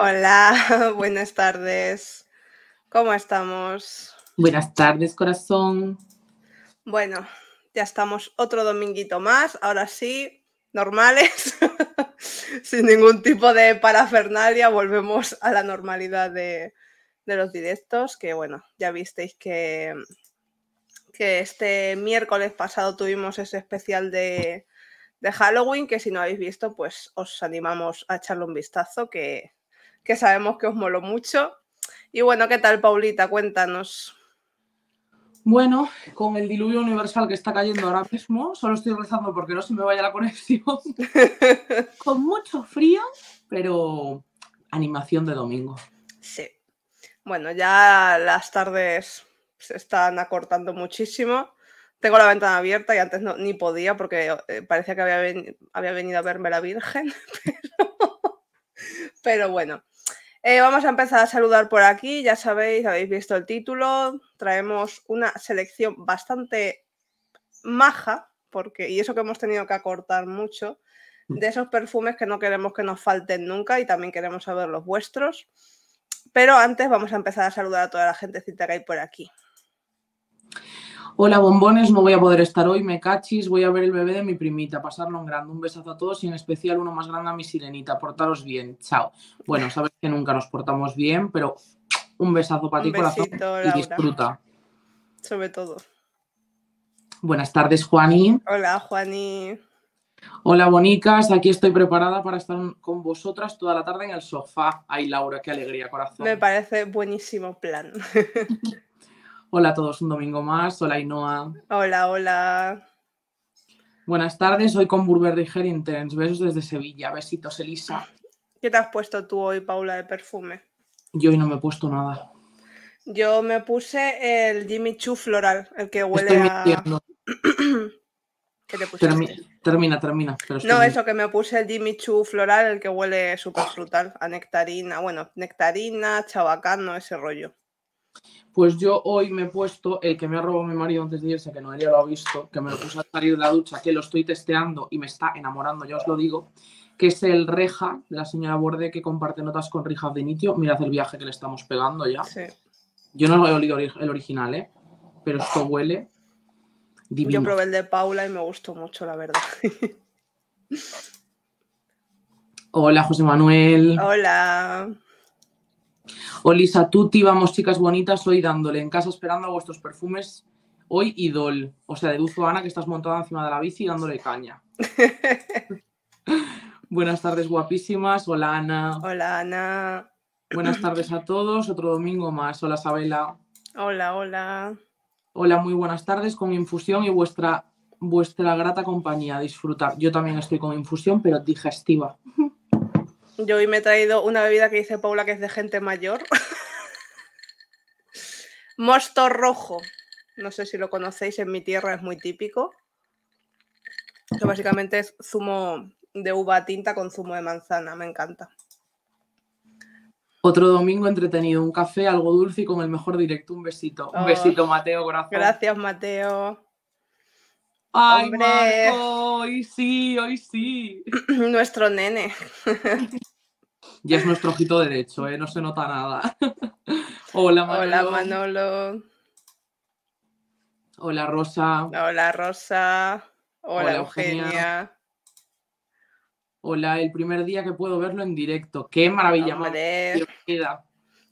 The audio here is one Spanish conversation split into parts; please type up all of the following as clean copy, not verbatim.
Hola, buenas tardes. ¿Cómo estamos? Buenas tardes, corazón. Bueno, ya estamos otro dominguito más, ahora sí, normales, sin ningún tipo de parafernalia, volvemos a la normalidad de los directos, que bueno, ya visteis que este miércoles pasado tuvimos ese especial de Halloween, que si no habéis visto, pues os animamos a echarle un vistazo, que sabemos que os moló mucho. Y bueno, ¿qué tal, Paulita? Cuéntanos. Bueno, con el diluvio universal que está cayendo ahora mismo, solo estoy rezando porque no se me vaya la conexión. Con mucho frío, pero animación de domingo. Sí. Bueno, ya las tardes se están acortando muchísimo. Tengo la ventana abierta y antes no, ni podía porque parecía que había venido a verme la Virgen. Pero bueno. Vamos a empezar a saludar por aquí, ya sabéis, habéis visto el título, traemos una selección bastante maja, porque, y eso que hemos tenido que acortar mucho, de esos perfumes que no queremos que nos falten nunca y también queremos saber los vuestros, pero antes vamos a empezar a saludar a toda la gentecita que hay por aquí. Hola bombones, no voy a poder estar hoy, me cachis, voy a ver el bebé de mi primita, pasarlo en grande, un besazo a todos y en especial uno más grande a mi sirenita, portaros bien, chao. Bueno, sabes que nunca nos portamos bien, pero un besazo para ti, corazón, y disfruta. Sobre todo. Buenas tardes, Juani. Hola, Juani. Hola, bonicas, aquí estoy preparada para estar con vosotras toda la tarde en el sofá. Ay, Laura, qué alegría, corazón. Me parece buenísimo plan. Hola a todos, un domingo más. Hola, Ainhoa. Hola, hola. Buenas tardes, hoy con Burberry Hair Intense. Besos desde Sevilla. Besitos, Elisa. ¿Qué te has puesto tú hoy, Paula, de perfume? Yo hoy no me he puesto nada. Yo me puse el Jimmy Choo floral, el que huele mintiendo. ¿Qué te pusiste? Termina. Pero no, eso, que me puse el Jimmy Choo floral, el que huele súper frutal, a nectarina. Bueno, nectarina, chabacano, ese rollo. Pues yo hoy me he puesto el que me ha robado mi marido antes de irse, que Noelia lo ha visto, que me lo puse a salir de la ducha, que lo estoy testeando y me está enamorando, ya os lo digo, que es el Reja de la señora Borde, que comparte notas con Rijas de Nitio. Mirad el viaje que le estamos pegando ya. Sí. Yo no lo he olido el original, pero esto huele divino. Yo probé el de Paula y me gustó mucho, la verdad. Hola, José Manuel. Hola. Olisa Tutti, vamos chicas bonitas, hoy dándole en casa esperando a vuestros perfumes, hoy idol, o sea, deduzo Ana que estás montada encima de la bici dándole caña. Buenas tardes guapísimas, hola Ana. Hola Ana. Buenas tardes a todos, otro domingo más, hola Sabela. Hola, hola. Hola, muy buenas tardes, con infusión y vuestra grata compañía, disfrutar. Yo también estoy con infusión, pero digestiva. Yo hoy me he traído una bebida que dice Paula que es de gente mayor. Mosto rojo. No sé si lo conocéis, en mi tierra es muy típico. Que básicamente es zumo de uva tinta con zumo de manzana, me encanta. Otro domingo entretenido, un café, algo dulce y con el mejor directo, un besito. Oh, un besito, Mateo, corazón. Gracias, Mateo. ¡Ay, hombre. Marco! ¡Hoy sí, hoy sí! Nuestro nene. Ya es nuestro ojito derecho, no se nota nada. Hola, Manolo. Hola, Manolo. Hola, Rosa. Hola, Rosa. Hola, Eugenia. Hola, el primer día que puedo verlo en directo. ¡Qué maravilla! Hombre.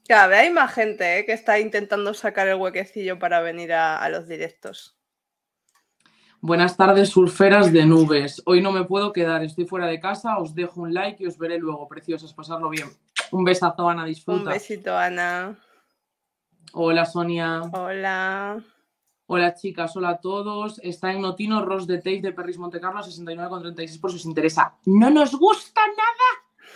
Cada vez hay más gente que está intentando sacar el huequecillo para venir a los directos. Buenas tardes, surferas de nubes. Hoy no me puedo quedar, estoy fuera de casa, os dejo un like y os veré luego, preciosas, pasarlo bien. Un besazo, Ana, disfruta. Un besito, Ana. Hola, Sonia. Hola. Hola, chicas, hola a todos. Está en Notino, Ros de Teis de Perris Montecarlo, 69,36 por si os interesa. ¡No nos gusta nada!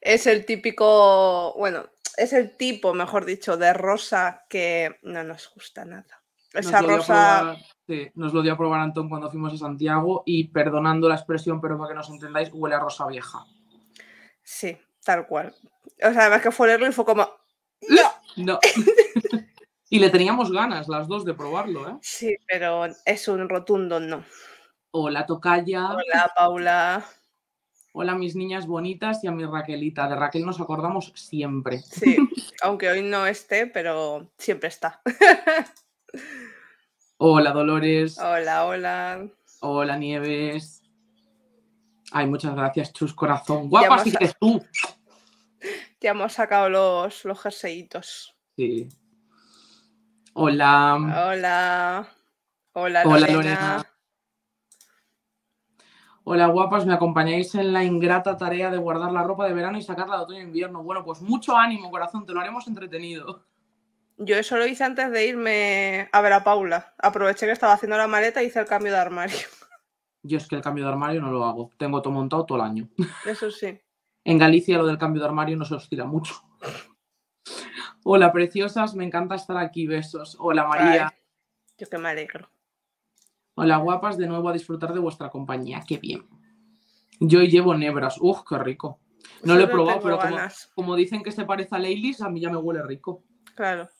Es el típico, bueno, es el tipo, mejor dicho, de rosa que no nos gusta nada. Esa rosa... nos lo dio a probar Antón cuando fuimos a Santiago y, perdonando la expresión, pero para que nos entendáis, huele a rosa vieja. Sí, tal cual. O sea, además que fue leerlo y fue como... ¡No! Y le teníamos ganas las dos de probarlo, ¿eh? Sí, pero es un rotundo no. Hola, Tocaya. Hola, Paula. Hola, mis niñas bonitas y a mi Raquelita. De Raquel nos acordamos siempre. Sí, aunque hoy no esté, pero siempre está. Hola, Dolores. Hola, hola. Hola, Nieves. Ay, muchas gracias, Chus Corazón. Guapas y que tú. Ya hemos sacado los jerseitos. Sí. Hola. Hola. Hola, Lorena. Hola, guapas, me acompañáis en la ingrata tarea de guardar la ropa de verano y sacarla de otoño e invierno. Bueno, pues mucho ánimo, corazón, te lo haremos entretenido. Yo eso lo hice antes de irme a ver a Paula. Aproveché que estaba haciendo la maleta y hice el cambio de armario. Yo es que el cambio de armario no lo hago. Tengo todo montado todo el año. Eso sí. En Galicia lo del cambio de armario no se os tira mucho. Hola, preciosas, me encanta estar aquí. Besos. Hola, María. Ay, yo que me alegro. Hola, guapas, de nuevo a disfrutar de vuestra compañía. ¡Qué bien! Yo llevo nebras. ¡Uf, qué rico! No lo he probado, pero como dicen que se parece a Leilis, a mí ya me huele rico. Claro.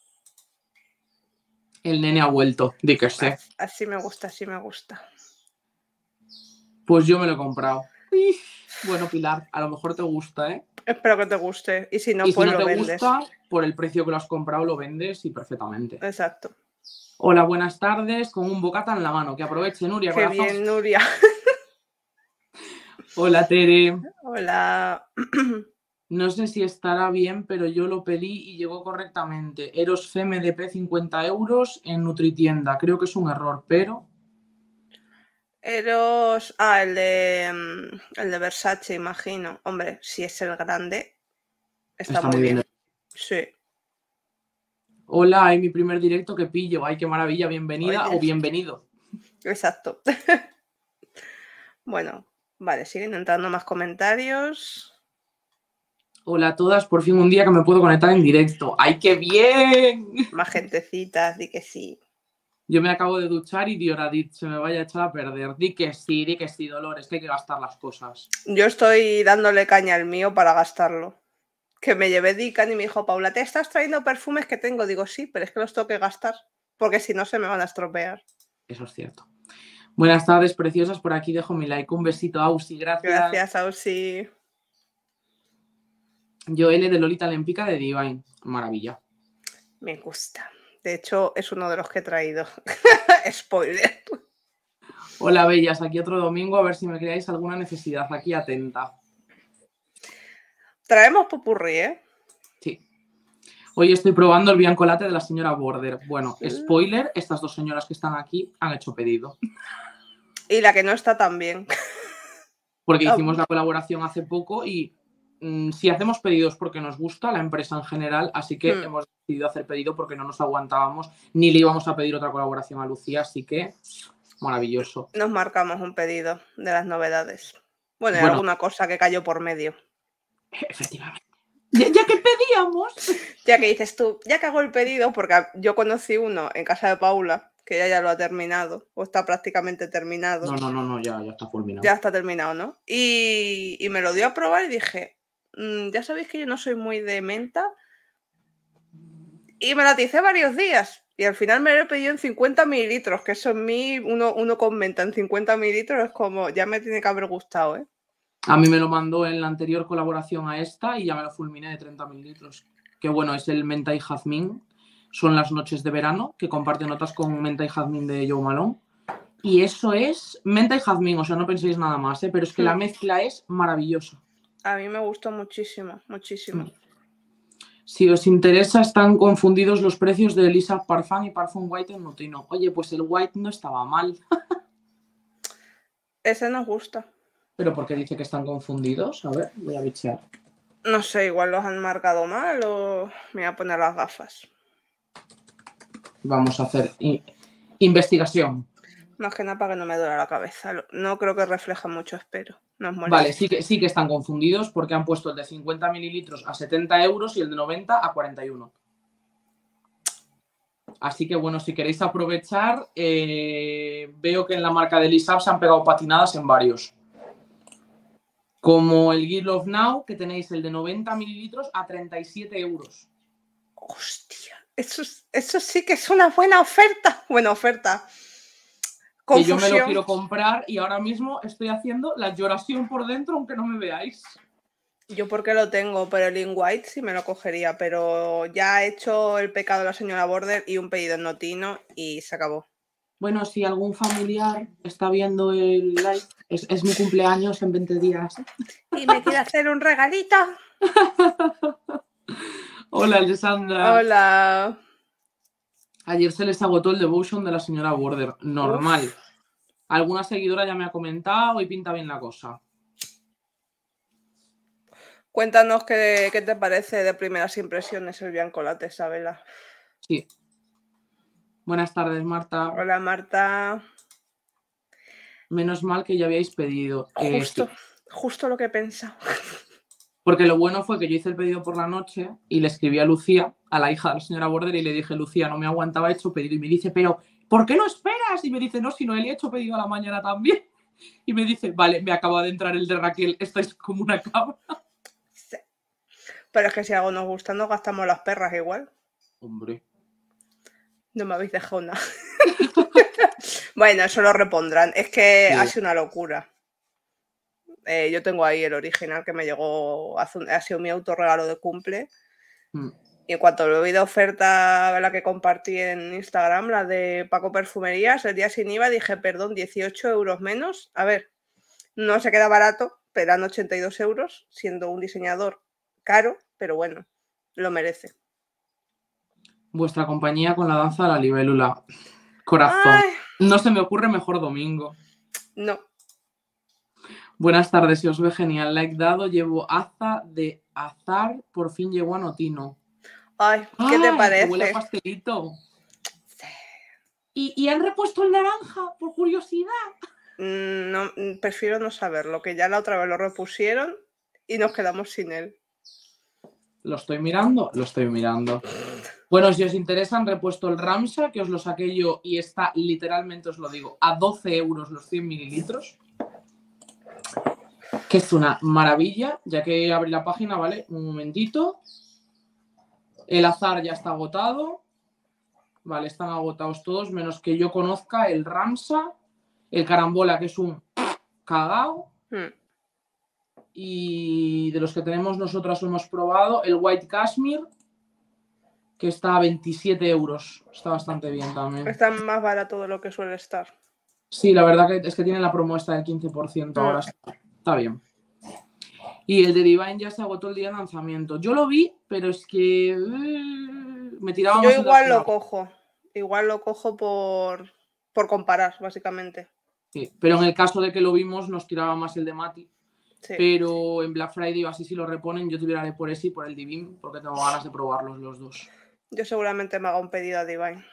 El nene ha vuelto, di que sé. Así me gusta, así me gusta. Pues yo me lo he comprado. Bueno, Pilar, a lo mejor te gusta, ¿eh? Espero que te guste. Y si no, pues lo vendes. Y si no te gusta, por el precio que lo has comprado, lo vendes y perfectamente. Exacto. Hola, buenas tardes, con un bocata en la mano. Que aproveche, Nuria. Qué corazón. Bien, Nuria. Hola, Tere. Hola. No sé si estará bien, pero yo lo pedí y llegó correctamente. Eros FMDP 50 € en Nutritienda. Creo que es un error, pero... Eros... Ah, el de Versace, imagino. Hombre, si es el grande, está muy bien. Sí. Hola, hay mi primer directo que pillo. Ay, qué maravilla, bienvenida. Oye, o bienvenido. Exacto. Bueno, vale, siguen entrando más comentarios. Hola a todas, por fin un día que me puedo conectar en directo. ¡Ay, qué bien! Más gentecitas, di que sí. Yo me acabo de duchar y Dioradit se me vaya a echar a perder. Di que sí, Dolores, que hay que gastar las cosas. Yo estoy dándole caña al mío para gastarlo. Que me llevé Dican y me dijo, Paula, ¿te estás trayendo perfumes que tengo? Digo, sí, pero es que los tengo que gastar, porque si no se me van a estropear. Eso es cierto. Buenas tardes, preciosas. Por aquí dejo mi like. Un besito, Ausi. Gracias. Gracias, Ausi. Yo L de Lolita Lempica de Divine. Maravilla. Me gusta. De hecho, es uno de los que he traído. Spoiler. Hola, bellas. Aquí otro domingo. A ver si me creáis alguna necesidad. Aquí atenta. Traemos popurrí, ¿eh? Sí. Hoy estoy probando el biancolate de la señora Border. Bueno, spoiler, estas dos señoras que están aquí han hecho pedido. Y la que no está también. Porque hicimos la colaboración hace poco y si hacemos pedidos porque nos gusta la empresa en general, así que hemos decidido hacer pedido porque no nos aguantábamos ni le íbamos a pedir otra colaboración a Lucía, así que maravilloso. Nos marcamos un pedido de las novedades. Bueno, alguna cosa que cayó por medio. Efectivamente. Ya que pedíamos. Ya que dices tú, ya que hago el pedido, porque yo conocí uno en casa de Paula, que ella ya lo ha terminado, o está prácticamente terminado. No, ya está fulminado. Ya está terminado, ¿no? Y me lo dio a probar y dije, ya sabéis que yo no soy muy de menta. Y me la ticé varios días. Y al final me lo he pedido en 50 mililitros, que eso en mí, uno con menta en 50 mililitros es como, ya me tiene que haber gustado, ¿eh? A mí me lo mandó en la anterior colaboración a esta y ya me lo fulminé de 30 mililitros. Que bueno, es el menta y jazmín. Son las noches de verano que comparten notas con menta y jazmín de Joe Malone. Y eso es menta y jazmín, o sea, no penséis nada más, ¿eh? Pero es que la mezcla es maravillosa. A mí me gustó muchísimo, muchísimo. Si os interesa, están confundidos los precios de Elisa Parfum y Parfum White en Nutino. Oye, pues el White no estaba mal. Ese nos gusta. ¿Pero por qué dice que están confundidos? A ver, voy a bichear. No sé, igual los han marcado mal o me voy a poner las gafas. Vamos a hacer investigación. Más que nada para que no me duela la cabeza. No creo que refleja mucho, espero. No es molesta. Vale, sí que están confundidos porque han puesto el de 50 mililitros a 70 € y el de 90 a 41. Así que bueno, si queréis aprovechar, veo que en la marca de Lisab se han pegado patinadas en varios. Como el Guild of Now, que tenéis el de 90 mililitros a 37 €. ¡Hostia! Eso sí que es una buena oferta. Buena oferta. Confusión. Que yo me lo quiero comprar y ahora mismo estoy haciendo la lloración por dentro, aunque no me veáis. Yo porque lo tengo, pero el In White sí me lo cogería, pero ya he hecho el pecado de la señora Border y un pedido en Notino y se acabó. Bueno, si algún familiar está viendo el live, es mi cumpleaños en 20 días. Y me quiere hacer un regalito. Hola, Alessandra. Hola. Ayer se les agotó el devotion de la señora Border. Normal. Uf. Alguna seguidora ya me ha comentado y pinta bien la cosa. Cuéntanos qué te parece de primeras impresiones el Biancolate, Isabela. Sí. Buenas tardes, Marta. Hola, Marta. Menos mal que ya habíais pedido. Justo lo que he pensado. Porque lo bueno fue que yo hice el pedido por la noche y le escribí a Lucía, a la hija de la señora Border, y le dije, Lucía, no me aguantaba, he hecho pedido. Y me dice, pero ¿por qué no esperas? Y me dice, no, si no, él ha hecho pedido a la mañana también. Y me dice, vale, me acaba de entrar el de Raquel, estáis como una cabra. Sí. Pero es que si algo nos gusta, nos gastamos las perras igual. Hombre. No me habéis dejado nada. Bueno, eso lo repondrán. Es que sí. Ha sido una locura. Yo tengo ahí el original que me llegó, ha sido mi autorregalo de cumple. Y en cuanto lo vi de oferta, la que compartí en Instagram, la de Paco Perfumerías, el día sin IVA, dije, perdón, 18 euros menos. A ver, no se queda barato, pero eran 82 euros, siendo un diseñador caro, pero bueno, lo merece. Vuestra compañía con la danza de la libélula. Corazón. Ay. No se me ocurre mejor domingo. No. Buenas tardes, si os ve genial. Like dado, llevo aza de azar. Por fin llegó a Notino. Ay, ¿qué te parece? Huele a pastelito. Sí. ¿Y han repuesto el naranja, por curiosidad? No, prefiero no saberlo, que ya la otra vez lo repusieron y nos quedamos sin él. Lo estoy mirando, lo estoy mirando. Bueno, si os interesa, han repuesto el Ramsa, que os lo saqué yo y está, literalmente os lo digo, a 12 euros los 100 mililitros. Que es una maravilla, ya que abrí la página, ¿vale? Un momentito. El azar ya está agotado. Vale, están agotados todos, menos que yo conozca el Ramsa, el Carambola, que es un cagao. Y de los que tenemos nosotras hemos probado el White Cashmere, que está a 27 euros. Está bastante bien también. Está más barato de lo que suele estar. Sí, la verdad que es que tiene la promo esta del 15% ahora. Está bien. Y el de Divine ya se agotó el día de lanzamiento. Yo lo vi, pero es que... me tiraba. Yo igual lo cojo. Igual lo cojo por comparar, básicamente. Sí, pero en el caso de que lo vimos nos tiraba más el de Mati. Sí. Pero en Black Friday o así si lo reponen, yo te tiraré por ese y por el Divine, porque tengo ganas de probarlos los dos. Yo seguramente me hago un pedido a Divine.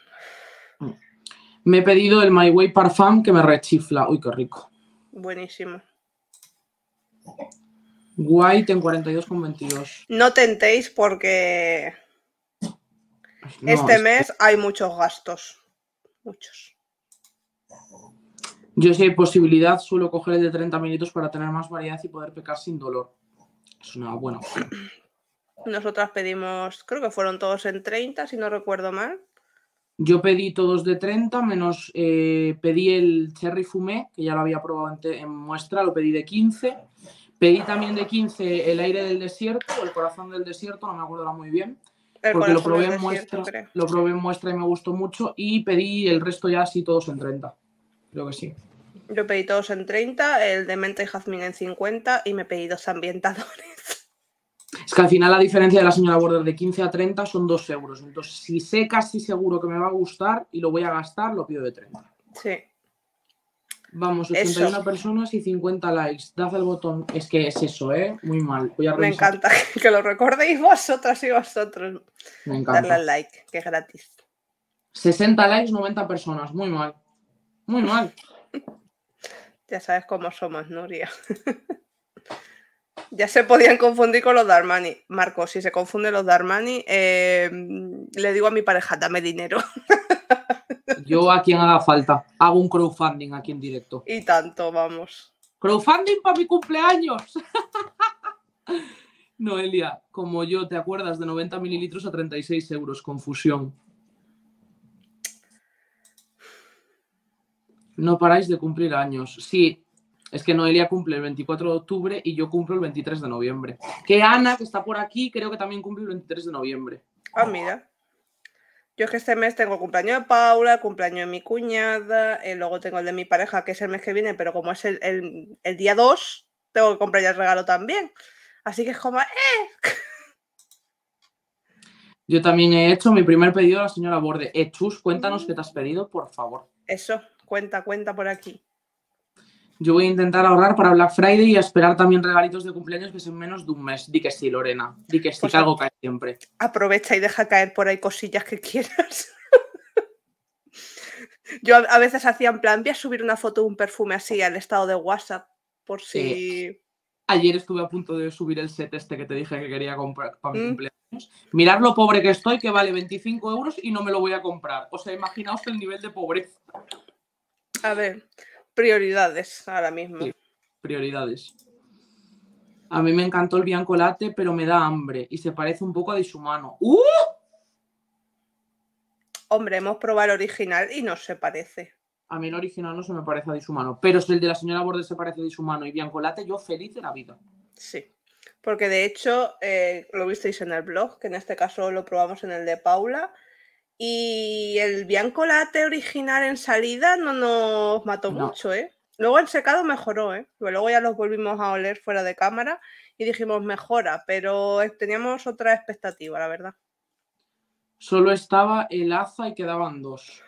Me he pedido el My Way Parfum que me rechifla. Uy, qué rico. Buenísimo. White en 42,22. No tentéis porque no, este mes hay muchos gastos. Muchos. Yo si hay posibilidad suelo coger el de 30 minutos para tener más variedad y poder pecar sin dolor. Es una buena opción. Nosotras pedimos, creo que fueron todos en 30, si no recuerdo mal. Yo pedí todos de 30, menos pedí el Cherry Fumé, que ya lo había probado en muestra, lo pedí de 15. Pedí también de 15 el aire del desierto, o el corazón del desierto, no me acuerdo ahora muy bien. Porque lo probé, en muestra y me gustó mucho. Y pedí el resto ya así todos en 30. Creo que sí. Yo pedí todos en 30, el de menta y jazmín en 50 y me pedí dos ambientadores. Es que al final la diferencia de la señora Border de 15 a 30 son 2 euros. Entonces, si sé casi seguro que me va a gustar y lo voy a gastar, lo pido de 30. Sí. Vamos, 81 eso. Personas y 50 likes. Dad el botón. Es que es eso, ¿eh? Muy mal. Voy a revisar. Me encanta que lo recordéis vosotras y vosotros. Me encanta. Darle al like, que es gratis. 60 likes, 90 personas. Muy mal. Muy mal. Ya sabes cómo somos, Nuria. Ya se podían confundir con los de Armani. Marco, si se confunden los de Armani, le digo a mi pareja, dame dinero. Yo a quien haga falta. Hago un crowdfunding aquí en directo. Y tanto, vamos. ¡Crowdfunding para mi cumpleaños! Noelia, como yo, ¿te acuerdas de 90 mililitros a 36 euros? Confusión. No paráis de cumplir años. Sí, es que Noelia cumple el 24 de octubre y yo cumplo el 23 de noviembre. Que Ana, que está por aquí, creo que también cumple el 23 de noviembre. Ah, mira. Yo es que este mes tengo el cumpleaños de Paula, el cumpleaños de mi cuñada, luego tengo el de mi pareja, que es el mes que viene, pero como es el día 2, tengo que comprar ya el regalo también. Así que es como... Yo también he hecho mi primer pedido a la señora Borde. Chus, cuéntanos qué te has pedido, por favor. Eso, cuenta por aquí. Yo voy a intentar ahorrar para Black Friday y a esperar también regalitos de cumpleaños que son menos de un mes. Di que sí, Lorena. Di que sí, pues que algo cae siempre. Aprovecha y deja caer por ahí cosillas que quieras. Yo a veces hacía en plan, voy a subir una foto de un perfume así al estado de WhatsApp por si... Sí. Ayer estuve a punto de subir el set este que te dije que quería comprar para mi cumpleaños. Mirad lo pobre que estoy, que vale 25 euros y no me lo voy a comprar. O sea, imaginaos el nivel de pobreza. A ver, prioridades ahora mismo. Sí, prioridades. A mí me encantó el biancolate, pero me da hambre y se parece un poco a Disumano. ¡Uh! Hombre, hemos probado el original y no se parece. A mí el original no se me parece a Disumano, pero si el de la señora Borde se parece a Disumano y biancolate, yo feliz de la vida. Sí. Porque de hecho, lo visteis en el blog, que en este caso lo probamos en el de Paula, y el biancolate original en salida no nos mató mucho, ¿eh? Luego en secado mejoró, ¿eh? Pero luego ya los volvimos a oler fuera de cámara y dijimos mejora, pero teníamos otra expectativa, la verdad. Solo estaba el Aza y quedaban dos.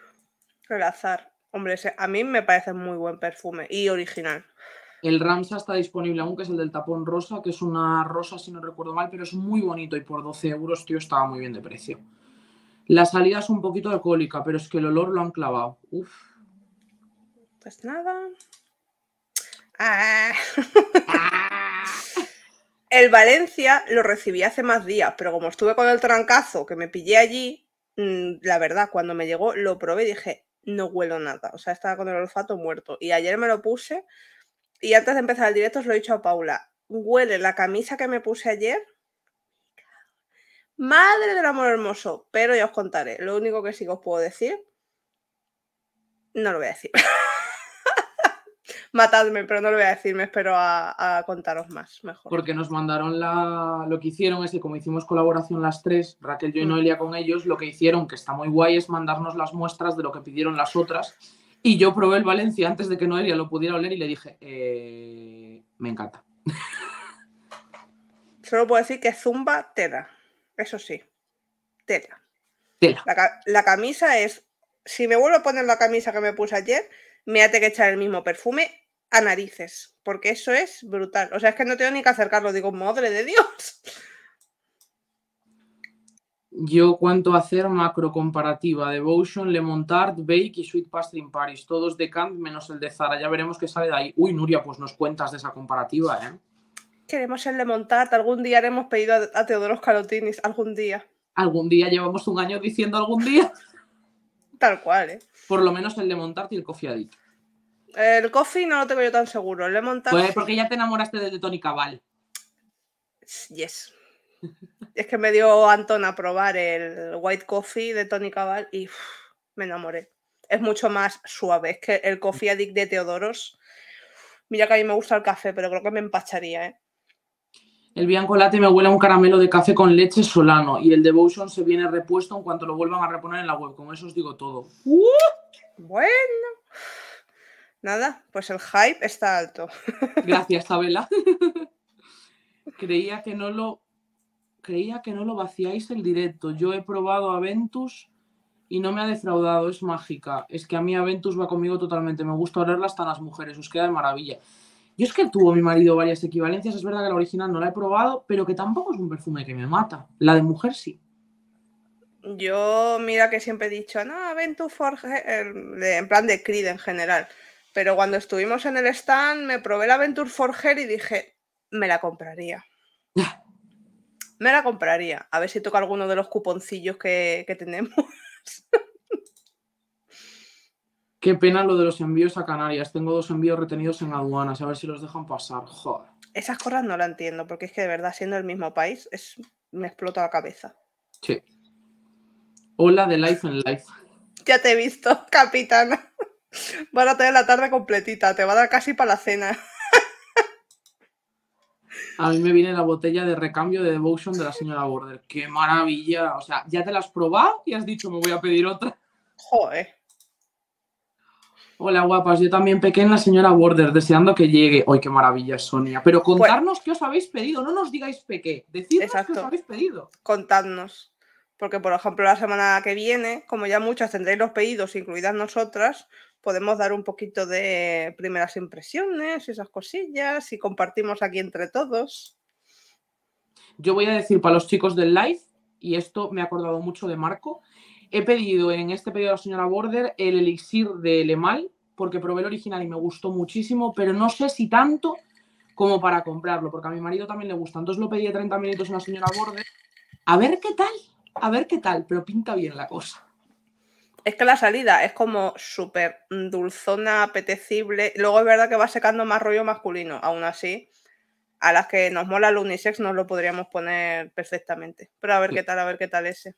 El Azar. Hombre, a mí me parece muy buen perfume y original. El Ramsa está disponible aún, que es el del tapón rosa, que es una rosa, si no recuerdo mal, pero es muy bonito y por 12 euros, tío, estaba muy bien de precio. La salida es un poquito alcohólica, pero es que el olor lo han clavado. Uf. Pues nada. Ah. Ah. El Valencia lo recibí hace más días, pero como estuve con el trancazo que me pillé allí, la verdad, cuando me llegó lo probé y dije, no huelo nada. O sea, estaba con el olfato muerto. Y ayer me lo puse... Y antes de empezar el directo os lo he dicho a Paula. Huele la camisa que me puse ayer. Madre del amor hermoso. Pero ya os contaré. Lo único que sí que os puedo decir. No lo voy a decir. Matadme, pero no lo voy a decir. Me espero a contaros más. Mejor. Porque nos mandaron lo que hicieron es que como hicimos colaboración las tres, Raquel, yo y Noelia con ellos, lo que hicieron, que está muy guay, es mandarnos las muestras de lo que pidieron las otras. Y yo probé el Valencia antes de que Noelia lo pudiera oler y le dije, me encanta. Solo puedo decir que zumba tela. Eso sí, tela. La camisa es, si me vuelvo a poner la camisa que me puse ayer, me hace que echar el mismo perfume a narices, porque eso es brutal. O sea, es que no tengo ni que acercarlo, digo, madre de Dios. Yo cuento hacer macro comparativa. Devotion, Le Montard, Bake y Sweet Pastry in Paris. Todos de Camp menos el de Zara. Ya veremos qué sale de ahí. Uy, Nuria, pues nos cuentas de esa comparativa, ¿eh? Queremos el Le Montard. Algún día haremos pedido a Teodoros Calotinis. Algún día. Algún día. Llevamos un año diciendo algún día. Tal cual, ¿eh? Por lo menos el Le Montard y el Cofiadito. El Coffee no lo tengo yo tan seguro. El Le Montard... Pues porque ya te enamoraste del de Toni Cabal. Yes. Es que me dio Antón a probar el White Coffee de Toni Cabal y uff, me enamoré. Es mucho más suave. Es que el Coffee Addict de Teodoros, mira que a mí me gusta el café, pero creo que me empacharía, ¿eh? El biancolate me huele a un caramelo de café con leche Solano y el Devotion se viene repuesto en cuanto lo vuelvan a reponer en la web. Con eso os digo todo. Bueno, nada, pues el hype está alto. Gracias, Isabela. Creía que no lo vaciáis el directo. Yo he probado Aventus y no me ha defraudado. Es mágica. Es que a mí Aventus va conmigo totalmente. Me gusta olerla hasta las mujeres. Os queda de maravilla. Yo es que tuvo mi marido varias equivalencias. Es verdad que la original no la he probado, pero que tampoco es un perfume que me mata. La de mujer sí. Yo, mira que siempre he dicho, no, Aventus en plan de Creed en general. Pero cuando estuvimos en el stand me probé la Aventus Forger y dije, me la compraría. Me la compraría. A ver si toca alguno de los cuponcillos que tenemos. Qué pena lo de los envíos a Canarias. Tengo dos envíos retenidos en aduanas. A ver si los dejan pasar. Joder. Esas cosas no las entiendo, porque es que de verdad, siendo el mismo país, me explota la cabeza. Sí. Hola de Life and Life. Ya te he visto, capitana. Van a tener la tarde completita, te va a dar casi para la cena. A mí me viene la botella de recambio de Devotion de la señora Border. ¡Qué maravilla! O sea, ya te la has probado y has dicho, me voy a pedir otra. Joder. Hola, guapas. Yo también pequé en la señora Border, deseando que llegue. ¡Ay, qué maravilla, Sonia! Pero contadnos pues, qué os habéis pedido. No nos digáis pequé. Decidnos exacto. Qué os habéis pedido. Contadnos. Porque, por ejemplo, la semana que viene, como ya muchas tendréis los pedidos, incluidas nosotras, podemos dar un poquito de primeras impresiones y esas cosillas y compartimos aquí entre todos. Yo voy a decir para los chicos del live, y esto me ha acordado mucho de Marco, he pedido en este pedido de la señora Border el elixir de Lemal, porque probé el original y me gustó muchísimo, pero no sé si tanto como para comprarlo, porque a mi marido también le gusta. Entonces lo pedí a 30 minutos en la señora Border. A ver qué tal, pero pinta bien la cosa. Es que la salida es como súper dulzona, apetecible. Luego es verdad que va secando más rollo masculino. Aún así, a las que nos mola el unisex nos lo podríamos poner perfectamente. Pero a ver qué tal ese.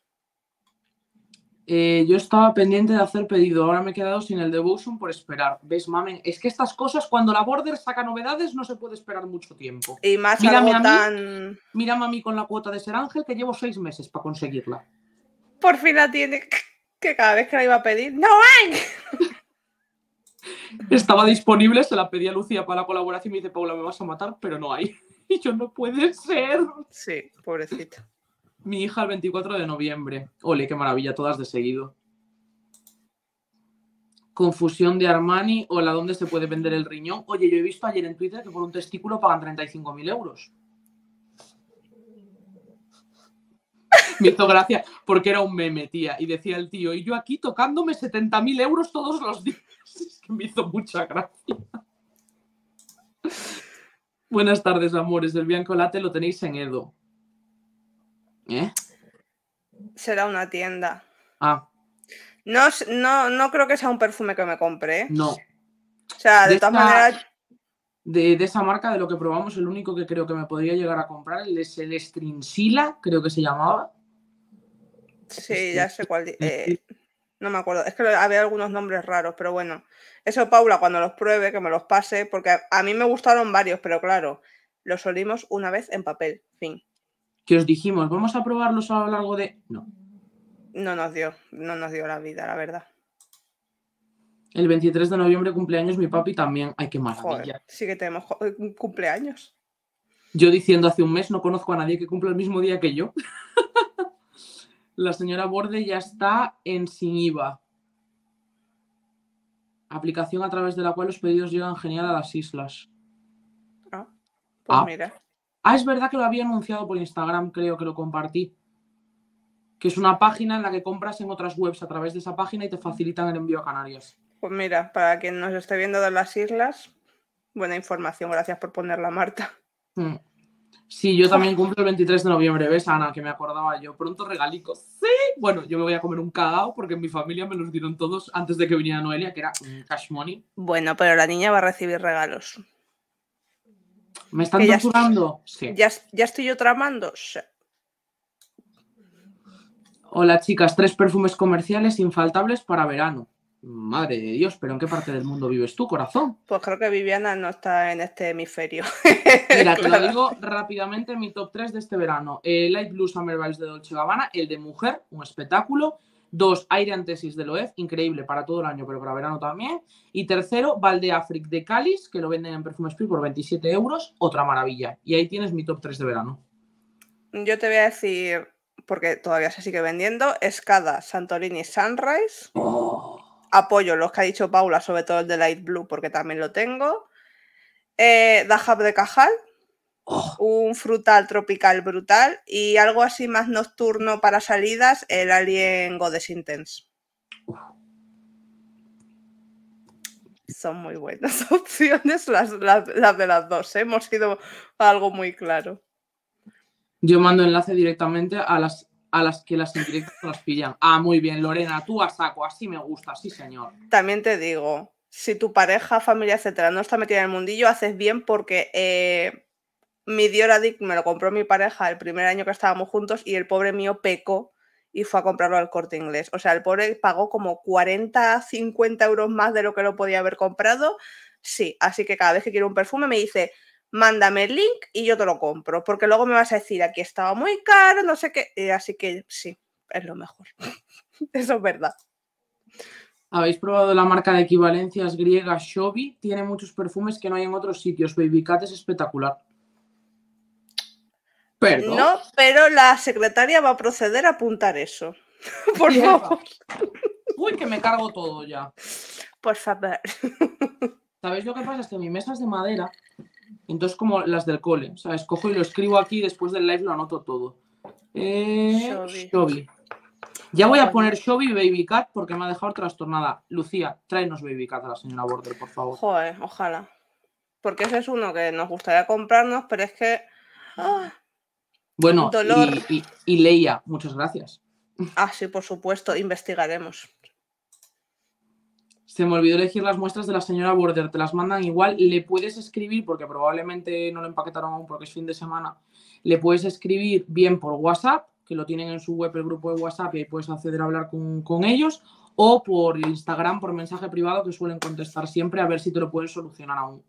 Yo estaba pendiente de hacer pedido. Ahora me he quedado sin el Devotion por esperar. ¿Ves, mamen? Es que estas cosas, cuando la Border saca novedades, no se puede esperar mucho tiempo. Y más algo tan... Mírame a mí con la cuota de Ser Ángel, que llevo 6 meses para conseguirla. Por fin la tiene... que cada vez que la iba a pedir, ¡no hay! Estaba disponible, se la pedí a Lucía para la colaboración y me dice, Paula, me vas a matar, pero no hay. Y yo, no puede ser. Sí, pobrecita. Mi hija el 24 de noviembre. Ole, qué maravilla, todas de seguido. Confusión de Armani. Hola, ¿dónde se puede vender el riñón? Oye, yo he visto ayer en Twitter que por un testículo pagan 35.000 euros. Me hizo gracia porque era un meme, tía, y decía el tío, y yo aquí tocándome 70.000 euros todos los días. Es que me hizo mucha gracia. Buenas tardes, amores. El Biancolate lo tenéis en Edo. ¿Eh? Será una tienda. Ah. No creo que sea un perfume que me compré. No. O sea, de todas maneras... De esa marca, de lo que probamos, el único que creo que me podría llegar a comprar es el Strinsila, creo que se llamaba. Sí, ya sé cuál. No me acuerdo. Es que había algunos nombres raros, pero bueno. Eso, Paula, cuando los pruebe, que me los pase, porque a mí me gustaron varios, pero claro, los olimos una vez en papel. Fin. Que os dijimos, vamos a probarlos a lo largo de... No. No nos dio la vida, la verdad. El 23 de noviembre cumpleaños mi papi también. ¡Ay, qué maravilla! Joder, sí que tenemos cumpleaños. Yo diciendo hace un mes, no conozco a nadie que cumpla el mismo día que yo. La señora Borde ya está en Sin IVA. Aplicación a través de la cual los pedidos llegan genial a las islas. Ah, pues mira. Ah, es verdad que lo había anunciado por Instagram, creo que lo compartí. Que es una página en la que compras en otras webs a través de esa página y te facilitan el envío a Canarias. Pues mira, para quien nos esté viendo de las islas, buena información. Gracias por ponerla, Marta. Sí, yo también cumplo el 23 de noviembre. ¿Ves, Ana? Que me acordaba yo. Pronto regalico. ¡Sí! Bueno, yo me voy a comer un cagao porque en mi familia me los dieron todos antes de que viniera Noelia, que era cash money. Bueno, pero la niña va a recibir regalos. ¿Me están torturando? Sí. ¿Ya estoy yo tramando? Sí. Hola, chicas. 3 perfumes comerciales infaltables para verano. Madre de Dios, ¿pero en qué parte del mundo vives tú, corazón? Pues creo que Viviana no está en este hemisferio. Mira, te lo digo rápidamente, mi top 3 de este verano. Light Blue Summer Vibes de Dolce & Gabbana, el de Mujer, un espectáculo. 2, Aire Antesis de Loef, increíble para todo el año, pero para verano también. Y 3, Valdeafric de Cáliz, que lo venden en Perfume Spirit por 27 euros, otra maravilla. Y ahí tienes mi top 3 de verano. Yo te voy a decir, porque todavía se sigue vendiendo, Escada, Santorini, Sunrise... Oh. Apoyo los que ha dicho Paula, sobre todo el de Light Blue, porque también lo tengo. Dahab de Cajal, un frutal tropical brutal. Y algo así más nocturno para salidas, el Alien Goddess Intense. Son muy buenas opciones las de las dos. Hemos ido a algo muy claro. Yo mando enlace directamente a las que las indirectas las pillan. Ah, muy bien, Lorena, tú a saco, así me gusta, sí señor. También te digo, si tu pareja, familia, etcétera, no está metida en el mundillo, haces bien porque mi Dior Addict me lo compró mi pareja el primer año que estábamos juntos y el pobre mío pecó y fue a comprarlo al Corte Inglés. O sea, el pobre pagó como 40, 50 euros más de lo que lo podía haber comprado. Sí, así que cada vez que quiero un perfume me dice, mándame el link y yo te lo compro, porque luego me vas a decir, aquí estaba muy caro, no sé qué. Así que sí, es lo mejor. Eso es verdad. ¿Habéis probado la marca de equivalencias griega Shobi? Tiene muchos perfumes que no hay en otros sitios. Baby Cat es espectacular. Perdón. No, pero la secretaria va a proceder a apuntar eso. Por favor. Uy, que me cargo todo ya. Por favor. ¿Sabéis lo que pasa? Es que mi mesa es de madera, entonces como las del cole, ¿sabes? Cojo y lo escribo aquí y después del live lo anoto todo. Shobi. Ya voy a poner Shobi Baby Cat porque me ha dejado trastornada. Lucía, tráenos Baby Cat a la señora Border, por favor. Joder, ojalá. Porque ese es uno que nos gustaría comprarnos, pero es que... ¡ah! Bueno, y Leia, muchas gracias. Ah, sí, por supuesto, investigaremos. Se me olvidó elegir las muestras de la señora Border, te las mandan igual. Le puedes escribir, porque probablemente no lo empaquetaron aún porque es fin de semana, le puedes escribir bien por WhatsApp, que lo tienen en su web, el grupo de WhatsApp, y ahí puedes acceder a hablar con ellos, o por Instagram, por mensaje privado, que suelen contestar siempre, a ver si te lo pueden solucionar aún.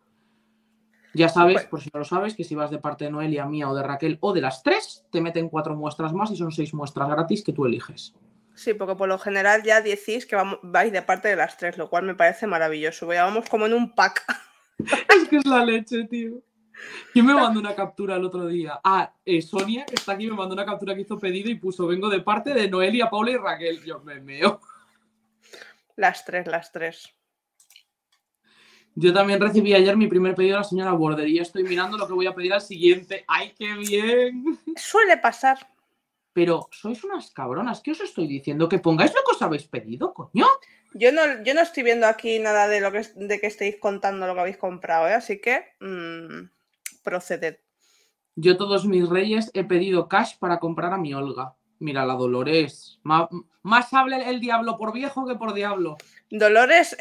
Ya sabes, bueno, por si no lo sabes, que si vas de parte de Noelia, mía o de Raquel o de las tres, te meten 4 muestras más y son 6 muestras gratis que tú eliges. Sí, porque por lo general ya decís que vais de parte de las tres, lo cual me parece maravilloso. Ya vamos como en un pack. Es que es la leche, tío. ¿Quién me mandó una captura el otro día? Ah, Sonia, que está aquí, me mandó una captura que hizo pedido y puso, vengo de parte de Noelia, Paula y Raquel. Yo me meo. Las tres, las tres. Yo también recibí ayer mi primer pedido de la señora Border y estoy mirando lo que voy a pedir al siguiente. ¡Ay, qué bien! Suele pasar. Pero sois unas cabronas. ¿Qué os estoy diciendo? ¿Que pongáis lo que os habéis pedido, coño? Yo no estoy viendo aquí nada de lo que, estéis contando lo que habéis comprado, ¿eh? Así que proceded. Yo todos mis reyes he pedido cash para comprar a mi Olga. Mira, la Dolores. Más habla el diablo por viejo que por diablo. Dolores,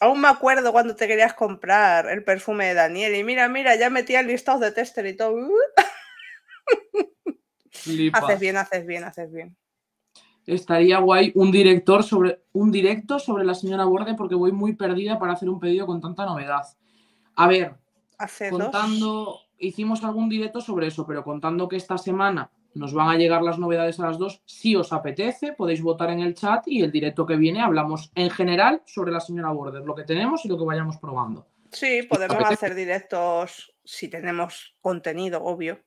aún me acuerdo cuando te querías comprar el perfume de Daniel. Y mira, mira, ya metía listados de tester y todo. Haces bien, haces bien, haces bien. Estaría guay un directo sobre la señora Border porque voy muy perdida para hacer un pedido con tanta novedad. A ver, hicimos algún directo sobre eso, pero contando que esta semana nos van a llegar las novedades a las 2. Si os apetece, podéis votar en el chat y el directo que viene hablamos en general sobre la señora Border, lo que tenemos y lo que vayamos probando. Sí, podemos hacer directos, si tenemos contenido, obvio,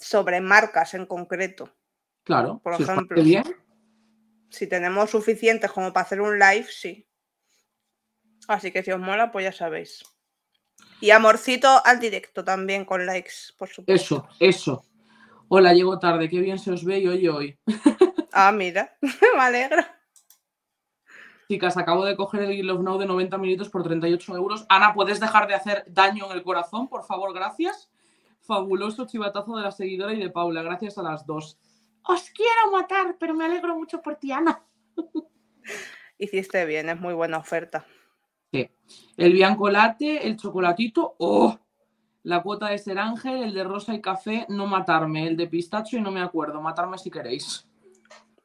sobre marcas en concreto. Claro, por ejemplo, si tenemos suficientes como para hacer un live, sí. Así que si os mola, pues ya sabéis. Y amorcito al directo también con likes, por supuesto. Eso, eso. Hola, llego tarde, qué bien se os ve y hoy. Ah, mira, me alegra. Chicas, acabo de coger el Girl of Now de 90 minutos por 38 euros. Ana, ¿puedes dejar de hacer daño en el corazón? Por favor, gracias. Fabuloso chivatazo de la seguidora y de Paula, gracias a las dos. Os quiero matar, pero me alegro mucho por ti, Ana. Hiciste bien, es muy buena oferta. Sí. El biancolate, el chocolatito, ¡oh! La cuota de Ser Ángel, el de rosa y café, no matarme. El de pistacho y no me acuerdo. Matarme si queréis.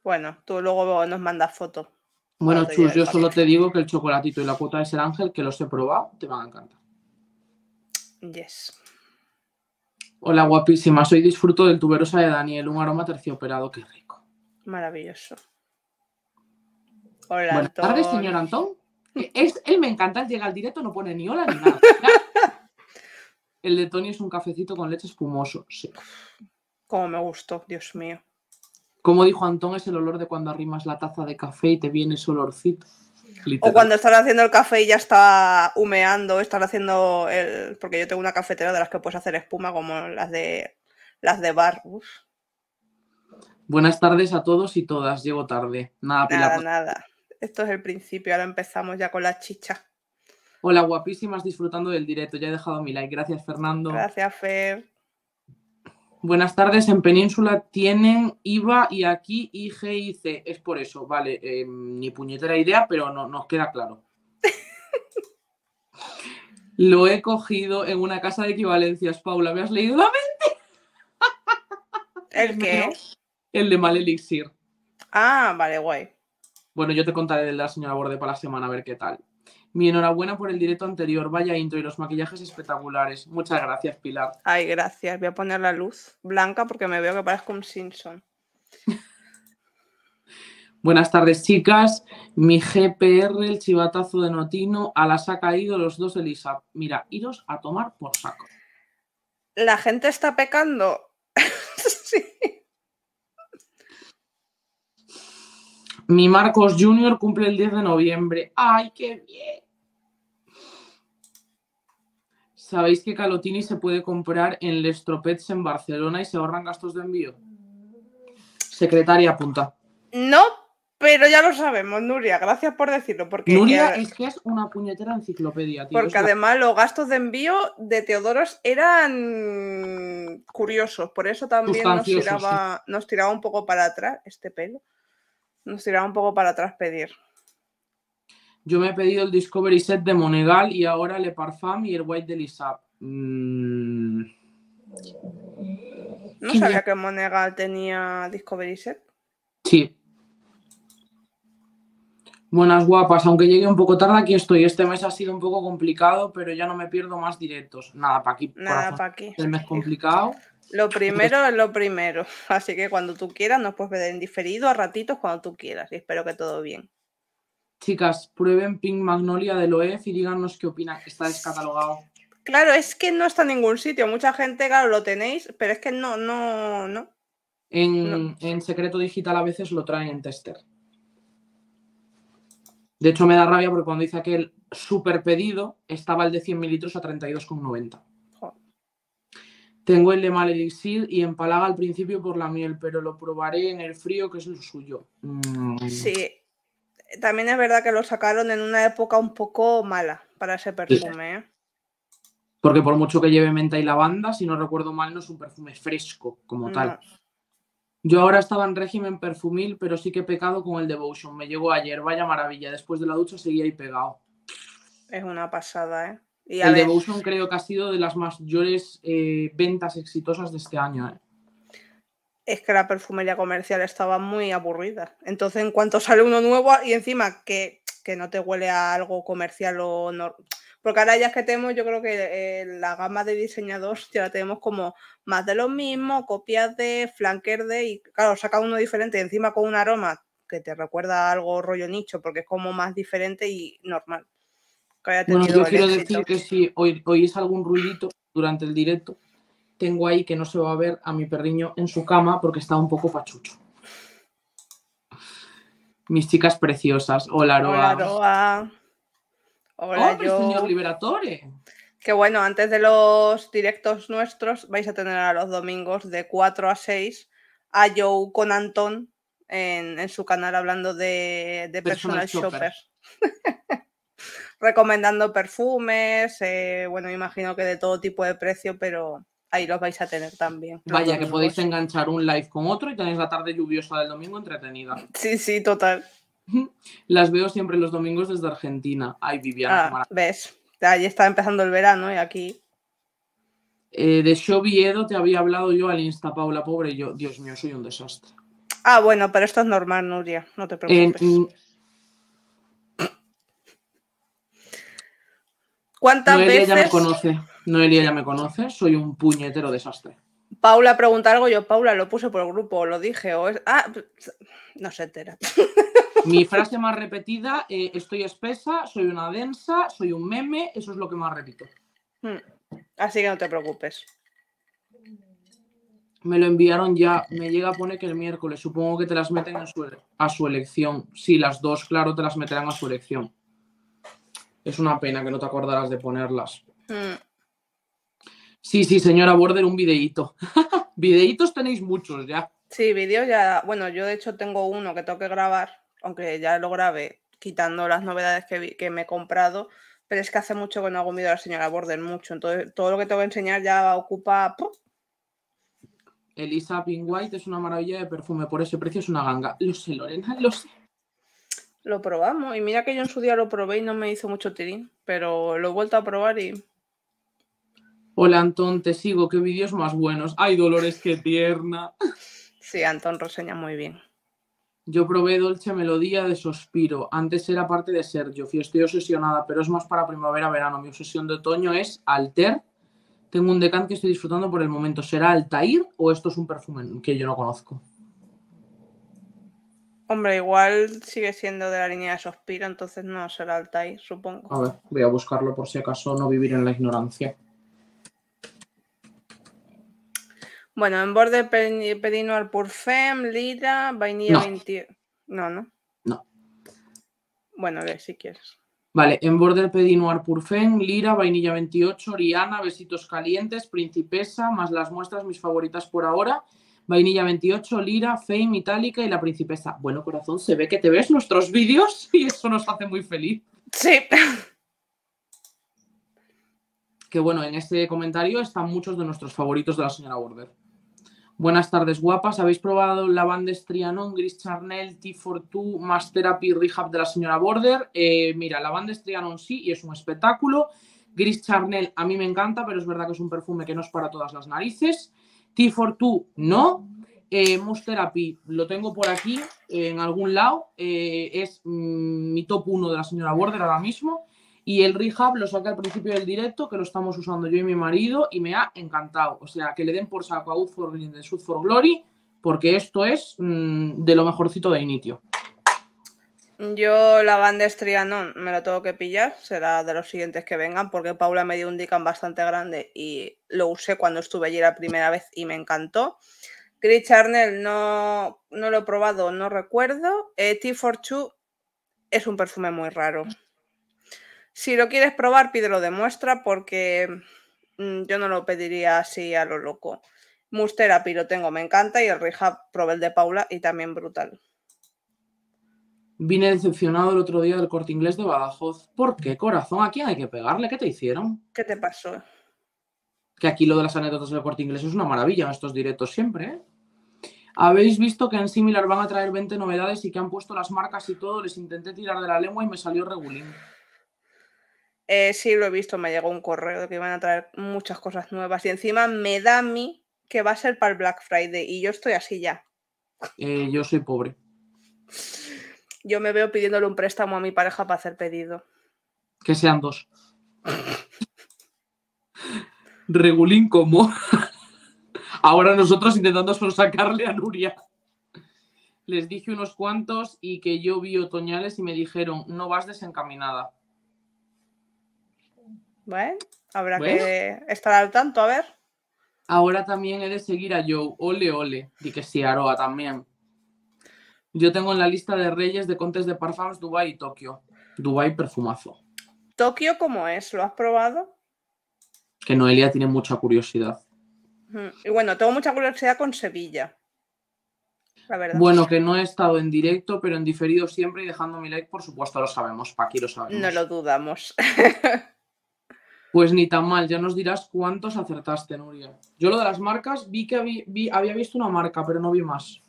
Bueno, tú luego nos mandas foto. Bueno, Chus, yo solo te digo que el chocolatito y la cuota de Ser Ángel, que los he probado, te van a encantar. Yes. Hola, guapísima. Soy disfruto del tuberosa de Daniel. Un aroma tercioperado, qué rico. Maravilloso. Hola, buenas tardes, señor Antón. Él me encanta, llega al directo, no pone ni hola ni nada. El de Tony es un cafecito con leche espumoso. Sí. Como me gustó, Dios mío. Como dijo Antón, es el olor de cuando arrimas la taza de café y te viene ese olorcito. Literal. O cuando estás haciendo el café y ya está humeando, estás haciendo el... Porque yo tengo una cafetera de las que puedes hacer espuma, como las de bar. Uf. Buenas tardes a todos y todas. Llego tarde. Nada, Pilar. Nada. Esto es el principio. Ahora empezamos ya con la chicha. Hola, guapísimas, disfrutando del directo. Ya he dejado mi like. Gracias, Fernando. Gracias, Fer. Buenas tardes. En Península tienen IVA y aquí IGIC. Es por eso. Vale, ni puñetera idea, pero no nos queda claro. Lo he cogido en una casa de equivalencias, Paula. ¿Me has leído la mente? ¿El qué? el de Mal Elixir. Ah, vale, guay. Bueno, yo te contaré de la señora Borde para la semana, a ver qué tal. Mi enhorabuena por el directo anterior. Vaya intro y los maquillajes espectaculares. Muchas gracias, Pilar. Ay, gracias. Voy a poner la luz blanca porque me veo que parezco un Simpson. Buenas tardes, chicas. Mi GPR, el chivatazo de Notino. A las ha caído los dos Elisa. Mira, iros a tomar por saco. La gente está pecando. Sí. Mi Marcos Junior cumple el 10 de noviembre. ¡Ay, qué bien! ¿Sabéis que Calotini se puede comprar en Les Tropez en Barcelona y se ahorran gastos de envío? Secretaria, apunta. No, pero ya lo sabemos, Nuria. Gracias por decirlo. Porque Nuria ya... es que es una puñetera enciclopedia, tío. Porque es además los gastos de envío de Teodoros eran curiosos. Por eso también nos tiraba un poco para atrás este pelo. Nos tiraba un poco para atrás pedir. Yo me he pedido el Discovery Set de Monegal y ahora Le Parfum y el White de Lisab. No sabía que Monegal tenía Discovery Set. Sí. Buenas guapas, aunque llegue un poco tarde, aquí estoy. Este mes ha sido un poco complicado, pero ya no me pierdo más directos. Nada, para aquí. Nada, para aquí. El mes complicado. Lo primero es lo primero, así que cuando tú quieras nos puedes ver en diferido a ratitos cuando tú quieras y espero que todo bien. Chicas, prueben Pink Magnolia de Loef y díganos qué opinan, que está descatalogado. Claro, es que no está en ningún sitio, mucha gente, claro, lo tenéis, pero es que no. En Secreto Digital a veces lo traen en tester. De hecho me da rabia porque cuando hice aquel super pedido estaba el de 100 mililitros a 32,90. Tengo el de Mal Elixir y empalaga al principio por la miel, pero lo probaré en el frío, que es lo suyo. Sí, también es verdad que lo sacaron en una época un poco mala para ese perfume. Sí. Porque por mucho que lleve menta y lavanda, si no recuerdo mal, no es un perfume fresco como tal. Yo ahora estaba en régimen perfumil, pero sí que he pecado con el Devotion. Me llegó ayer, vaya maravilla. Después de la ducha seguía ahí pegado. Es una pasada, ¿eh? Y el Devotion creo que ha sido de las mayores ventas exitosas de este año. Es que la perfumería comercial estaba muy aburrida. Entonces, en cuanto sale uno nuevo y encima que no te huele a algo comercial o no. Porque ahora ya es que tenemos, yo creo que la gama de diseñadores ya la tenemos como más de lo mismo, copias de, flanker de, y claro, saca uno diferente y encima con un aroma que te recuerda a algo rollo nicho, porque es como más diferente y normal. Bueno, yo quiero decir que si oís algún ruidito durante el directo, tengo ahí que no se va a ver a mi perriño en su cama porque está un poco pachucho. Mis chicas preciosas. Hola, Aroa. Hola, Aroa. Hola, yo. Señor Liberatore. Que bueno, antes de los directos nuestros vais a tener a los domingos de 4 a 6 a Joe con Antón en su canal hablando de personal shopper. Recomendando perfumes, bueno, imagino que de todo tipo de precio, pero ahí los vais a tener también. Vaya, que podéis enganchar un live con otro y tenéis la tarde lluviosa del domingo entretenida. Sí, sí, total. Las veo siempre los domingos desde Argentina. Ay, Viviana. Ah, ves, ahí está empezando el verano y aquí... de Shoviedo te había hablado yo al Insta, Paula, pobre yo. Dios mío, soy un desastre. Ah, bueno, pero esto es normal, Nuria, no te preocupes. ¿Cuántas veces? Noelia ya me conoce. Noelia ya me conoce. Soy un puñetero desastre. Paula pregunta algo. Yo, Paula, lo puse por el grupo, lo dije. O es... Ah, no se entera. Mi frase más repetida, estoy espesa, soy una densa, soy un meme. Eso es lo que más repito. Así que no te preocupes. Me lo enviaron ya. Me llega a poner que el miércoles. Supongo que te las meten a su elección. Sí, las dos, claro, te las meterán a su elección. Es una pena que no te acordarás de ponerlas. Sí, sí, señora Border, un videíto. Videitos tenéis muchos ya. Sí, vídeos ya. Bueno, yo de hecho tengo uno que tengo que grabar, aunque ya lo grabé, quitando las novedades que me he comprado. Pero es que hace mucho que no hago un vídeo a la señora Border, mucho. Entonces, todo lo que tengo que enseñar ya ocupa... ¡pum! Elisa Pink White es una maravilla de perfume. Por ese precio es una ganga. Lo sé, Lorena, lo sé. Lo probamos y mira que yo en su día lo probé y no me hizo mucho tirín, pero lo he vuelto a probar y... Hola Antón, te sigo, qué vídeos más buenos. Ay, Dolores, qué tierna. Sí, Antón reseña muy bien. Yo probé Dolce Melodía de Sospiro. Antes era parte de Sergio. Estoy obsesionada, pero es más para primavera-verano. Mi obsesión de otoño es Alter. Tengo un decant que estoy disfrutando por el momento. ¿Será Altair o esto es un perfume que yo no conozco? Hombre, igual sigue siendo de la línea de Sospiro, entonces no será Altair, supongo. A ver, voy a buscarlo por si acaso no vivir en la ignorancia. Bueno, en borde Pedino al Purfem, Lira, Vainilla no. 20... No, no. No. Bueno, a ver si quieres. Vale, en borde Pedino al Purfem, Lira, Vainilla 28, Oriana, Besitos Calientes, Principesa, más las muestras, mis favoritas por ahora. Vainilla 28, Lira, Fame, Itálica y la Principesa. Bueno, corazón, se ve que te ves nuestros vídeos y eso nos hace muy feliz. Sí. Que bueno, en este comentario están muchos de nuestros favoritos de la señora Border. Buenas tardes, guapas. ¿Habéis probado Lavandes Trianon, Gris Charnel, T42, más Therapy Rehab de la señora Border? Mira, Lavandes Trianon sí y es un espectáculo. Gris Charnel a mí me encanta, pero es verdad que es un perfume que no es para todas las narices. T42 no. Must Therapy lo tengo por aquí, en algún lado. Es mi top 1 de la señora Border ahora mismo. Y el Rehab lo saqué al principio del directo, que lo estamos usando yo y mi marido, y me ha encantado. O sea, que le den por saco a Out for Green de South for Glory, porque esto es de lo mejorcito de Initio. Yo la banda Trianon me lo tengo que pillar, será de los siguientes que vengan, porque Paula me dio un decant bastante grande y lo usé cuando estuve allí la primera vez y me encantó. Gris Charnel no lo he probado, no recuerdo. T42 es un perfume muy raro. Si lo quieres probar, pídelo de muestra porque yo no lo pediría así a lo loco. Must Therapy lo tengo, me encanta. Y el Rehab probé el de Paula y también brutal. Vine decepcionado el otro día del Corte Inglés de Badajoz. ¿Por qué, corazón? ¿A quién hay que pegarle? ¿Qué te hicieron? ¿Qué te pasó? Que aquí lo de las anécdotas del Corte Inglés es una maravilla en estos directos siempre, ¿eh? Habéis visto que en Similar van a traer 20 novedades y que han puesto las marcas y todo. Les intenté tirar de la lengua y me salió regulín. Sí, lo he visto, me llegó un correo de que iban a traer muchas cosas nuevas y encima me da a mí que va a ser para el Black Friday y yo estoy así ya. Yo soy pobre. Yo me veo pidiéndole un préstamo a mi pareja para hacer pedido. Que sean dos. Regulín como. Ahora nosotros intentando sacarle a Nuria. Les dije unos cuantos y que yo vi otoñales y me dijeron, no vas desencaminada. Bueno, habrá que estar al tanto, a ver. Ahora también he de seguir a Joe. Ole, ole. Y que sí, Aroa también. Yo tengo en la lista de Reyes de Contes de Parfums Dubai y Tokio. Dubai perfumazo. ¿Tokio cómo es? ¿Lo has probado? Que Noelia tiene mucha curiosidad. Y bueno, tengo mucha curiosidad con Sevilla. La verdad. Bueno, que no he estado en directo, pero en diferido siempre y dejando mi like, por supuesto, lo sabemos. Paqui, lo sabemos. No lo dudamos. Pues ni tan mal, ya nos dirás cuántos acertaste, Nuria. Yo lo de las marcas, vi que había visto una marca, pero no vi más.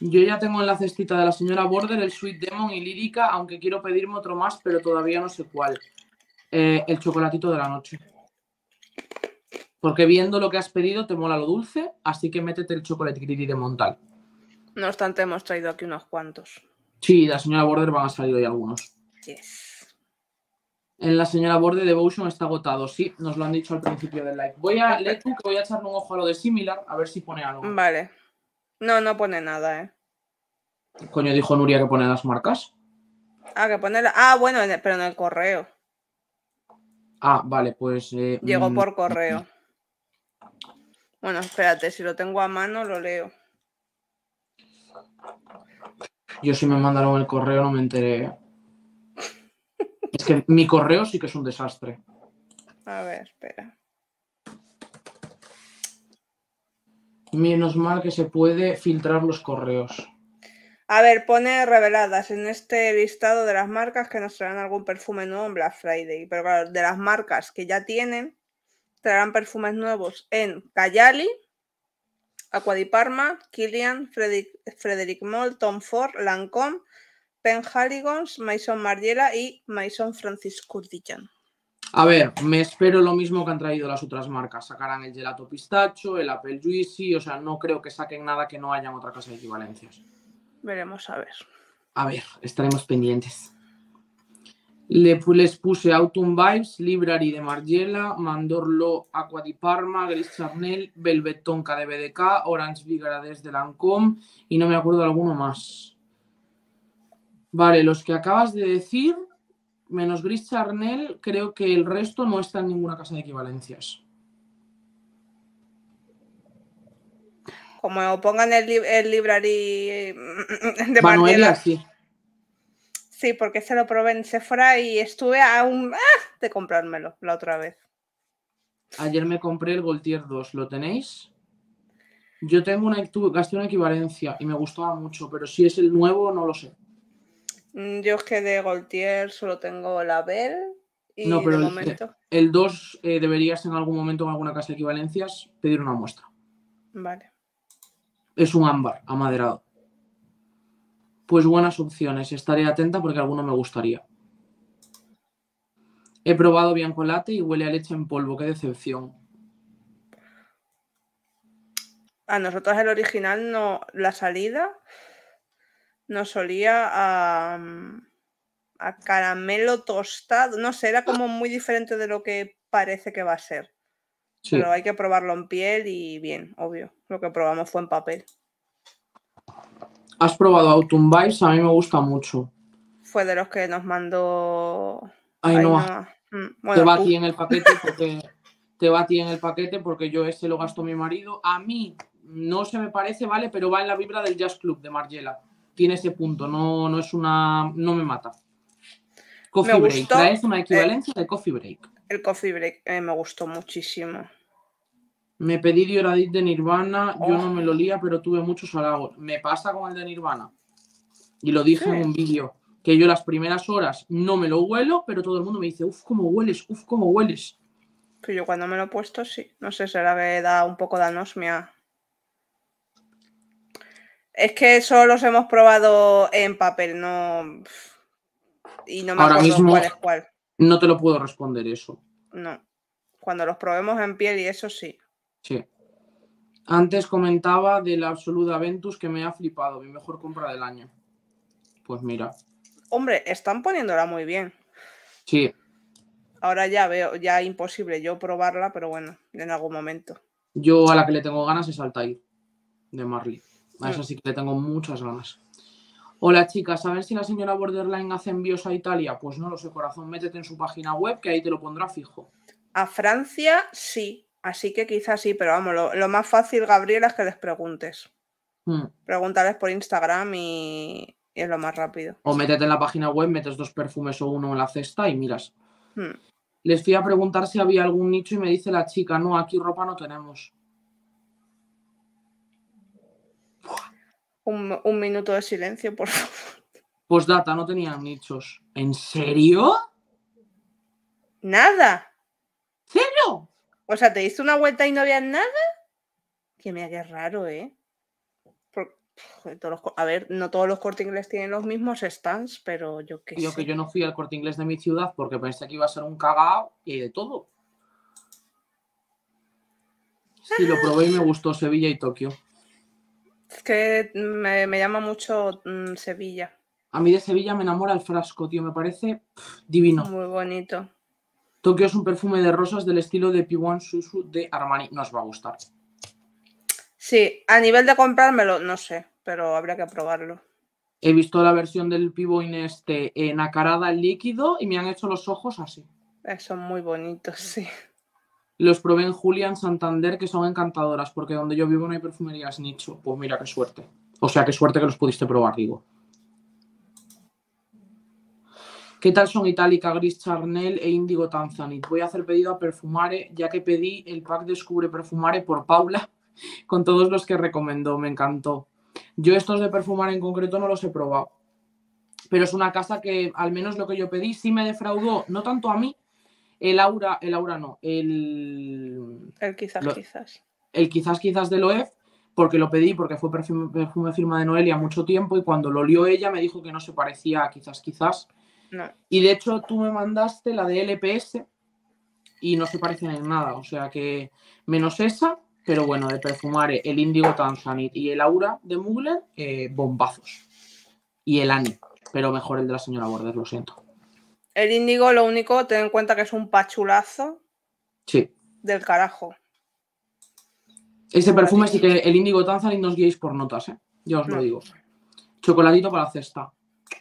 Yo ya tengo en la cestita de la señora Border el Sweet Demon y Lírica, aunque quiero pedirme otro más, pero todavía no sé cuál. El Chocolatito de la Noche. Porque viendo lo que has pedido, te mola lo dulce, así que métete el Chocolate Gritty de Montal. No obstante, hemos traído aquí unos cuantos. Sí, de la señora Border van a salir hoy algunos. Yes. En la señora Border Devotion está agotado. Sí, nos lo han dicho al principio del live. Voy a leer que voy a echarle un ojo a lo de Similar, a ver si pone algo. Vale. No, no pone nada, ¿eh? Coño, dijo Nuria que pone las marcas. Ah, que pone... Ah, bueno, pero en el correo. Ah, vale, pues... Llegó por correo. Bueno, espérate, si lo tengo a mano lo leo. Yo si me mandaron el correo no me enteré. Es que mi correo sí que es un desastre. A ver, espera. Menos mal que se puede filtrar los correos. A ver, pone reveladas en este listado de las marcas que nos traerán algún perfume nuevo en Black Friday. Pero claro, de las marcas que ya tienen, traerán perfumes nuevos en Cayali, Acqua di Parma, Kilian, Frederic Moll, Tom Ford, Lancôme, Penn Harigons, Maison Margiela y Maison Francis Kurdijan. A ver, me espero lo mismo que han traído las otras marcas. Sacarán el gelato pistacho, el apple juicy, o sea, no creo que saquen nada que no haya en otra casa de equivalencias. Veremos, a ver. A ver, estaremos pendientes. Les puse Autumn Vibes, Library de Margiela, Mandorlo Aqua di Parma, Gris Charnel, Velvet Tonka de BDK, Orange Vigarades de Lancôme y no me acuerdo de alguno más. Vale, los que acabas de decir, menos Gris Charnel, creo que el resto no está en ninguna casa de equivalencias. Como pongan el Library de Margiela. Sí. Sí, porque se lo probé en Sephora y estuve aún de comprármelo la otra vez. Ayer me compré el Gaultier 2, ¿lo tenéis? Yo tengo gasté una equivalencia y me gustaba mucho, pero si es el nuevo no lo sé. Yo es que de Gaultier solo tengo la Bell y no, pero de momento... El 2 deberías en algún momento en alguna casa de equivalencias pedir una muestra. Vale. Es un ámbar amaderado. Pues buenas opciones, estaré atenta porque alguno me gustaría. He probado Bianco Latte y huele a leche en polvo, qué decepción. A nosotros el original no, la salida nos solía a caramelo tostado, no sé, era como muy diferente de lo que parece que va a ser. Sí. Pero hay que probarlo en piel y bien, obvio, lo que probamos fue en papel. ¿Has probado Autumn Vibes? A mí me gusta mucho. Fue de los que nos mandó... Ainhoa. Bueno, te va a ti en el paquete porque... yo ese lo gastó mi marido. A mí no se me parece, ¿vale? Pero va en la vibra del Jazz Club de Margiela. Tiene ese punto. No, no es una... No me mata. Coffee me Break. Traes una equivalencia de Coffee Break. El Coffee Break me gustó muchísimo. Me pedí Dioradit de Nirvana, yo no me lo lía, pero tuve muchos halagos. Me pasa con el de Nirvana. Y lo dije en un vídeo, que yo las primeras horas no me lo huelo, pero todo el mundo me dice, uff, cómo hueles, uff, cómo hueles. Pero yo cuando me lo he puesto, sí. No sé, será que da un poco de anosmia. Es que solo los hemos probado en papel, no... Y no me acuerdo mismo, cuál es cuál. No te lo puedo responder eso. No. Cuando los probemos en piel y eso sí. Sí. Antes comentaba de la Absoluta Ventus que me ha flipado. Mi mejor compra del año. Pues mira. Hombre, están poniéndola muy bien. Sí. Ahora ya veo, ya imposible yo probarla, pero bueno, en algún momento. Yo a la que le tengo ganas es Altair, de Marley. A esa sí que le tengo muchas ganas. Hola chicas, ¿saben si la señora Borderline hace envíos a Italia? Pues no lo sé, corazón, métete en su página web que ahí te lo pondrá fijo. A Francia sí. Así que quizás sí, pero vamos, lo más fácil, Gabriela, es que les preguntes. Pregúntales por Instagram y es lo más rápido. O métete en la página web, metes 2 perfumes o uno en la cesta y miras. Les fui a preguntar si había algún nicho y me dice la chica, no, aquí ropa no tenemos. Un minuto de silencio, por favor. Postdata, no tenían nichos. ¿En serio? Nada. ¿Cero? O sea, ¿te diste una vuelta y no había nada? Que mira, qué raro, ¿eh? A ver, no todos los Corte Inglés tienen los mismos stands, pero yo qué sé. Yo que yo no fui al Corte Inglés de mi ciudad porque pensé que iba a ser un cagao y de todo. Sí, lo probé y me gustó Sevilla y Tokio. Es que me llama mucho Sevilla. A mí de Sevilla me enamora el frasco, tío. Me parece divino. Muy bonito. Tokio es un perfume de rosas del estilo de P1 Susu de Armani. Nos va a gustar. Sí, a nivel de comprármelo, no sé, pero habrá que probarlo. He visto la versión del P1 en acarada líquido y me han hecho los ojos así. Son muy bonitos, sí. Los probé en Julia, en Santander, que son encantadoras, porque donde yo vivo no hay perfumerías nicho. Pues mira, qué suerte. O sea, qué suerte que los pudiste probar, digo. ¿Qué tal son Itálica, Gris Charnel e Índigo Tanzanite? Voy a hacer pedido a Perfumare, ya que pedí el pack Descubre Perfumare por Paula, con todos los que recomendó, me encantó. Yo estos de Perfumare en concreto no los he probado, pero es una casa que, al menos lo que yo pedí, sí me defraudó, no tanto a mí, el quizás de Loeb, porque lo pedí, porque fue perfume firma de Noelia mucho tiempo y cuando lo olió ella me dijo que no se parecía a Quizás, Quizás. No. Y de hecho tú me mandaste la de LPS y no se parecen en nada, o sea que menos esa, pero bueno, de Perfumare, el Índigo Tanzanite y el Aura de Mugler, bombazos. Y el Ani, pero mejor el de la señora Border, lo siento. El Índigo, lo único, ten en cuenta que es un pachulazo. Sí. Del carajo. Este perfume sí que el Índigo Tanzanite nos guiéis por notas, ¿eh? Ya os lo digo. Chocoladito para la cesta.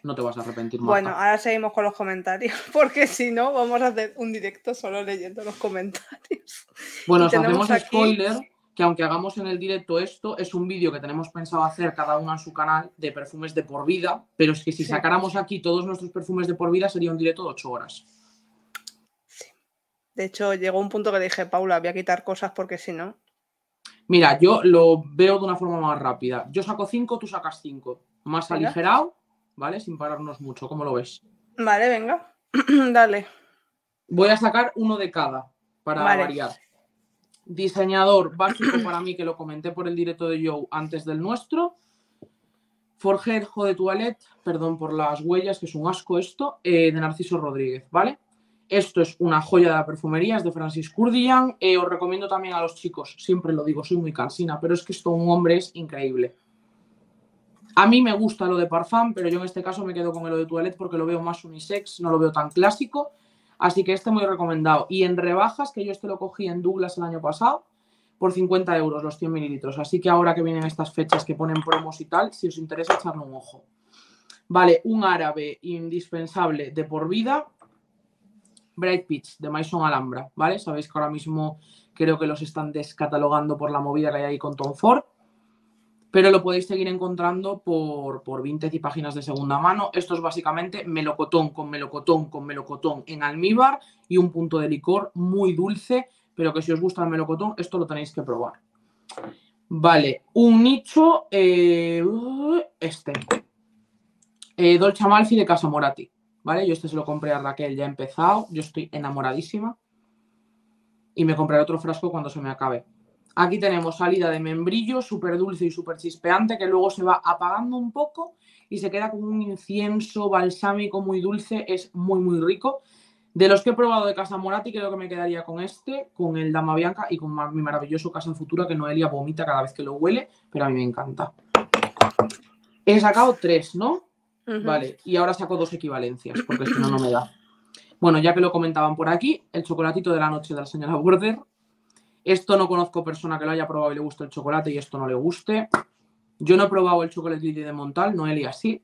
No te vas a arrepentir, Marta. Bueno, ahora seguimos con los comentarios, porque si no, vamos a hacer un directo solo leyendo los comentarios. Bueno, os hacemos aquí... spoiler, que aunque hagamos en el directo esto, es un vídeo que tenemos pensado hacer cada uno en su canal de perfumes de por vida, pero es que si sacáramos aquí todos nuestros perfumes de por vida sería un directo de 8 horas. Sí. De hecho, llegó un punto que dije, Paula, voy a quitar cosas porque si no... Mira, yo lo veo de una forma más rápida. Yo saco 5, tú sacas 5. Más aligerado, ¿vale? Sin pararnos mucho, ¿cómo lo ves? Vale, venga. Dale. Voy a sacar uno de cada para variar. Diseñador básico para mí, que lo comenté por el directo de Joe antes del nuestro. Forger Eau de Toilette, perdón por las huellas, que es un asco esto, de Narciso Rodríguez, ¿vale? Esto es una joya de la perfumería, es de Francis Kurdian. Os recomiendo también a los chicos, siempre lo digo, soy muy cansina, pero es que esto un hombre es increíble. A mí me gusta lo de Parfum, pero yo en este caso me quedo con el Eau de Toilette porque lo veo más unisex, no lo veo tan clásico. Así que este muy recomendado. Y en rebajas, que yo este lo cogí en Douglas el año pasado, por 50 euros los 100 mililitros. Así que ahora que vienen estas fechas que ponen promos y tal, si os interesa echarle un ojo. Vale, un árabe indispensable de por vida... Bright Peach, de Maison Alhambra, ¿vale? Sabéis que ahora mismo creo que los están descatalogando por la movida que hay ahí con Tom Ford, pero lo podéis seguir encontrando por Vinted y páginas de segunda mano. Esto es básicamente melocotón con melocotón con melocotón en almíbar y un punto de licor muy dulce, pero que si os gusta el melocotón, esto lo tenéis que probar. Vale, un nicho, Dolce Amalfi de Casa Moratti. ¿Vale? Yo este se lo compré a Raquel, ya he empezado. Yo estoy enamoradísima. Y me compraré otro frasco cuando se me acabe. Aquí tenemos salida de membrillo, súper dulce y súper chispeante, que luego se va apagando un poco y se queda como un incienso balsámico muy dulce. Es muy, muy rico. De los que he probado de Casa Moratti, creo que me quedaría con este, con el Dama Bianca y con mi maravilloso Casa Futura, que Noelia vomita cada vez que lo huele, pero a mí me encanta. He sacado 3, ¿no? Vale, y ahora saco 2 equivalencias, porque si no, no me da. Bueno, ya que lo comentaban por aquí, el chocolatito de la noche de la señora Border. Esto no conozco persona que lo haya probado y le guste el chocolate y esto no le guste. Yo no he probado el chocolatito de Montal, Noelia sí.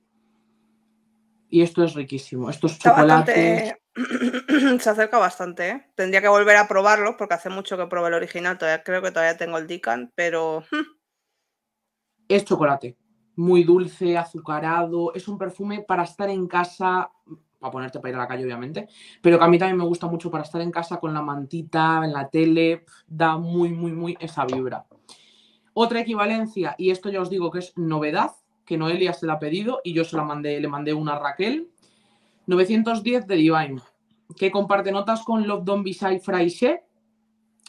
Y esto es riquísimo. Esto es chocolate. Bastante... Se acerca bastante, ¿eh? Tendría que volver a probarlo, porque hace mucho que probé el original. Todavía, creo que todavía tengo el Decan, pero... Es chocolate. Muy dulce, azucarado, es un perfume para estar en casa, para ponerte para ir a la calle obviamente, pero que a mí también me gusta mucho para estar en casa con la mantita, en la tele, da muy, muy, muy esa vibra. Otra equivalencia, y esto ya os digo que es novedad, que Noelia se la ha pedido y yo se la mandé, le mandé una a Raquel, 910 de Divine, que comparte notas con Love Don't Beside Fraise,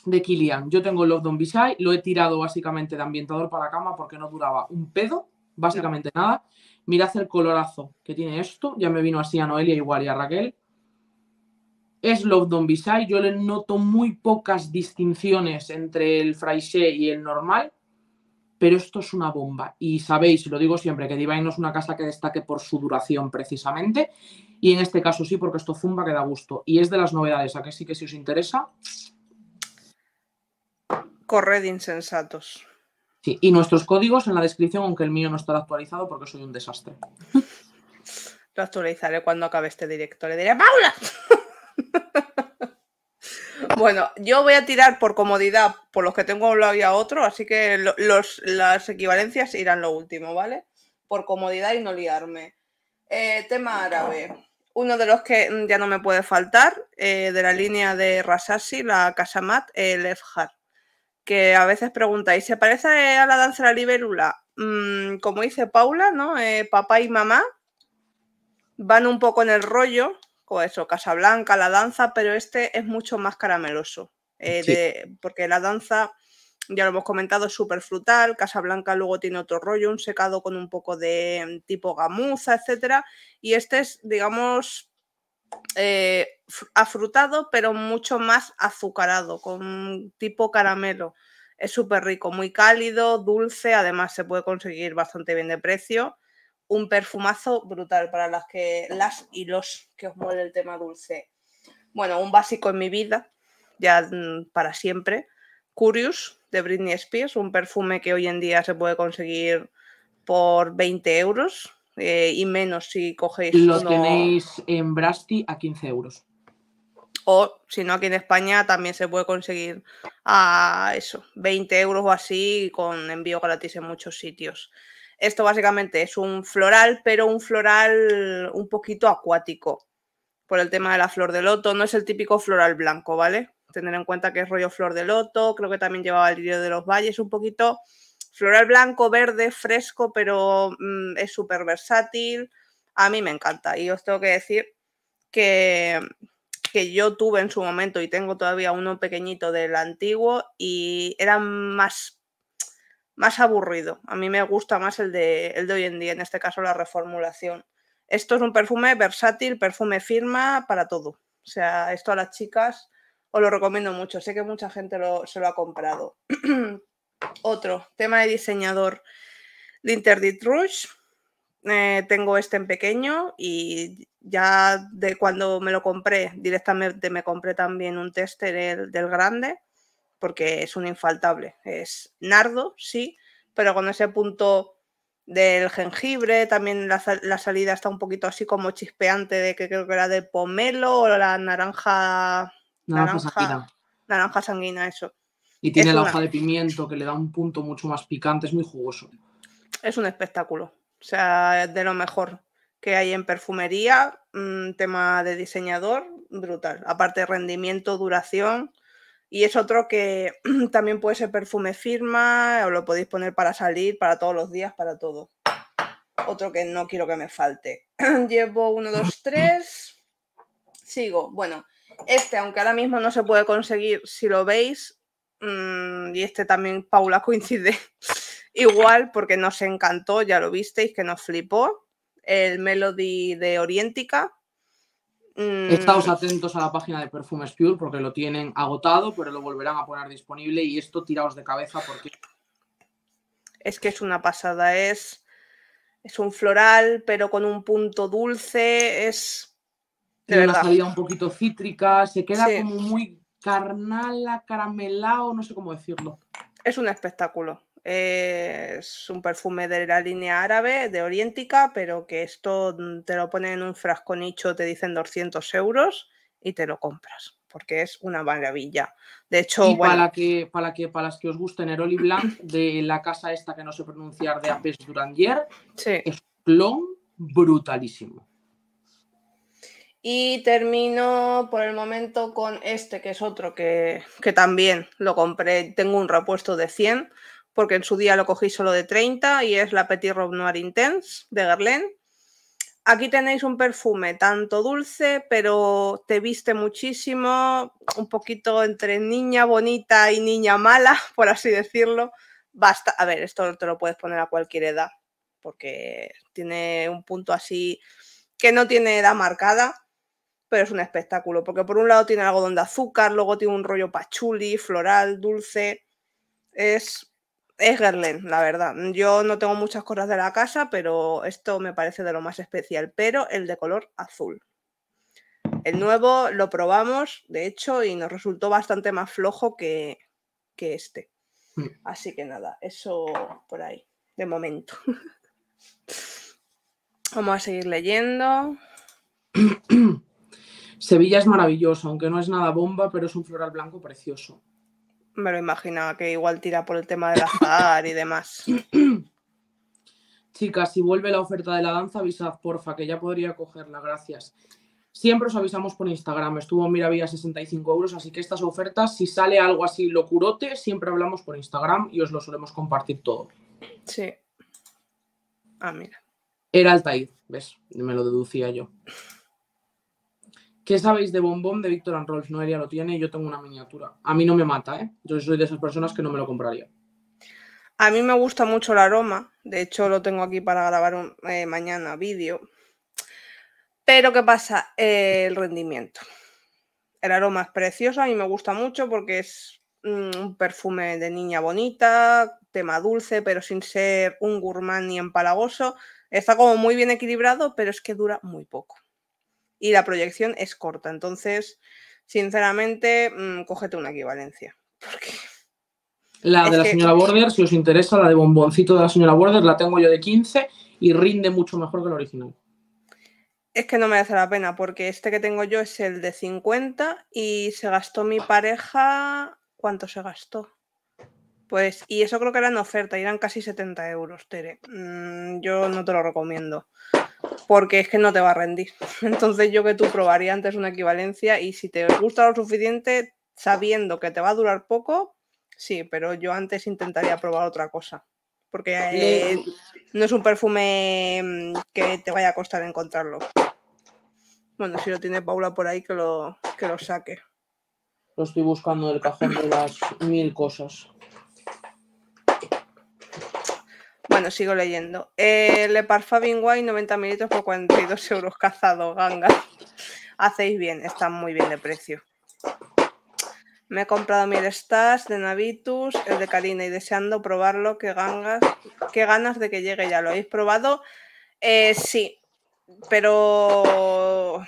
de Kilian. Yo tengo Love Don't Beside, lo he tirado básicamente de ambientador para cama porque no duraba un pedo, básicamente nada. Mirad el colorazo que tiene esto. Ya me vino así a Noelia igual y a Raquel. Es Love Don't Beside. Yo le noto muy pocas distinciones entre el Fraise y el normal. Pero esto es una bomba. Y sabéis, lo digo siempre, que Divine no es una casa que destaque por su duración precisamente. Y en este caso sí, porque esto zumba que da gusto. Y es de las novedades. A que sí que si os interesa. Corred insensatos. Sí, y nuestros códigos en la descripción, aunque el mío no estará actualizado porque soy un desastre. Lo actualizaré cuando acabe este directo. Le diré, ¡Paula! Bueno, yo voy a tirar por comodidad por los que tengo a un lado y a otro, así que las equivalencias irán lo último, ¿vale? Por comodidad y no liarme. Tema árabe. Uno de los que ya no me puede faltar, de la línea de Rasasi, la Kasamat, el Efjar. Que a veces preguntáis, ¿se parece a la danza de la libélula? Como dice Paula, ¿no? Papá y mamá van un poco en el rollo, como eso, Casablanca, la danza, pero este es mucho más carameloso. Sí. Porque la danza, ya lo hemos comentado, es súper frutal, Casablanca luego tiene otro rollo, un secado con un poco de tipo gamuza, etcétera. Y este es, digamos, afrutado, pero mucho más azucarado, con tipo caramelo. Es súper rico, muy cálido, dulce, además se puede conseguir bastante bien de precio. Un perfumazo brutal para las y los que os mueve el tema dulce. Bueno, un básico en mi vida, ya para siempre. Curious, de Britney Spears, un perfume que hoy en día se puede conseguir por 20 euros, y menos si cogéis uno... Lo tenéis en Brasti a 15 euros. O, si no, aquí en España también se puede conseguir a eso, 20 euros o así, con envío gratis en muchos sitios. Esto básicamente es un floral, pero un floral un poquito acuático, por el tema de la flor de loto. No es el típico floral blanco, ¿vale? Tener en cuenta que es rollo flor de loto, creo que también llevaba el lirio de los valles, un poquito floral blanco, verde, fresco, pero es súper versátil. A mí me encanta, y os tengo que decir que yo tuve en su momento, y tengo todavía uno pequeñito del antiguo, y era más aburrido. A mí me gusta más el de hoy en día, en este caso la reformulación. Esto es un perfume versátil, perfume firma para todo. O sea, esto a las chicas os lo recomiendo mucho. Sé que mucha gente se lo ha comprado. Otro, tema de diseñador. L'Interdit Rouge. Tengo este en pequeño, y ya de cuando me lo compré, directamente me compré también un tester del grande, porque es un infaltable. Es nardo, sí, pero con ese punto del jengibre. También la salida está un poquito así como chispeante, de que creo que era de pomelo o la naranja sanguina, eso. Y tiene la hoja de pimiento que le da un punto mucho más picante, es muy jugoso. Es un espectáculo, o sea, de lo mejor que hay en perfumería. Tema de diseñador, brutal. Aparte, rendimiento, duración. Y es otro que también puede ser perfume firma, o lo podéis poner para salir, para todos los días, para todo. Otro que no quiero que me falte. Llevo 1, 2, 3. Sigo. Bueno, este, aunque ahora mismo no se puede conseguir, si lo veis, y este también, Paula, coincide igual, porque nos encantó, ya lo visteis, que nos flipó. El Melody de Oriéntica. Estáos atentos a la página de Perfumes Pure, porque lo tienen agotado, pero lo volverán a poner disponible, y esto tiraos de cabeza porque... Es que es una pasada, es un floral, pero con un punto dulce, es... Tiene una salida un poquito cítrica, se queda como muy carnal, acaramelado, no sé cómo decirlo. Es un espectáculo. Es un perfume de la línea árabe, de Oriéntica, pero que esto te lo ponen en un frasco nicho, te dicen 200 euros y te lo compras, porque es una maravilla. De hecho, y bueno, para las que os gusten, Neroli Blanc, de la casa esta que no sé pronunciar, de Apes Durangier, sí, es un clon brutalísimo. Y termino por el momento con este, que es otro que también lo compré. Tengo un repuesto de 100, porque en su día lo cogí solo de 30, y es la Petit Robe Noir Intense, de Guerlain. Aquí tenéis un perfume tanto dulce, pero te viste muchísimo, un poquito entre niña bonita y niña mala, por así decirlo. Basta, a ver, esto te lo puedes poner a cualquier edad, porque tiene un punto así que no tiene edad marcada, pero es un espectáculo, porque por un lado tiene algodón de azúcar, luego tiene un rollo pachuli, floral, dulce. Es Guerlain, la verdad. Yo no tengo muchas cosas de la casa, pero esto me parece de lo más especial. Pero el de color azul, el nuevo, lo probamos, de hecho, y nos resultó bastante más flojo que este. Así que nada, eso por ahí, de momento. Vamos a seguir leyendo. Sevilla es maravilloso, aunque no es nada bomba, pero es un floral blanco precioso. Me lo imaginaba, que igual tira por el tema del azar y demás. Chicas, si vuelve la oferta de la danza, avisad, porfa, que ya podría cogerla, gracias. Siempre os avisamos por Instagram. Estuvo en Miravilla 65 euros, así que estas ofertas, si sale algo así locurote, siempre hablamos por Instagram y os lo solemos compartir todo. Sí. Ah, mira. Era Altair, ¿ves? Me lo deducía yo. ¿Qué sabéis de Bombón de Victor & Rolf? Noelia lo tiene y yo tengo una miniatura. A mí no me mata, ¿eh? Yo soy de esas personas que no me lo compraría. A mí me gusta mucho el aroma. De hecho, lo tengo aquí para grabar mañana vídeo. Pero ¿qué pasa? El rendimiento. El aroma es precioso, a mí me gusta mucho porque es un perfume de niña bonita, tema dulce, pero sin ser un gourmand ni empalagoso. Está como muy bien equilibrado, pero es que dura muy poco. Y la proyección es corta, entonces, sinceramente, cógete una equivalencia. Porque la de la señora Border, si os interesa, la de bomboncito de la señora Border, la tengo yo de 15 y rinde mucho mejor que la original. Es que no merece la pena, porque este que tengo yo es el de 50 y se gastó mi pareja... ¿Cuánto se gastó? Pues, y eso creo que era en oferta, y eran casi 70 euros, Tere. Yo no te lo recomiendo, porque es que no te va a rendir. Entonces yo que tú probaría antes una equivalencia, y si te gusta lo suficiente, sabiendo que te va a durar poco, sí, pero yo antes intentaría probar otra cosa. Porque no es un perfume que te vaya a costar encontrarlo. Bueno, si lo tiene Paula por ahí, que lo saque. Lo estoy buscando en el cajón de las mil cosas. Bueno, sigo leyendo. Le Parfum Wine 90 ml por 42 euros cazado, ganga. Hacéis bien, están muy bien de precio. Me he comprado mi Stas de Navitus, el de Karina, y deseando probarlo. Qué ganas de que llegue ya. ¿Lo habéis probado? Sí, pero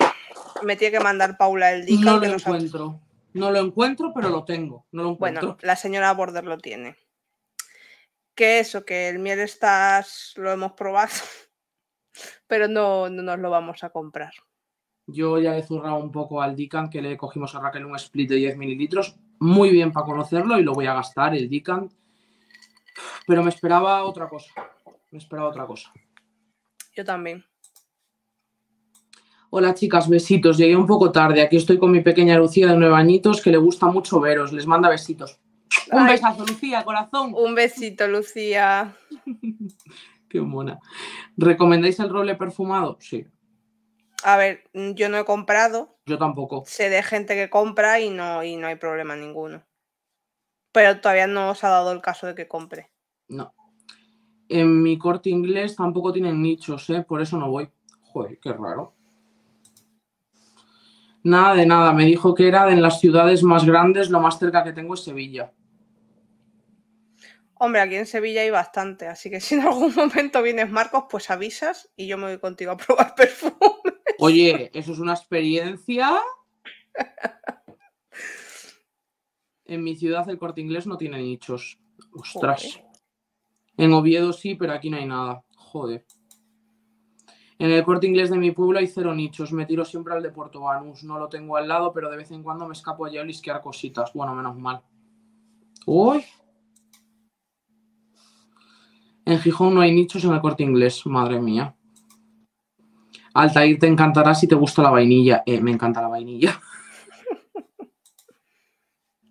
me tiene que mandar Paula el Dica. No lo encuentro. No lo encuentro, pero lo tengo. No lo encuentro. Bueno, la señora Border lo tiene. Que eso, que el miel Stas lo hemos probado, pero no nos lo vamos a comprar. Yo ya he zurrado un poco al Dican, que le cogimos a Raquel un split de 10 mililitros. Muy bien para conocerlo y lo voy a gastar, el Dican. Pero me esperaba otra cosa. Yo también. Hola chicas, besitos. Llegué un poco tarde. Aquí estoy con mi pequeña Lucía de 9 añitos, que le gusta mucho veros. Les manda besitos. Un besazo, Lucía, corazón. Un besito, Lucía. Qué mona. ¿Recomendáis el roble perfumado? Sí. A ver, yo no he comprado. Yo tampoco. Sé de gente que compra y no hay problema ninguno. Pero todavía no os ha dado el caso de que compre. No. En mi Corte Inglés tampoco tienen nichos, ¿eh? Por eso no voy. Joder, qué raro. Nada de nada. Me dijo que era de en las ciudades más grandes. Lo más cerca que tengo es Sevilla. Hombre, aquí en Sevilla hay bastante, así que si en algún momento vienes, Marcos, pues avisas y yo me voy contigo a probar perfumes. Oye, eso es una experiencia. En mi ciudad el Corte Inglés no tiene nichos. Ostras. Joder. En Oviedo sí, pero aquí no hay nada. Joder. En el Corte Inglés de mi pueblo hay 0 nichos. Me tiro siempre al de Puerto Banús. No lo tengo al lado, pero de vez en cuando me escapo allá a lisquear cositas. Bueno, menos mal. Uy. En Gijón no hay nichos en el Corte Inglés, madre mía. Altair, te encantará si te gusta la vainilla. Me encanta la vainilla.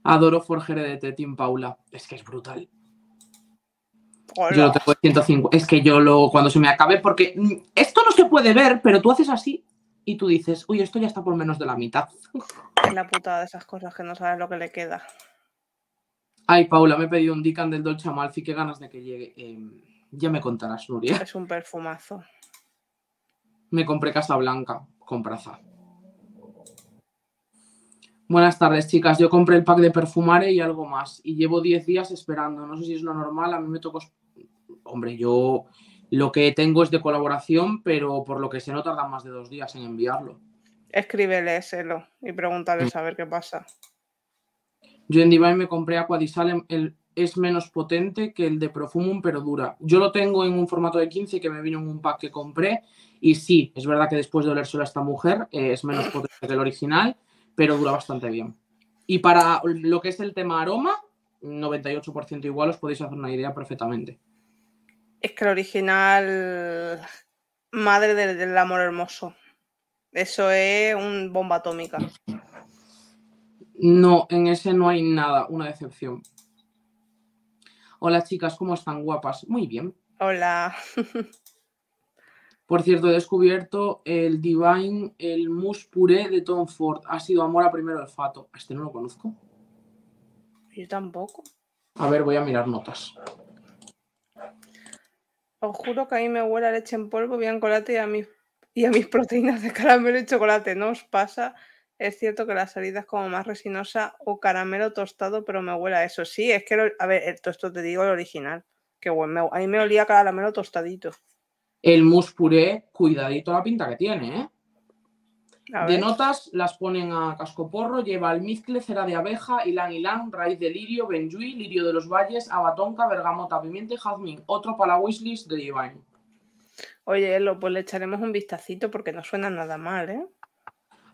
Adoro Forjere de Tetin, Paula. Es que es brutal. Hola. Yo lo tengo de 150. Es que yo lo... Cuando se me acabe, porque... Esto no se puede ver, pero tú haces así y tú dices, uy, esto ya está por menos de la mitad. Es la putada de esas cosas que no sabes lo que le queda. Ay, Paula, me he pedido un Dican del Dolce Amalfi. Qué ganas de que llegue. Ya me contarás, Nuria. Es un perfumazo. Me compré Casablanca con Praza. Buenas tardes, chicas. Yo compré el pack de Perfumare y algo más. Y llevo 10 días esperando. No sé si es lo normal. A mí me tocó... Hombre, yo lo que tengo es de colaboración, pero por lo que sé no tardan más de 2 días en enviarlo. Escríbeles, Elo, y pregúntales a ver qué pasa. Yo en Divine me compré Aqua di Sale, es menos potente que el de Profumum, pero dura. Yo lo tengo en un formato de 15 que me vino en un pack que compré. Y sí, es verdad que después de oler solo a esta mujer es menos potente que el original, pero dura bastante bien. Y para lo que es el tema aroma, 98% igual, os podéis hacer una idea perfectamente. Es que el original, madre del amor hermoso. Eso es un bomba atómica. No, en ese no hay nada, una decepción. Hola chicas, ¿cómo están? Guapas. Muy bien. Hola. Por cierto, he descubierto el Divine, el Mousse Puré de Tom Ford. Ha sido amor a primer olfato. Este no lo conozco. Yo tampoco. A ver, voy a mirar notas. Os juro que a mí me huele a leche en polvo, biancolate y a mí... y a mis proteínas de caramelo y chocolate. ¿No os pasa? Es cierto que la salida es como más resinosa o caramelo tostado, pero me huele a eso. Sí, es que, a ver, esto te digo el original. Qué bueno, a mí me olía caramelo tostadito. El mousse puré, cuidadito la pinta que tiene, ¿eh? De notas las ponen a cascoporro, lleva almizcle, cera de abeja, ylang ylang, raíz de lirio, benjuí, lirio de los valles, abatonca, bergamota, pimienta y jazmín. Otro para la wishlist de Divine. Oye, Elo, pues le echaremos un vistacito porque no suena nada mal, ¿eh?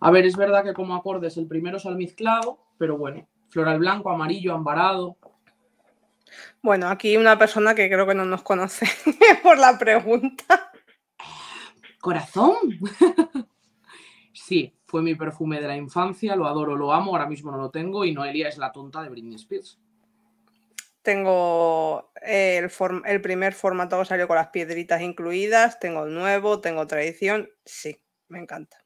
A ver, es verdad que como acordes el primero es almizclado, pero bueno, floral blanco, amarillo, ambarado. Bueno, aquí una persona que creo que no nos conoce por la pregunta. Corazón. Sí, fue mi perfume de la infancia, lo adoro, lo amo, ahora mismo no lo tengo y Noelia es la tonta de Britney Spears. Tengo el primer formato que salió con las piedritas incluidas, tengo el nuevo, tengo tradición, sí, me encanta.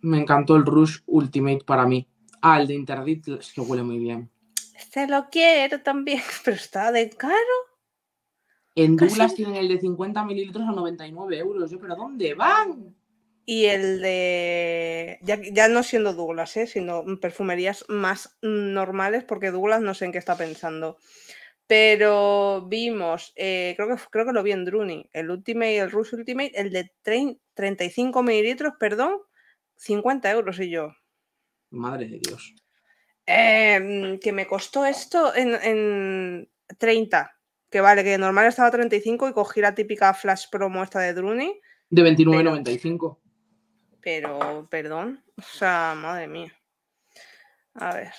Me encantó el Rush Ultimate para mí. Ah, el de Interdit es que huele muy bien. Se lo quiero también, pero está de caro. En Douglas tienen el de 50 mililitros a 99 euros. Yo, ¿pero dónde van? Y el de... Ya no siendo Douglas, ¿eh? Sino perfumerías más normales, porque Douglas no sé en qué está pensando. Pero vimos, creo que lo vi en Druni, el Ultimate, el Rush Ultimate, el de 35 mililitros, perdón, 50 euros y yo. Madre de Dios. Que me costó esto en 30. Que vale, que normal estaba 35 y cogí la típica flash promo esta de Druni. De 29,95. Pero, perdón. O sea, madre mía. A ver.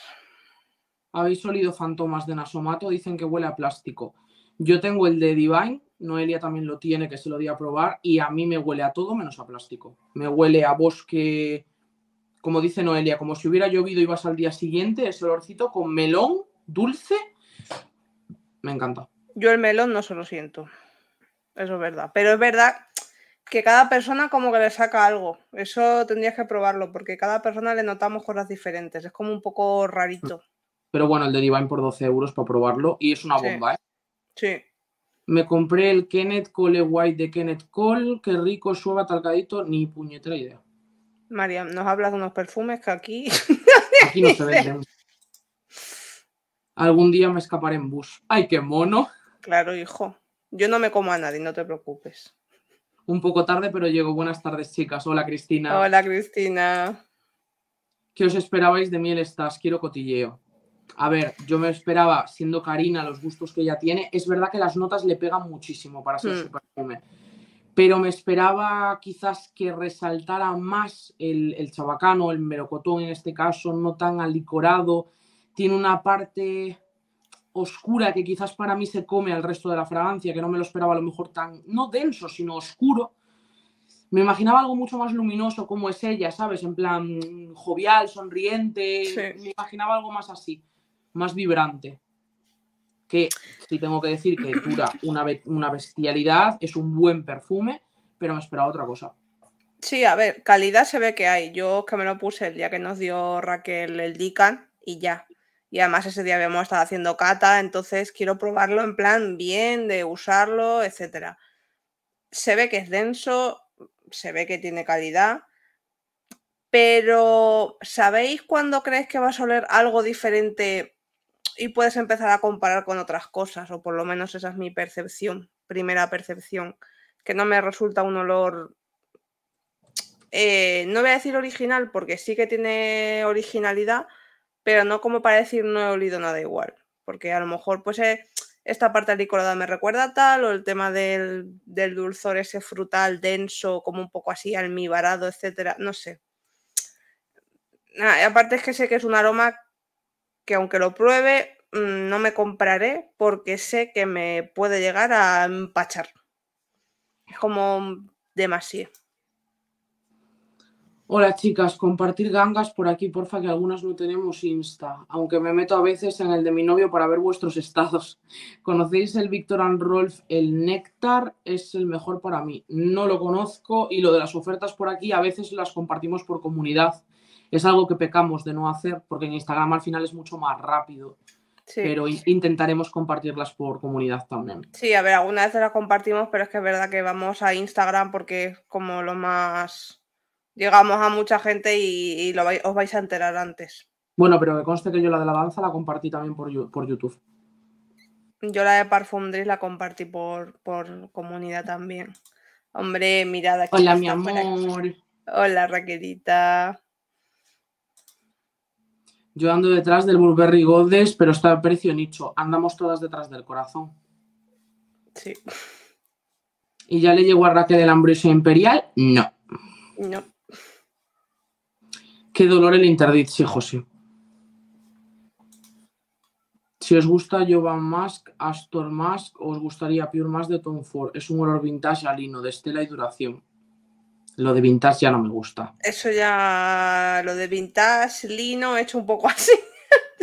¿Habéis olido fantomas de Nasomato? Dicen que huele a plástico. Yo tengo el de Divine. Noelia también lo tiene, que se lo di a probar. Y a mí me huele a todo menos a plástico. Me huele a bosque, como dice Noelia, como si hubiera llovido y vas al día siguiente. Ese olorcito con melón, dulce. Me encanta. Yo el melón no se lo siento, eso es verdad, pero es verdad que cada persona como que le saca algo, eso tendrías que probarlo, porque cada persona le notamos cosas diferentes, es como un poco rarito. Pero bueno, el de Divine por 12 euros para probarlo y es una bomba, ¿eh? Sí. Me compré el Kenneth Cole White de Kenneth Cole, qué rico, suave, talcadito, ni puñetera idea. María, nos hablas de unos perfumes que aquí... aquí no se venden. Algún día me escaparé en bus. ¡Ay, qué mono! Claro, hijo. Yo no me como a nadie, no te preocupes. Un poco tarde, pero llego. Buenas tardes, chicas. Hola, Cristina. Hola, Cristina. ¿Qué os esperabais de Miel Estás? Quiero cotilleo. A ver, yo me esperaba, siendo Karina, los gustos que ella tiene. Es verdad que las notas le pegan muchísimo para ser su perfume. Pero me esperaba quizás que resaltara más el chabacano, el melocotón en este caso, no tan alicorado. Tiene una parte oscura que quizás para mí se come al resto de la fragancia, que no me lo esperaba a lo mejor tan, no denso, sino oscuro. Me imaginaba algo mucho más luminoso como es ella, ¿sabes? En plan jovial, sonriente, sí. Me imaginaba algo más así, más vibrante. Que sí tengo que decir que dura una bestialidad, es un buen perfume, pero me esperaba otra cosa. Sí, a ver, calidad se ve que hay. Yo que me lo puse el día que nos dio Raquel el Dican y ya. Y además ese día habíamos estado haciendo cata, entonces quiero probarlo en plan bien, de usarlo, etcétera. Se ve que es denso, se ve que tiene calidad, pero ¿sabéis cuándo crees que vas a oler algo diferente y puedes empezar a comparar con otras cosas? O por lo menos esa es mi percepción, primera percepción, que no me resulta un olor... no voy a decir original porque sí que tiene originalidad, pero no como para decir no he olido nada igual, porque a lo mejor pues esta parte alicorada me recuerda a tal, o el tema del dulzor ese frutal denso, como un poco así almibarado, etcétera, no sé. Nada, aparte es que sé que es un aroma que aunque lo pruebe no me compraré porque sé que me puede llegar a empachar. Es como demasiado. Hola chicas, compartir gangas por aquí, porfa, que algunas no tenemos Insta, aunque me meto a veces en el de mi novio para ver vuestros estados. ¿Conocéis el Victor & Rolf? El Néctar es el mejor para mí. No lo conozco y lo de las ofertas por aquí a veces las compartimos por comunidad. Es algo que pecamos de no hacer porque en Instagram al final es mucho más rápido. Sí. Pero intentaremos compartirlas por comunidad también. Sí, a ver, alguna vez las compartimos, pero es que es verdad que vamos a Instagram porque es como lo más... Llegamos a mucha gente y os vais a enterar antes. Bueno, pero me conste que yo la de la danza la compartí también por YouTube. Yo la de Parfumdries la compartí por comunidad también. Hombre, mirad aquí. Hola, mi amor. Hola, Raquelita. Yo ando detrás del Burberry Goddess, pero está a precio nicho. Andamos todas detrás del corazón. Sí. ¿Y ya le llegó a Raquel el Ambrosio Imperial? No. No. Qué dolor el Interdit, sí, José. Si os gusta Jovan Musk, Astor Musk, os gustaría Pure Musk de Tom Ford. Es un olor vintage a lino, de estela y duración. Lo de vintage ya no me gusta. Eso ya, lo de vintage, lino, he hecho un poco así,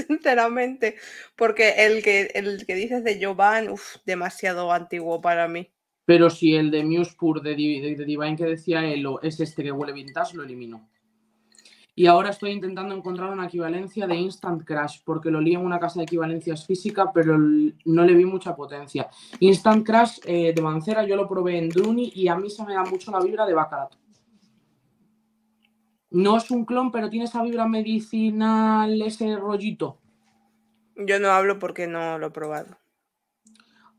sinceramente. Porque el que dices de Jovan, uff, demasiado antiguo para mí. Pero si el de Muse Pure de Divine que decía él, es este que huele vintage, lo elimino. Y ahora estoy intentando encontrar una equivalencia de Instant Crush, porque lo li en una casa de equivalencias física, pero no le vi mucha potencia. Instant Crush de Mancera, yo lo probé en Druni y a mí se me da mucho la vibra de Baccarat. No es un clon, pero tiene esa vibra medicinal, ese rollito. Yo no hablo porque no lo he probado.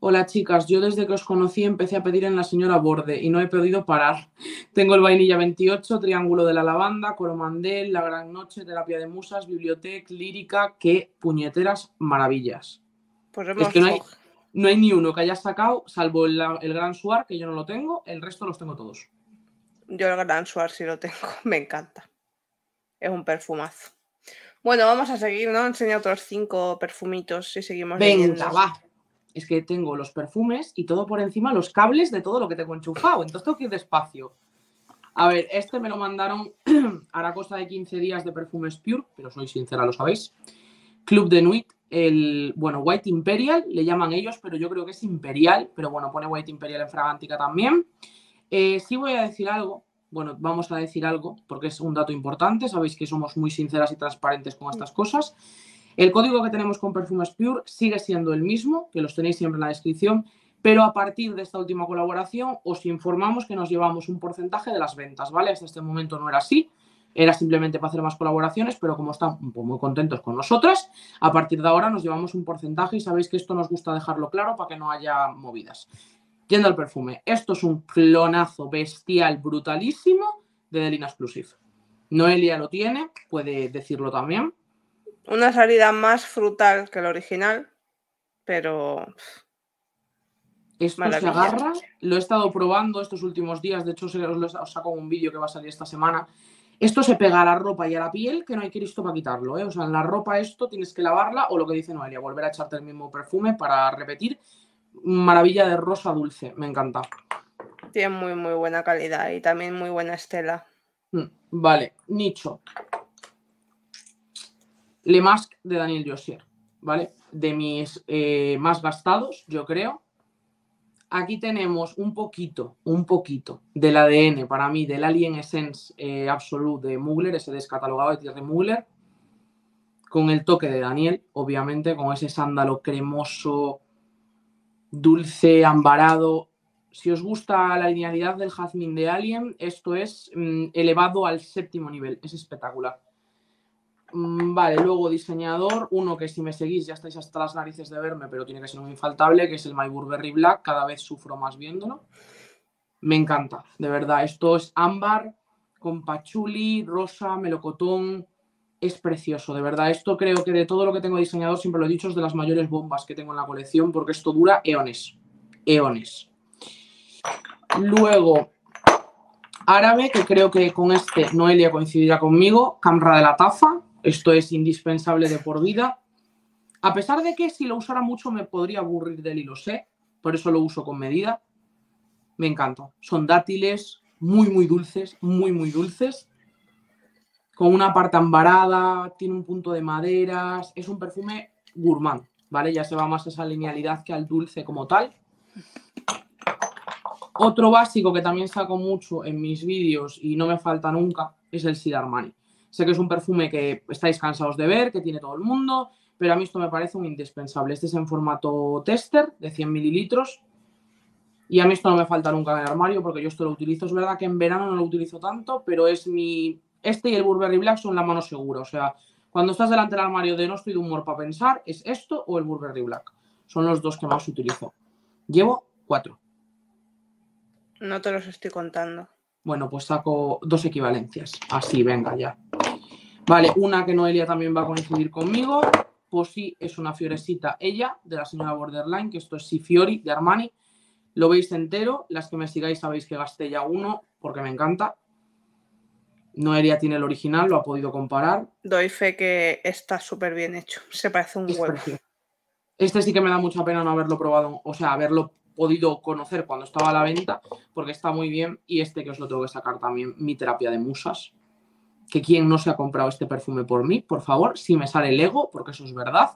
Hola chicas, yo desde que os conocí empecé a pedir en la señora Borde y no he podido parar. Tengo el Vainilla 28, Triángulo de la Lavanda, Coromandel, La Gran Noche, Terapia de Musas, Biblioteca, Lírica, qué puñeteras maravillas. Pues hemos... Es que no hay ni uno que hayas sacado, salvo el Gran Suar, que yo no lo tengo, el resto los tengo todos. Yo el Gran Suar sí lo tengo, me encanta. Es un perfumazo. Bueno, vamos a seguir, ¿no? Enseña otros 5 perfumitos y seguimos. Venga, va. Es que tengo los perfumes y todo por encima, los cables de todo lo que tengo enchufado. Entonces tengo que ir despacio. A ver, este me lo mandaron a la costa de 15 días de perfumes Pure, pero soy sincera, lo sabéis. Club de Nuit, bueno, White Imperial, le llaman ellos, pero yo creo que es Imperial. Pero bueno, pone White Imperial en Fragántica también. Sí voy a decir algo. Bueno, vamos a decir algo porque es un dato importante. Sabéis que somos muy sinceras y transparentes con estas cosas. El código que tenemos con Perfumes Pure sigue siendo el mismo, que los tenéis siempre en la descripción, pero a partir de esta última colaboración os informamos que nos llevamos un porcentaje de las ventas, ¿vale? Hasta este momento no era así, era simplemente para hacer más colaboraciones, pero como están muy contentos con nosotras, a partir de ahora nos llevamos un porcentaje y sabéis que esto nos gusta dejarlo claro para que no haya movidas. Yendo al perfume, esto es un clonazo bestial, brutalísimo, de Delina Exclusive. Noelia lo tiene, puede decirlo también. Una salida más frutal que el original, pero... Esto se agarra, lo he estado probando estos últimos días, de hecho os saco un vídeo que va a salir esta semana. Esto se pega a la ropa y a la piel, que no hay Cristo para quitarlo, ¿eh? O sea, en la ropa esto tienes que lavarla o lo que dice Noelia, volver a echarte el mismo perfume para repetir. Maravilla de rosa dulce, me encanta. Tiene muy, muy buena calidad y también muy buena estela. Vale, nicho. Le Masque de Daniel Josier, ¿vale? De mis más gastados, yo creo. Aquí tenemos un poquito del ADN, para mí, del Alien Essence Absolute de Mugler, ese descatalogado de Thierry Mugler, con el toque de Daniel, obviamente, con ese sándalo cremoso, dulce, ambarado. Si os gusta la linealidad del jazmín de Alien, esto es elevado al 7º nivel, es espectacular. Vale, luego diseñador, uno que si me seguís ya estáis hasta las narices de verme, pero tiene que ser un infaltable, que es el My Burberry Black, cada vez sufro más viéndolo. Me encanta, de verdad, esto es ámbar con pachuli, rosa, melocotón, es precioso, de verdad. Esto creo que de todo lo que tengo diseñador, siempre lo he dicho, es de las mayores bombas que tengo en la colección, porque esto dura eones. Luego... árabe, que creo que con este Noelia coincidirá conmigo, Camra de la Taza, esto es indispensable de por vida, a pesar de que si lo usara mucho me podría aburrir de él y lo sé, por eso lo uso con medida. Me encanta, son dátiles muy dulces, con una parte ambarada, tiene un punto de maderas, es un perfume gourmand, ¿vale? Ya se va más a esa linealidad que al dulce como tal. Otro básico que también saco mucho en mis vídeos y no me falta nunca es el Sid Armani. Sé que es un perfume que estáis cansados de ver, que tiene todo el mundo, pero a mí esto me parece un indispensable. Este es en formato tester de 100 mililitros y a mí esto no me falta nunca en el armario porque yo esto lo utilizo. Es verdad que en verano no lo utilizo tanto, pero es mi... Este y el Burberry Black son la mano segura. O sea, cuando estás delante del armario de no estoy de humor para pensar, es esto o el Burberry Black. Son los dos que más utilizo. Llevo 4. No te los estoy contando. Bueno, pues saco 2 equivalencias. Así, venga, ya. Vale, una que Noelia también va a coincidir conmigo. Pues sí, es una fioresita ella, de la señora Borderline, que esto es Si Fiori, de Armani. Lo veis entero. Las que me sigáis sabéis que gasté ya uno, porque me encanta. Noelia tiene el original, lo ha podido comparar. Doy fe que está súper bien hecho. Se parece un huevo. Este sí que me da mucha pena no haberlo probado, o sea, haberlo podido conocer cuando estaba a la venta, porque está muy bien. Y este que os lo tengo que sacar también, Mi Terapia de Musas, que quien no se ha comprado este perfume por mí, por favor, si me sale el ego, porque eso es verdad,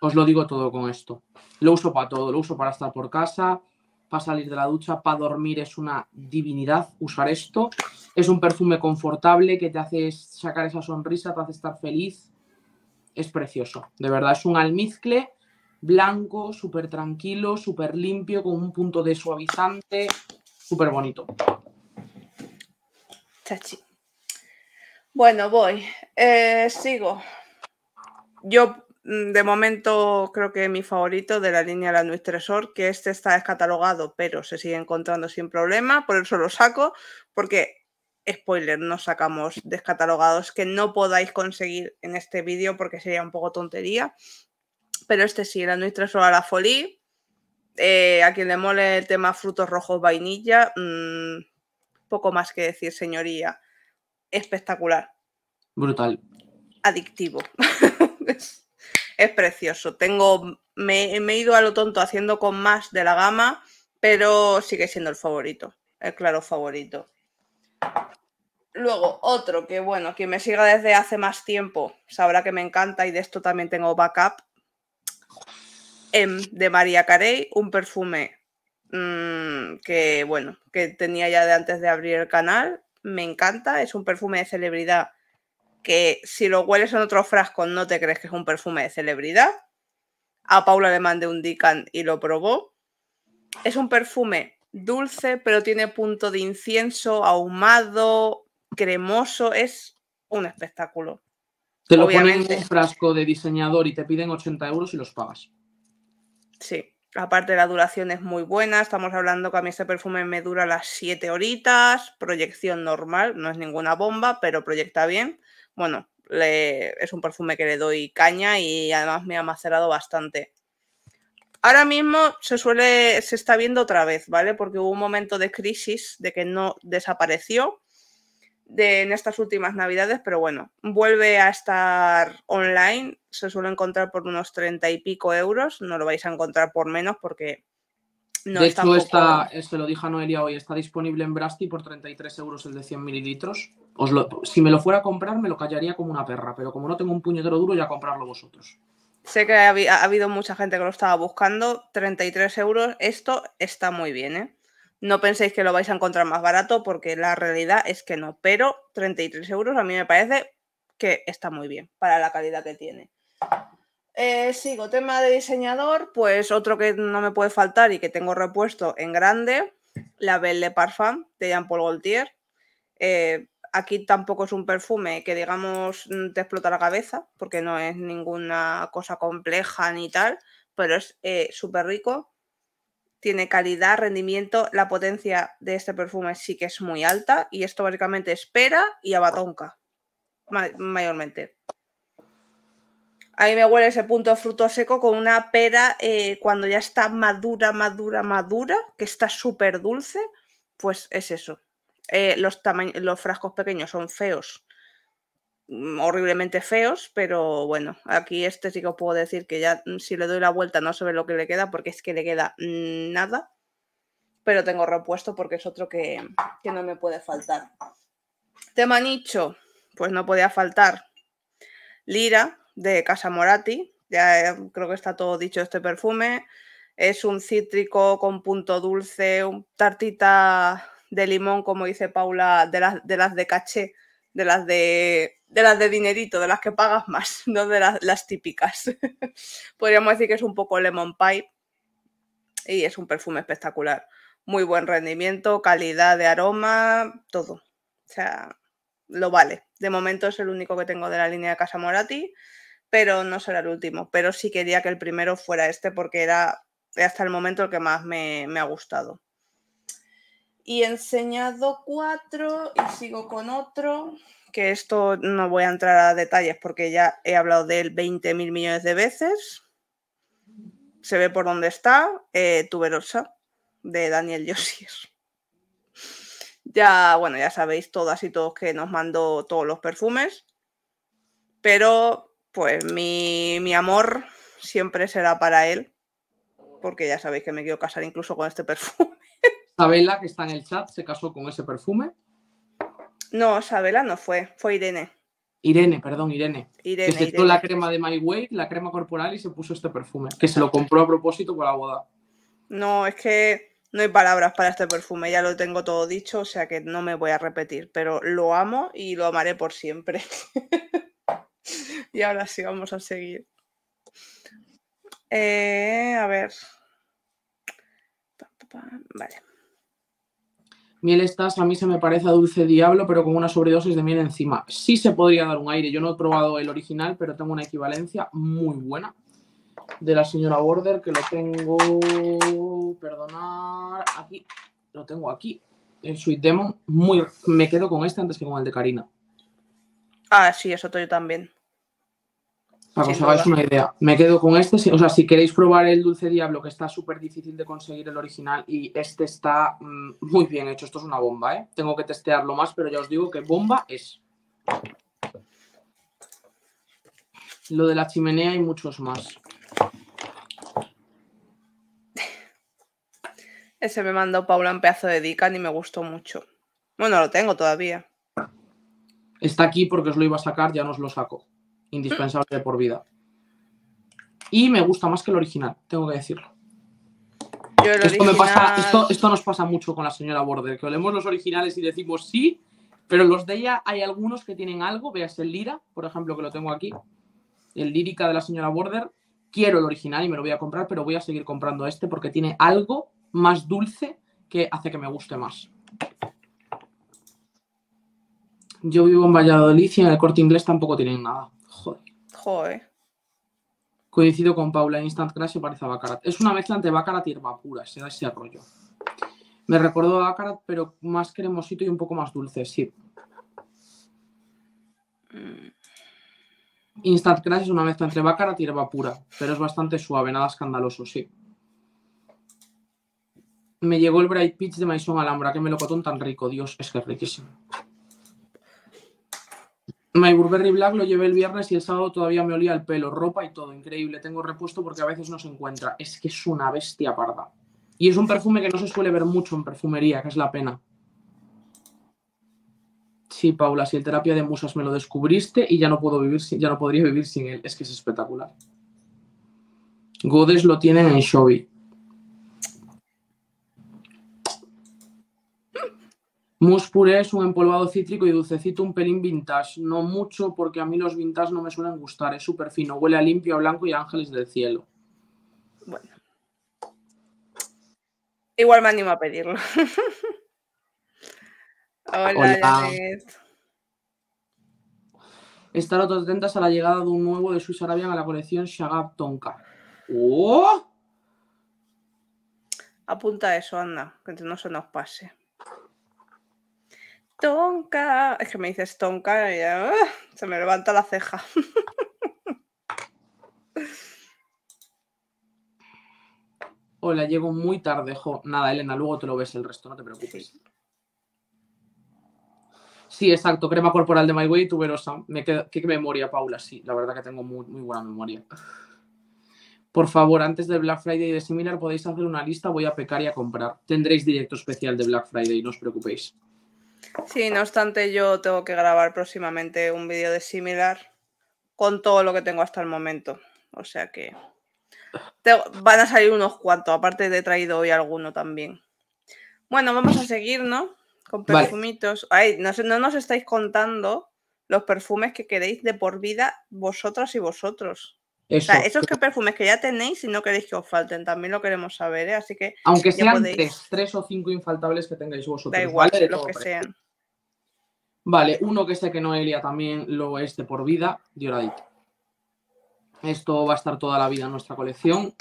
os lo digo todo con esto. Lo uso para todo, lo uso para estar por casa, para salir de la ducha, para dormir. Es una divinidad usar esto. Es un perfume confortable que te hace sacar esa sonrisa, te hace estar feliz. Es precioso, de verdad. Es un almizcle blanco, súper tranquilo, súper limpio, con un punto de suavizante, súper bonito. Chachi. Bueno, voy. Sigo. Yo, de momento, creo que mi favorito de la línea La Nuit Tresor, que este está descatalogado, pero se sigue encontrando sin problema, por eso lo saco, porque... Spoiler, no sacamos descatalogados que no podáis conseguir en este vídeo porque sería un poco tontería. Pero este sí, La Nuit Tresor a la Folie. A quien le mole el tema frutos rojos, vainilla, poco más que decir, señoría. Espectacular. Brutal. Adictivo. Es precioso. Me he ido a lo tonto haciendo con más de la gama, pero sigue siendo el favorito. El claro favorito. Luego otro que, bueno, quien me siga desde hace más tiempo sabrá que me encanta y de esto también tengo backup, de Maria Carey, un perfume que, bueno, que tenía ya de antes de abrir el canal. Me encanta, es un perfume de celebridad que si lo hueles en otro frasco no te crees que es un perfume de celebridad. A Paula le mandé un Decan y lo probó. Es un perfume dulce, pero tiene punto de incienso, ahumado, cremoso. Es un espectáculo. Te lo obviamente ponen en un frasco de diseñador y te piden 80 € y los pagas. Sí, aparte la duración es muy buena. Estamos hablando que a mí este perfume me dura las 7 horitas. Proyección normal, no es ninguna bomba, pero proyecta bien. Bueno, es un perfume que le doy caña y además me ha macerado bastante. Ahora mismo se está viendo otra vez, ¿vale? Porque hubo un momento de crisis, de que no desapareció en estas últimas navidades, pero bueno, vuelve a estar online. Se suele encontrar por unos 30 y pico €, no lo vais a encontrar por menos porque no está. De hecho, se lo dije a Noelia hoy, está disponible en Brasti por 33 € el de 100 mililitros. Si me lo fuera a comprar me lo callaría como una perra, pero como no tengo un puñetero duro, ya comprarlo vosotros. Sé que ha habido mucha gente que lo estaba buscando. 33 €. Esto está muy bien, ¿eh? No penséis que lo vais a encontrar más barato porque la realidad es que no. Pero 33 € a mí me parece que está muy bien para la calidad que tiene. Sigo. Tema de diseñador. Pues otro que no me puede faltar y que tengo repuesto en grande. La Belle Parfum de Jean Paul Gaultier. Aquí tampoco es un perfume que, digamos, te explota la cabeza, porque no es ninguna cosa compleja ni tal, pero es súper rico. Tiene calidad, rendimiento, la potencia de este perfume sí que es muy alta y esto básicamente es pera y abatonca, mayormente. Ahí me huele ese punto de fruto seco con una pera cuando ya está madura, que está súper dulce, pues es eso. Los frascos pequeños son feos, horriblemente feos, pero bueno, aquí este sí que os puedo decir que ya si le doy la vuelta no se ve lo que le queda porque es que le queda nada, pero tengo repuesto porque es otro que no me puede faltar. Tema nicho, pues no podía faltar Lira de Casa Moratti. Ya creo que está todo dicho este perfume. Es un cítrico con punto dulce, un tartita de limón, como dice Paula, de las de caché, de las de de las de dinerito, de las que pagas más, no de las típicas. Podríamos decir que es un poco lemon pie y es un perfume espectacular. Muy buen rendimiento, calidad de aroma, todo. O sea, lo vale. De momento es el único que tengo de la línea de Casa Moratti, pero no será el último. Pero sí quería que el primero fuera este porque era hasta el momento el que más me ha gustado. Y he enseñado 4 y sigo con otro, que esto no voy a entrar a detalles porque ya he hablado de él 20.000 millones de veces. Se ve por dónde está, Tuberosa, de Daniel Josier. Ya, bueno, ya sabéis todas y todos que nos mandó todos los perfumes, pero pues mi amor siempre será para él, porque ya sabéis que me quiero casar incluso con este perfume. Sabela, que está en el chat, se casó con ese perfume. No, Sabela no fue Irene. Irene, perdón, Irene. Que se quitó la crema de My Way, la crema corporal, y se puso este perfume, que se lo compró a propósito para la boda. No, es que no hay palabras para este perfume, ya lo tengo todo dicho, o sea que no me voy a repetir, pero lo amo y lo amaré por siempre. Y ahora sí, vamos a seguir. A ver. Vale. Miel Estás, a mí se me parece a Dulce Diablo, pero con una sobredosis de miel encima. Sí se podría dar un aire. Yo no he probado el original, pero tengo una equivalencia muy buena de la señora Border, que lo tengo... Perdonar... Aquí. Lo tengo aquí. El Sweet Demon. Me quedo con este antes que con el de Karina. Ah, sí, eso yo también. Para que os hagáis una idea, me quedo con este. O sea, si queréis probar el Dulce Diablo, que está súper difícil de conseguir el original, y este está muy bien hecho. Esto es una bomba, ¿eh? Tengo que testearlo más, pero ya os digo que bomba es. Lo de la chimenea y muchos más. Ese me mandó Paula un pedazo de Dican y me gustó mucho. Bueno, lo tengo todavía. Está aquí porque os lo iba a sacar, ya no os lo saco. Indispensable por vida. Y me gusta más que el original, tengo que decirlo. Esto nos pasa mucho con la señora Border, que olemos los originales y decimos sí, pero los de ella hay algunos que tienen algo. Veas el Lira, por ejemplo, que lo tengo aquí. El Lírica de la señora Border. Quiero el original y me lo voy a comprar, pero voy a seguir comprando este porque tiene algo más dulce que hace que me guste más. Yo vivo en Valladolid y en el Corte Inglés tampoco tienen nada. Joder. Coincido con Paula, Instant Crash se parece a Baccarat. Es una mezcla entre Baccarat y Herba Pura, se da ese rollo. Me recordó a Baccarat, pero más cremosito y un poco más dulce, sí. Instant Crash es una mezcla entre Baccarat y Herba Pura, pero es bastante suave, nada escandaloso, sí. Me llegó el Bright Peach de Maison Alhambra, qué melocotón tan rico, Dios, es que es riquísimo. My Burberry Black lo llevé el viernes y el sábado todavía me olía el pelo, ropa y todo, increíble. Tengo repuesto porque a veces no se encuentra. Es que es una bestia parda. Y es un perfume que no se suele ver mucho en perfumería, que es la pena. Sí, Paula, si el Terapia de Musas me lo descubriste y ya no podría vivir sin él. Es que es espectacular. Godes lo tienen en Shobi. Mousse Puré es un empolvado cítrico y dulcecito, un pelín vintage. No mucho, porque a mí los vintage no me suelen gustar. Es súper fino, huele a limpio, a blanco y a ángeles del cielo. Bueno. Igual me animo a pedirlo. Hola, Janet. Estar atentas a la llegada de un nuevo de Swiss Arabian a la colección Shagab Tonka. ¡Oh! Apunta eso, anda, que no se nos pase. Tonka, es que me dices Tonka y ya, se me levanta la ceja. Hola, llego muy tarde, jo. Nada, Elena, luego te lo ves el resto, no te preocupes. Sí, exacto, crema corporal de My Way y Tuberosa. Qué memoria, Paula, sí, la verdad que tengo muy, muy buena memoria. Por favor, antes del Black Friday y de Similar podéis hacer una lista, voy a pecar y a comprar. Tendréis directo especial de Black Friday, no os preocupéis. Sí, no obstante, yo tengo que grabar próximamente un vídeo de Similar con todo lo que tengo hasta el momento. O sea que van a salir unos cuantos, aparte de traído hoy alguno también. Bueno, vamos a seguir, ¿no? Con perfumitos. Vale. Ay, no nos estáis contando los perfumes que queréis de por vida vosotras y vosotros. Eso, o sea, esos perfumes que ya tenéis y no queréis que os falten, también lo queremos saber, ¿eh? Así que aunque sean podéis... tres o cinco infaltables que tengáis vosotros. Da igual, ¿vale? Los que sean. Vale, uno que sé que Noelia también lo es de por vida, Dioradito. Esto va a estar toda la vida en nuestra colección.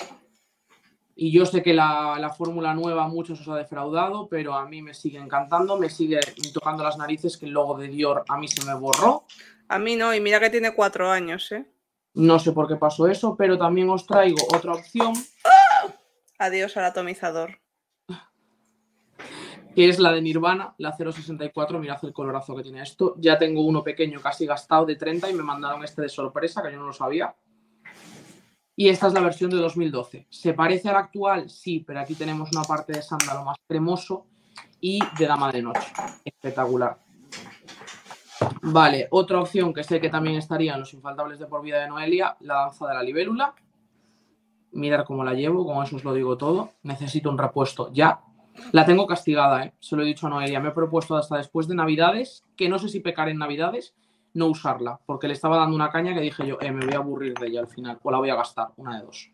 Y yo sé que la fórmula nueva a muchos os ha defraudado, pero a mí me sigue encantando, me sigue tocando las narices que el logo de Dior a mí se me borró. A mí no, y mira que tiene 4 años, ¿eh? No sé por qué pasó eso, pero también os traigo otra opción. ¡Oh! Adiós al atomizador. Que es la de Nirvana, la 064. Mirad el colorazo que tiene esto. Ya tengo uno pequeño casi gastado de 30 y me mandaron este de sorpresa, que yo no lo sabía. Y esta es la versión de 2012. ¿Se parece a la actual? Sí, pero aquí tenemos una parte de sándalo más cremoso y de dama de noche. Espectacular. Vale, otra opción que sé que también estarían los infaltables de por vida de Noelia, la danza de la libélula. Mirad cómo la llevo, con eso os lo digo todo. Necesito un repuesto ya. La tengo castigada, ¿eh? Se lo he dicho a Noelia. Me he propuesto hasta después de Navidades, que no sé si pecar en Navidades, no usarla, porque le estaba dando una caña que dije yo, me voy a aburrir de ella al final, o la voy a gastar, una de dos.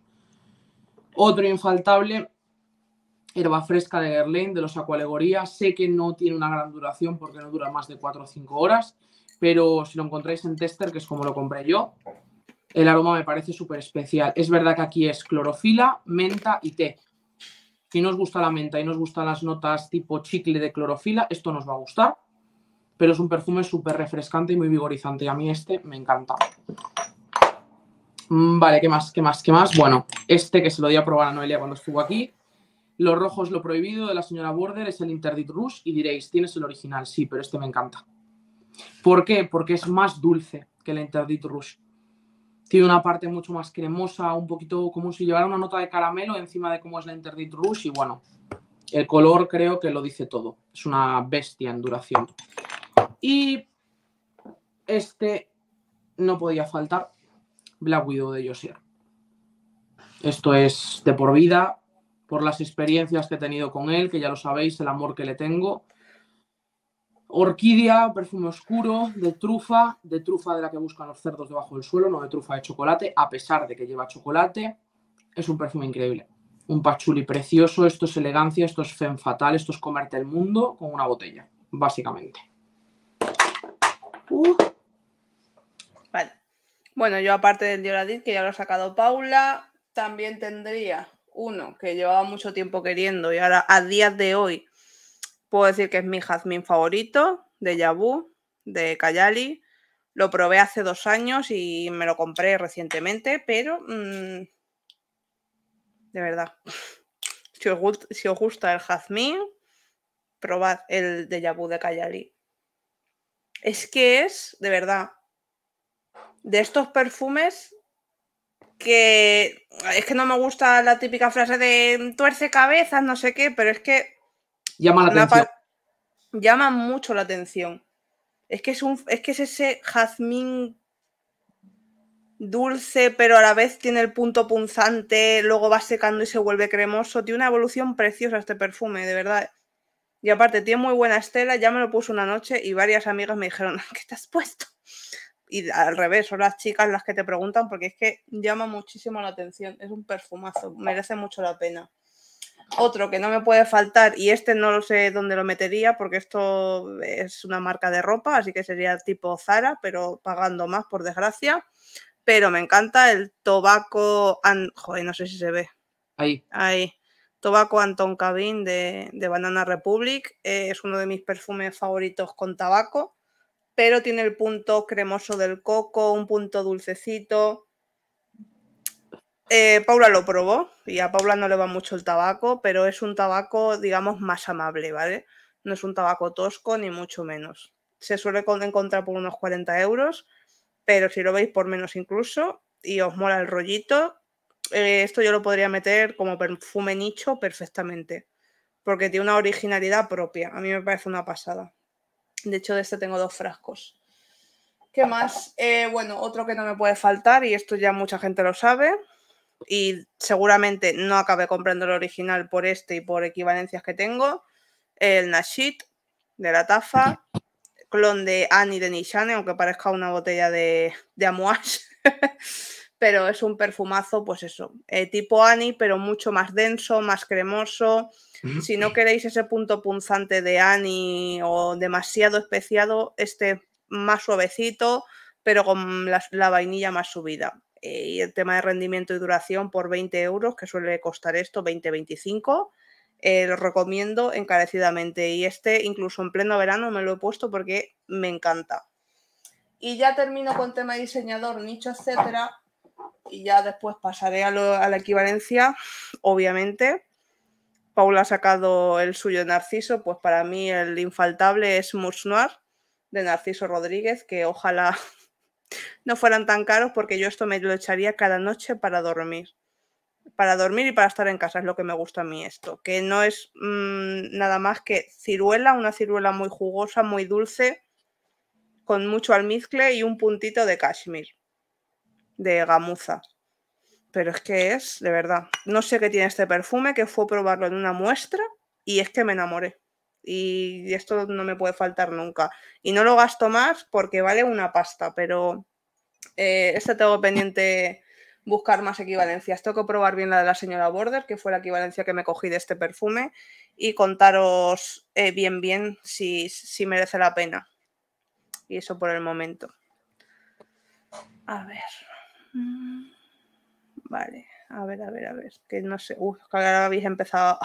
Otro infaltable... Herba fresca de Guerlain, de los Acualegoría. Sé que no tiene una gran duración porque no dura más de 4 o 5 horas, pero si lo encontráis en Tester, que es como lo compré yo, el aroma me parece súper especial. Es verdad que aquí es clorofila, menta y té. Si no os gusta la menta y no os gustan las notas tipo chicle de clorofila, esto nos va a gustar, pero es un perfume súper refrescante y muy vigorizante. A mí este me encanta. Vale, ¿qué más? ¿Qué más? ¿Qué más? Bueno, este que se lo di a probar a Noelia cuando estuvo aquí. Los rojos, lo prohibido, de la señora Border, es el Interdit Rouge, y diréis, ¿tienes el original? Sí, pero este me encanta. ¿Por qué? Porque es más dulce que el Interdit Rouge. Tiene una parte mucho más cremosa, un poquito como si llevara una nota de caramelo encima de cómo es la Interdit Rouge, y bueno, el color creo que lo dice todo. Es una bestia en duración. Y este no podía faltar, Black Widow de Josier. Esto es de por vida, por las experiencias que he tenido con él, que ya lo sabéis, el amor que le tengo. Orquídea, perfume oscuro, de trufa de la que buscan los cerdos debajo del suelo, no de trufa de chocolate, a pesar de que lleva chocolate. Es un perfume increíble, un patchouli precioso, esto es elegancia, esto es femme fatale, esto es comerte el mundo con una botella, básicamente. Vale. Bueno, yo aparte del Dioradit, que ya lo ha sacado Paula, también tendría... uno que llevaba mucho tiempo queriendo y ahora a día de hoy puedo decir que es mi jazmín favorito, de Yabu, de Cayali. Lo probé hace 2 años y me lo compré recientemente, pero de verdad, si os gusta el jazmín, probad el de Yabu de Cayali. Es que es, de verdad, de estos perfumes que es que no me gusta la típica frase de tuerce cabezas, no sé qué, pero es que llama la atención. Llama mucho la atención. Es ese jazmín dulce, pero a la vez tiene el punto punzante, luego va secando y se vuelve cremoso. Tiene una evolución preciosa este perfume, de verdad. Y aparte tiene muy buena estela, ya me lo puse una noche y varias amigas me dijeron, ¿qué te has puesto? Y al revés, son las chicas las que te preguntan porque es que llama muchísimo la atención. Es un perfumazo, merece mucho la pena. Otro que no me puede faltar, y este no lo sé dónde lo metería porque esto es una marca de ropa, así que sería tipo Zara, pero pagando más, por desgracia. Pero me encanta el Tobacco... Joder, no sé si se ve. Ahí. Ahí. Tobacco Anton Cabin de Banana Republic. Es uno de mis perfumes favoritos con tabaco, pero tiene el punto cremoso del coco, un punto dulcecito. Paula lo probó, y a Paula no le va mucho el tabaco, pero es un tabaco, digamos, más amable, ¿vale? No es un tabaco tosco, ni mucho menos. Se suele encontrar por unos 40 euros, pero si lo veis por menos incluso, y os mola el rollito, esto yo lo podría meter como perfume nicho perfectamente, porque tiene una originalidad propia. A mí me parece una pasada. De hecho, de este tengo 2 frascos. ¿Qué más? Bueno, otro que no me puede faltar, y esto ya mucha gente lo sabe, y seguramente no acabé comprando el original por este y por equivalencias que tengo, el Nasheed de la Tafa, clon de Annie de Nishane, aunque parezca una botella de Amouage. Pero es un perfumazo, pues eso, tipo Annie, pero mucho más denso, más cremoso. Si no queréis ese punto punzante de Annie o demasiado especiado, este más suavecito, pero con la vainilla más subida. Y el tema de rendimiento y duración por 20 euros, que suele costar esto 20-25, lo recomiendo encarecidamente. Y este, incluso en pleno verano, me lo he puesto porque me encanta. Y ya termino con tema de diseñador, nicho, etcétera. Y ya después pasaré a la equivalencia, obviamente. Paula ha sacado el suyo Narciso, pues para mí el infaltable es Mousse Noir de Narciso Rodríguez, que ojalá no fueran tan caros porque yo esto me lo echaría cada noche para dormir. Para dormir y para estar en casa es lo que me gusta a mí esto, que no es nada más que ciruela, una ciruela muy jugosa, muy dulce, con mucho almizcle y un puntito de cashmere, de gamuza. Pero es que es, de verdad, no sé qué tiene este perfume, que fue probarlo en una muestra y es que me enamoré. Y esto no me puede faltar nunca. Y no lo gasto más porque vale una pasta, pero este tengo pendiente buscar más equivalencias. Tengo que probar bien la de la señora Border, que fue la equivalencia que me cogí de este perfume, y contaros bien si merece la pena. Y eso por el momento. A ver... Vale, a ver, que no sé, ahora habéis empezado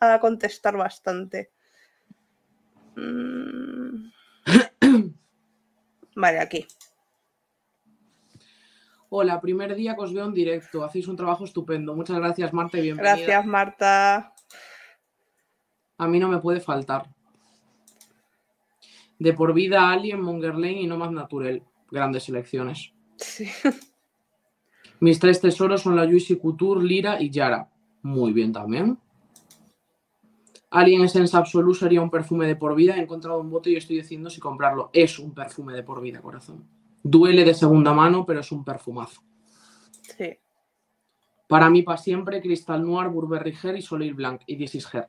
a contestar bastante. Vale, aquí. Hola, primer día que os veo en directo, hacéis un trabajo estupendo. Muchas gracias, Marta, y bienvenida. Gracias, Marta. A mí no me puede faltar. De por vida, Alien, Monger Lane y No Más Naturel. Grandes selecciones. Sí. Mis tres tesoros son la Juicy Couture, Lira y Yara. Muy bien también. Alien Essence Absolu sería un perfume de por vida. He encontrado un bote y estoy diciendo si comprarlo. Es un perfume de por vida, corazón. Duele de segunda mano, pero es un perfumazo. Sí. Para mí, para siempre, Cristal Noir, Burberry Her y Soleil Blanc. Y This Is Her.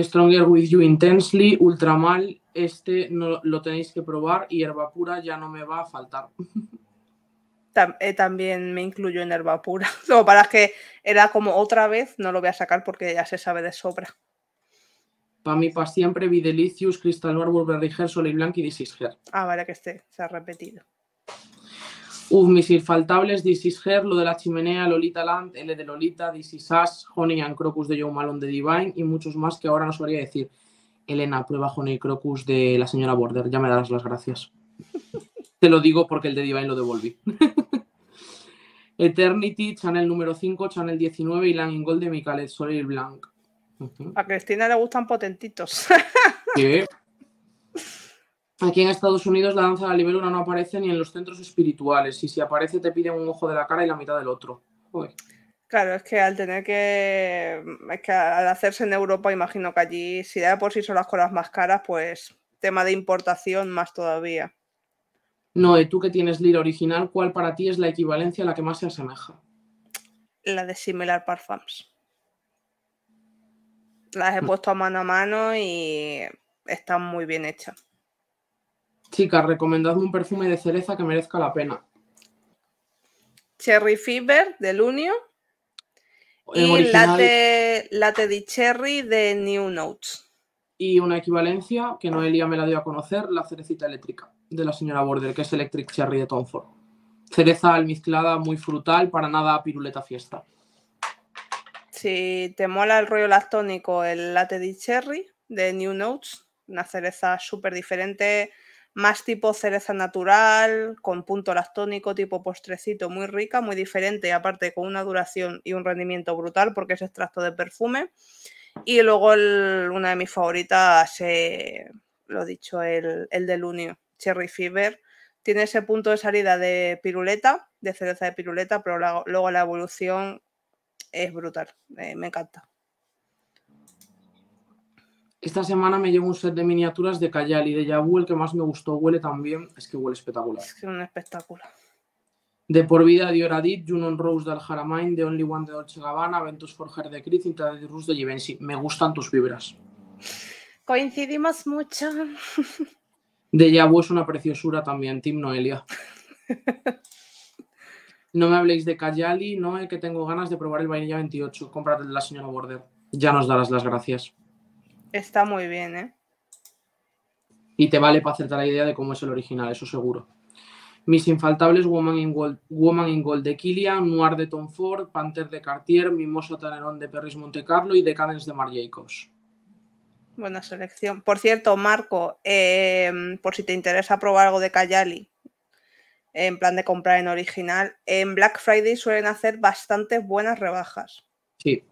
Stronger With You Intensely, Ultramal, este no, lo tenéis que probar, y Herba Pura ya no me va a faltar. También me incluyo en Herba Pura. Lo que pasa es que era como otra vez, no lo voy a sacar porque ya se sabe de sobra. Para mí, para siempre, Be Delicious, Crystal Noir, Burberry Her, Soleil Blanc y This Is Her. Ah, vale, que este se ha repetido. Mis infaltables, This Is Her, Lo de la Chimenea, Lolita Land, L de Lolita, This Is Us, Honey and Crocus de Joe Malone de Divine y muchos más que ahora no sabría decir. Elena, prueba Honey Crocus de la señora Border, ya me darás las gracias. Te lo digo porque el de Divine lo devolví. Eternity, Chanel número 5, Chanel 19 y Lancôme Gold de Micalet, Soleil Blanc. A Cristina le gustan potentitos. ¿Qué? Aquí en Estados Unidos la danza de la libélula no aparece ni en los centros espirituales, y si aparece te piden un ojo de la cara y la mitad del otro. Joder. Claro, es que al tener que... Es que al hacerse en Europa, imagino que allí, si da por sí son las cosas más caras, pues tema de importación más todavía. Noé, tú que tienes Lira original, ¿cuál para ti es la equivalencia a la que más se asemeja? La de Similar Parfums. Las he puesto a mano y están muy bien hechas. Chicas, recomendadme un perfume de cereza que merezca la pena. Cherry Fever de Lunio y Latte di Cherry de New Notes. Y una equivalencia que Noelia me la dio a conocer, la cerecita eléctrica de la señora Border, que es Electric Cherry de Tom Ford. Cereza almizclada, muy frutal, para nada piruleta fiesta. Si te mola el rollo lactónico, el Latte di Cherry de New Notes, una cereza súper diferente. Más tipo cereza natural, con punto lactónico, tipo postrecito, muy rica, muy diferente, aparte con una duración y un rendimiento brutal porque es extracto de perfume. Y luego una de mis favoritas, lo dicho, el de Lunio, Cherry Fever. Tiene ese punto de salida de piruleta, de cereza de piruleta, pero luego la evolución es brutal, me encanta. Esta semana me llevo un set de miniaturas de Cayali, de Yabu, el que más me gustó. Huele también, es que huele espectacular. Es que es un espectáculo. De por vida, Dior Adit, Junon Rose de Al-Haramain, The Only One de Dolce Gabbana, Ventus Forger de Cris, Intraday Rouge de Givenchy. Me gustan tus vibras. Coincidimos mucho. Deja vu es una preciosura también, Team Noelia. No me habléis de Cayali, no, que tengo ganas de probar el vainilla 28. Cómprate la señora Border. Ya nos darás las gracias. Está muy bien, ¿eh? Y te vale para hacerte la idea de cómo es el original, eso seguro. Mis infaltables Woman in Gold de Kilian, Noir de Tom Ford, Panther de Cartier, Mimoso Tanerón de Perris Montecarlo y Decadence de Marc Jacobs. Buena selección. Por cierto, Marco, por si te interesa probar algo de Cayali, en plan de comprar en original, en Black Friday suelen hacer bastantes buenas rebajas. Sí.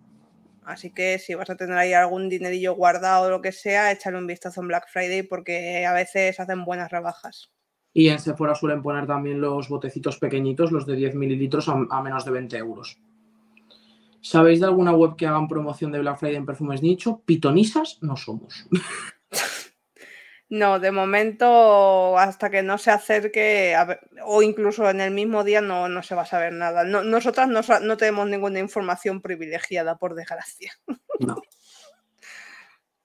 Así que si vas a tener ahí algún dinerillo guardado o lo que sea, échale un vistazo en Black Friday porque a veces hacen buenas rebajas. Y en Sephora suelen poner también los botecitos pequeñitos, los de 10 mililitros a menos de 20 euros. ¿Sabéis de alguna web que hagan promoción de Black Friday en perfumes nicho? Pitonisas no somos. No, de momento, hasta que no se acerque, a ver, o incluso en el mismo día no se va a saber nada. No, nosotras no tenemos ninguna información privilegiada, por desgracia. No.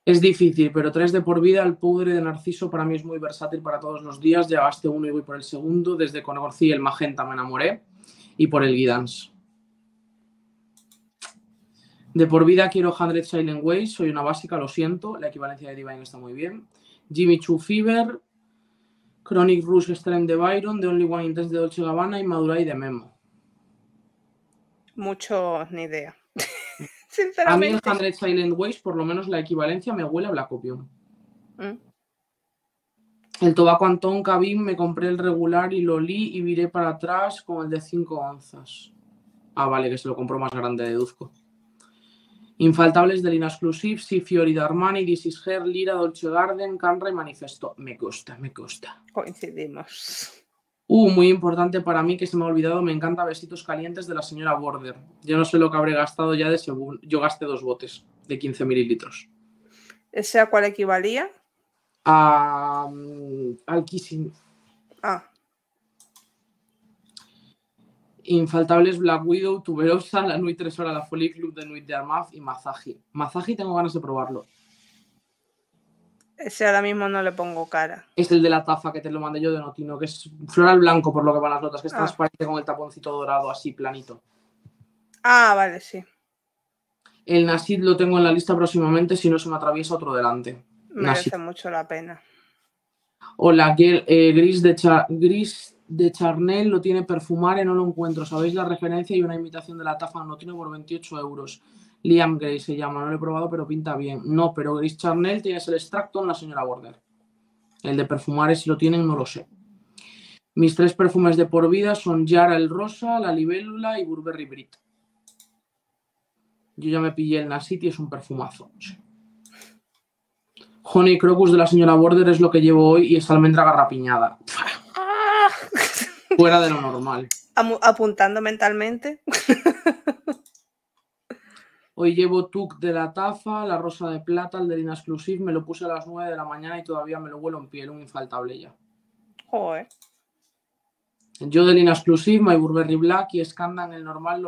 Es difícil, pero 3 de por vida, el pudre de Narciso para mí es muy versátil para todos los días. Ya gasté uno y voy por el segundo. Desde conocí el Magenta me enamoré y por el Guidance. De por vida quiero 100 Silent Ways, soy una básica, lo siento. La equivalencia de Divine está muy bien. Jimmy Choo Fever, Chronic Rouge Extreme de Byron, The Only One Intense de Dolce Gabbana y Madurai de Memo. Mucho, ni idea. Sinceramente. A mí el 100 Silent Ways, por lo menos la equivalencia, me huele a Black Opium. El Tobacco Antón Cabin, me compré el regular y lo olí y viré para atrás con el de 5 onzas. Ah, vale, que se lo compró más grande, deduzco. Infaltables de Lina Exclusive, Si Fiori de Armani, This Is Her, Lira, Dolce Garden, Canra y Manifesto. Me gusta. Coincidimos. Muy importante para mí que se me ha olvidado, me encanta Besitos Calientes de la señora Border. Yo no sé lo que habré gastado ya de ese. Yo gasté 2 botes de 15 mililitros. ¿Ese a cuál equivalía? Al Kissing. Infaltables Black Widow, Tuberosa, La Nuit Tresora, La Folie Club de Nuit de Armaf y Masaji. Masaji tengo ganas de probarlo. Ese ahora mismo no le pongo cara. Es el de la taza que te lo mandé yo de Notino, que es floral blanco por lo que van las notas, que es transparente con el taponcito dorado así planito. Vale, sí. El Nasid lo tengo en la lista próximamente si no se me atraviesa otro delante. Merece mucho la pena. Hola, Gris de Charnel lo tiene Perfumare, no lo encuentro. ¿Sabéis la referencia? Y una imitación de la tafa no tiene por 28 euros. Liam Gray se llama, no lo he probado, pero pinta bien. No, pero Gris Charnel tienes el extracto en la señora Border. El de Perfumare, si lo tienen, no lo sé. Mis 3 perfumes de por vida son Yara el Rosa, La Libélula y Burberry Brit. Yo ya me pillé el Nasit y es un perfumazo. Honey Crocus de la señora Border es lo que llevo hoy y es almendra garrapiñada. Fuera de lo normal. Apuntando mentalmente. Hoy llevo Tuc de la Tafa, La Rosa de Plata, el de Lina Exclusive. Me lo puse a las 9 de la mañana y todavía me lo huelo en piel. Un infaltable ya. Joder. Yo de Lina Exclusive, My Burberry Black y Scandan el normal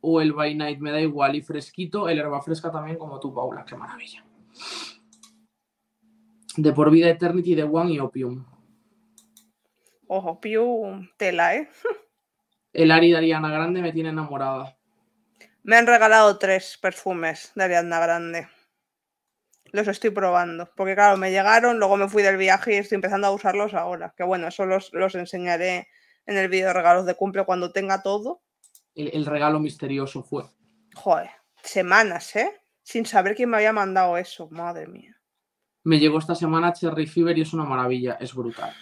o el By Night. Me da igual. Y fresquito, el Herba Fresca también como tú, Paula. Qué maravilla. De por vida Eternity de One y Opium. Ojo, Piu, tela, ¿eh? El Ari de Ariana Grande me tiene enamorada. Me han regalado 3 perfumes de Ariana Grande. Los estoy probando. Porque claro, me llegaron, luego me fui del viaje y estoy empezando a usarlos ahora. Que bueno, eso los enseñaré en el vídeo de regalos de cumple cuando tenga todo. El regalo misterioso fue. Joder, semanas, ¿eh? Sin saber quién me había mandado eso, madre mía. Me llegó esta semana Cherry Fever y es una maravilla, es brutal.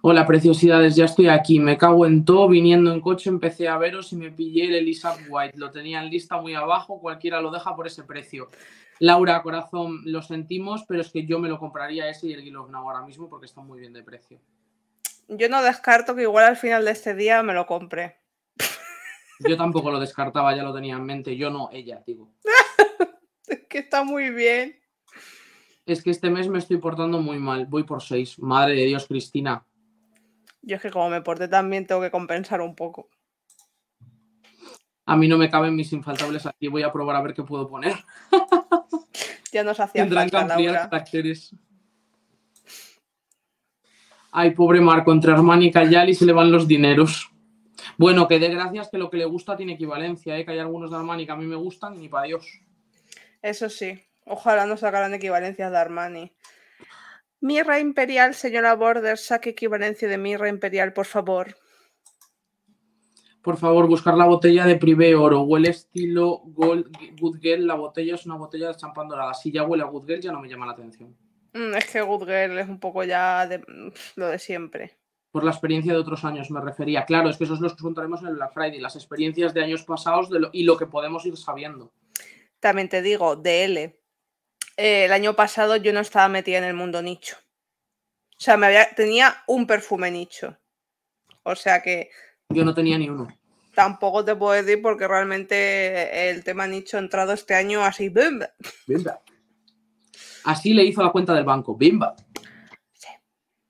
Hola, preciosidades, ya estoy aquí. Me cago en todo. Viniendo en coche empecé a veros y me pillé el Elizabeth White. Lo tenía en lista muy abajo. Cualquiera lo deja por ese precio. Laura, corazón, lo sentimos, pero es que yo me lo compraría ese y el Guilofnau ahora mismo porque están muy bien de precio. Yo no descarto que igual al final de este día me lo compre. Yo tampoco lo descartaba, ya lo tenía en mente. Yo no, ella, digo. Es que está muy bien. Es que este mes me estoy portando muy mal. Voy por 6. Madre de Dios, Cristina. Yo es que como me porté también tengo que compensar un poco. A mí no me caben mis infaltables aquí. Voy a probar a ver qué puedo poner. Ya nos hacía tendrán falta, que ampliar Laura. Caracteres. Ay, pobre Marco, entre Armani y Cayali se le van los dineros. Bueno, que dé gracias que lo que le gusta tiene equivalencia, ¿eh? Que hay algunos de Armani que a mí me gustan y ni para Dios. Eso sí, ojalá no sacaran equivalencias de Armani. Mirra Imperial, señora Borders, saque equivalencia de Mirra Imperial, por favor. Por favor, buscar la botella de Privé Oro. Huele estilo Gold, Good Girl. La botella es una botella de champán dorada. Si ya huele a Good Girl, ya no me llama la atención. Es que Good Girl es un poco ya lo de siempre. Por la experiencia de otros años me refería. Claro, es que esos los que contaremos en el Black Friday. Las experiencias de años pasados y lo que podemos ir sabiendo. También te digo, DL. El año pasado yo no estaba metida en el mundo nicho. O sea, tenía un perfume nicho. O sea que... Yo no tenía ni uno. Tampoco te puedo decir porque realmente el tema nicho ha entrado este año así. Bimba. Bimba. Así le hizo la cuenta del banco. Bimba. Sí.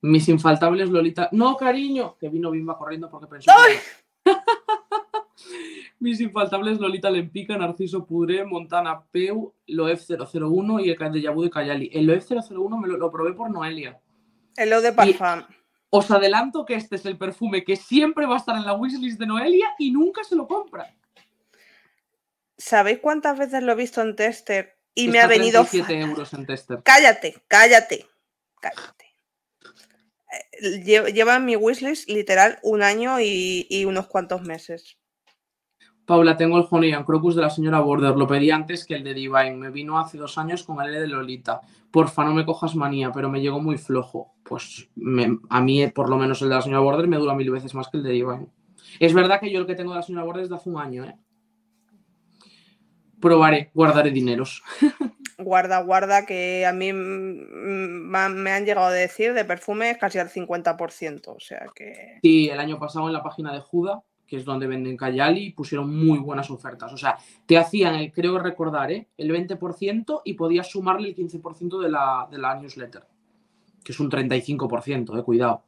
Mis infaltables Lolita... No, cariño. Que vino Bimba corriendo porque pensó... ¡Ay! Mis infaltables Lolita Lempica, Narciso Pudré, Montana Peu, Loef 001 y el de Yabu de Cayali. El Loef 001 me lo probé por Noelia. El Eau de Parfum. Os adelanto que este es el perfume que siempre va a estar en la wishlist de Noelia y nunca se lo compra. ¿Sabéis cuántas veces lo he visto en Tester? Y está me ha venido... 37 euros en Tester. Cállate, cállate, cállate. Lleva en mi wishlist literal un año y unos cuantos meses. Paula, tengo el Honey and Crocus de la señora Border. Lo pedí antes que el de Divine. Me vino hace 2 años con el de Lolita. Porfa, no me cojas manía, pero me llegó muy flojo. Pues a mí, por lo menos el de la señora Border, me dura 1000 veces más que el de Divine. Es verdad que yo el que tengo de la señora Border es de hace un año, ¿eh? Probaré, guardaré dineros. Guarda, guarda, que a mí me han llegado a decir de perfumes casi al 50%. O sea que... Sí, el año pasado en la página de Juda, que es donde venden Cayali, pusieron muy buenas ofertas. O sea, te hacían, creo recordar, ¿eh?, el 20% y podías sumarle el 15% de la newsletter, que es un 35%, cuidado.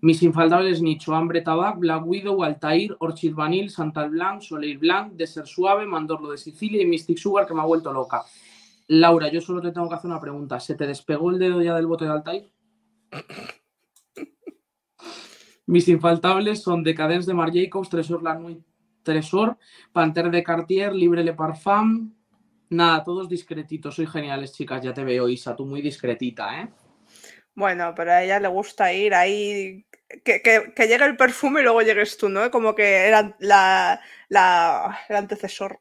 Mis infaltables nicho, Hambre Tabac, Black Widow, Altair, Orchid Vanille, Santal Blanc, Soleil Blanc, Desert Suave, Mandorlo de Sicilia y Mystic Sugar, que me ha vuelto loca. Laura, yo solo te tengo que hacer una pregunta. ¿Se te despegó el dedo ya del bote de Altair? Mis infaltables son Decadence de Marc Jacobs, Tresor La Nuit Tresor, Panther de Cartier, Libre Le Parfum. Nada, todos discretitos. Soy geniales, chicas. Ya te veo, Isa, tú muy discretita, ¿eh? Bueno, pero a ella le gusta ir ahí... Que llegue el perfume y luego llegues tú, ¿no? Como que era el antecesor.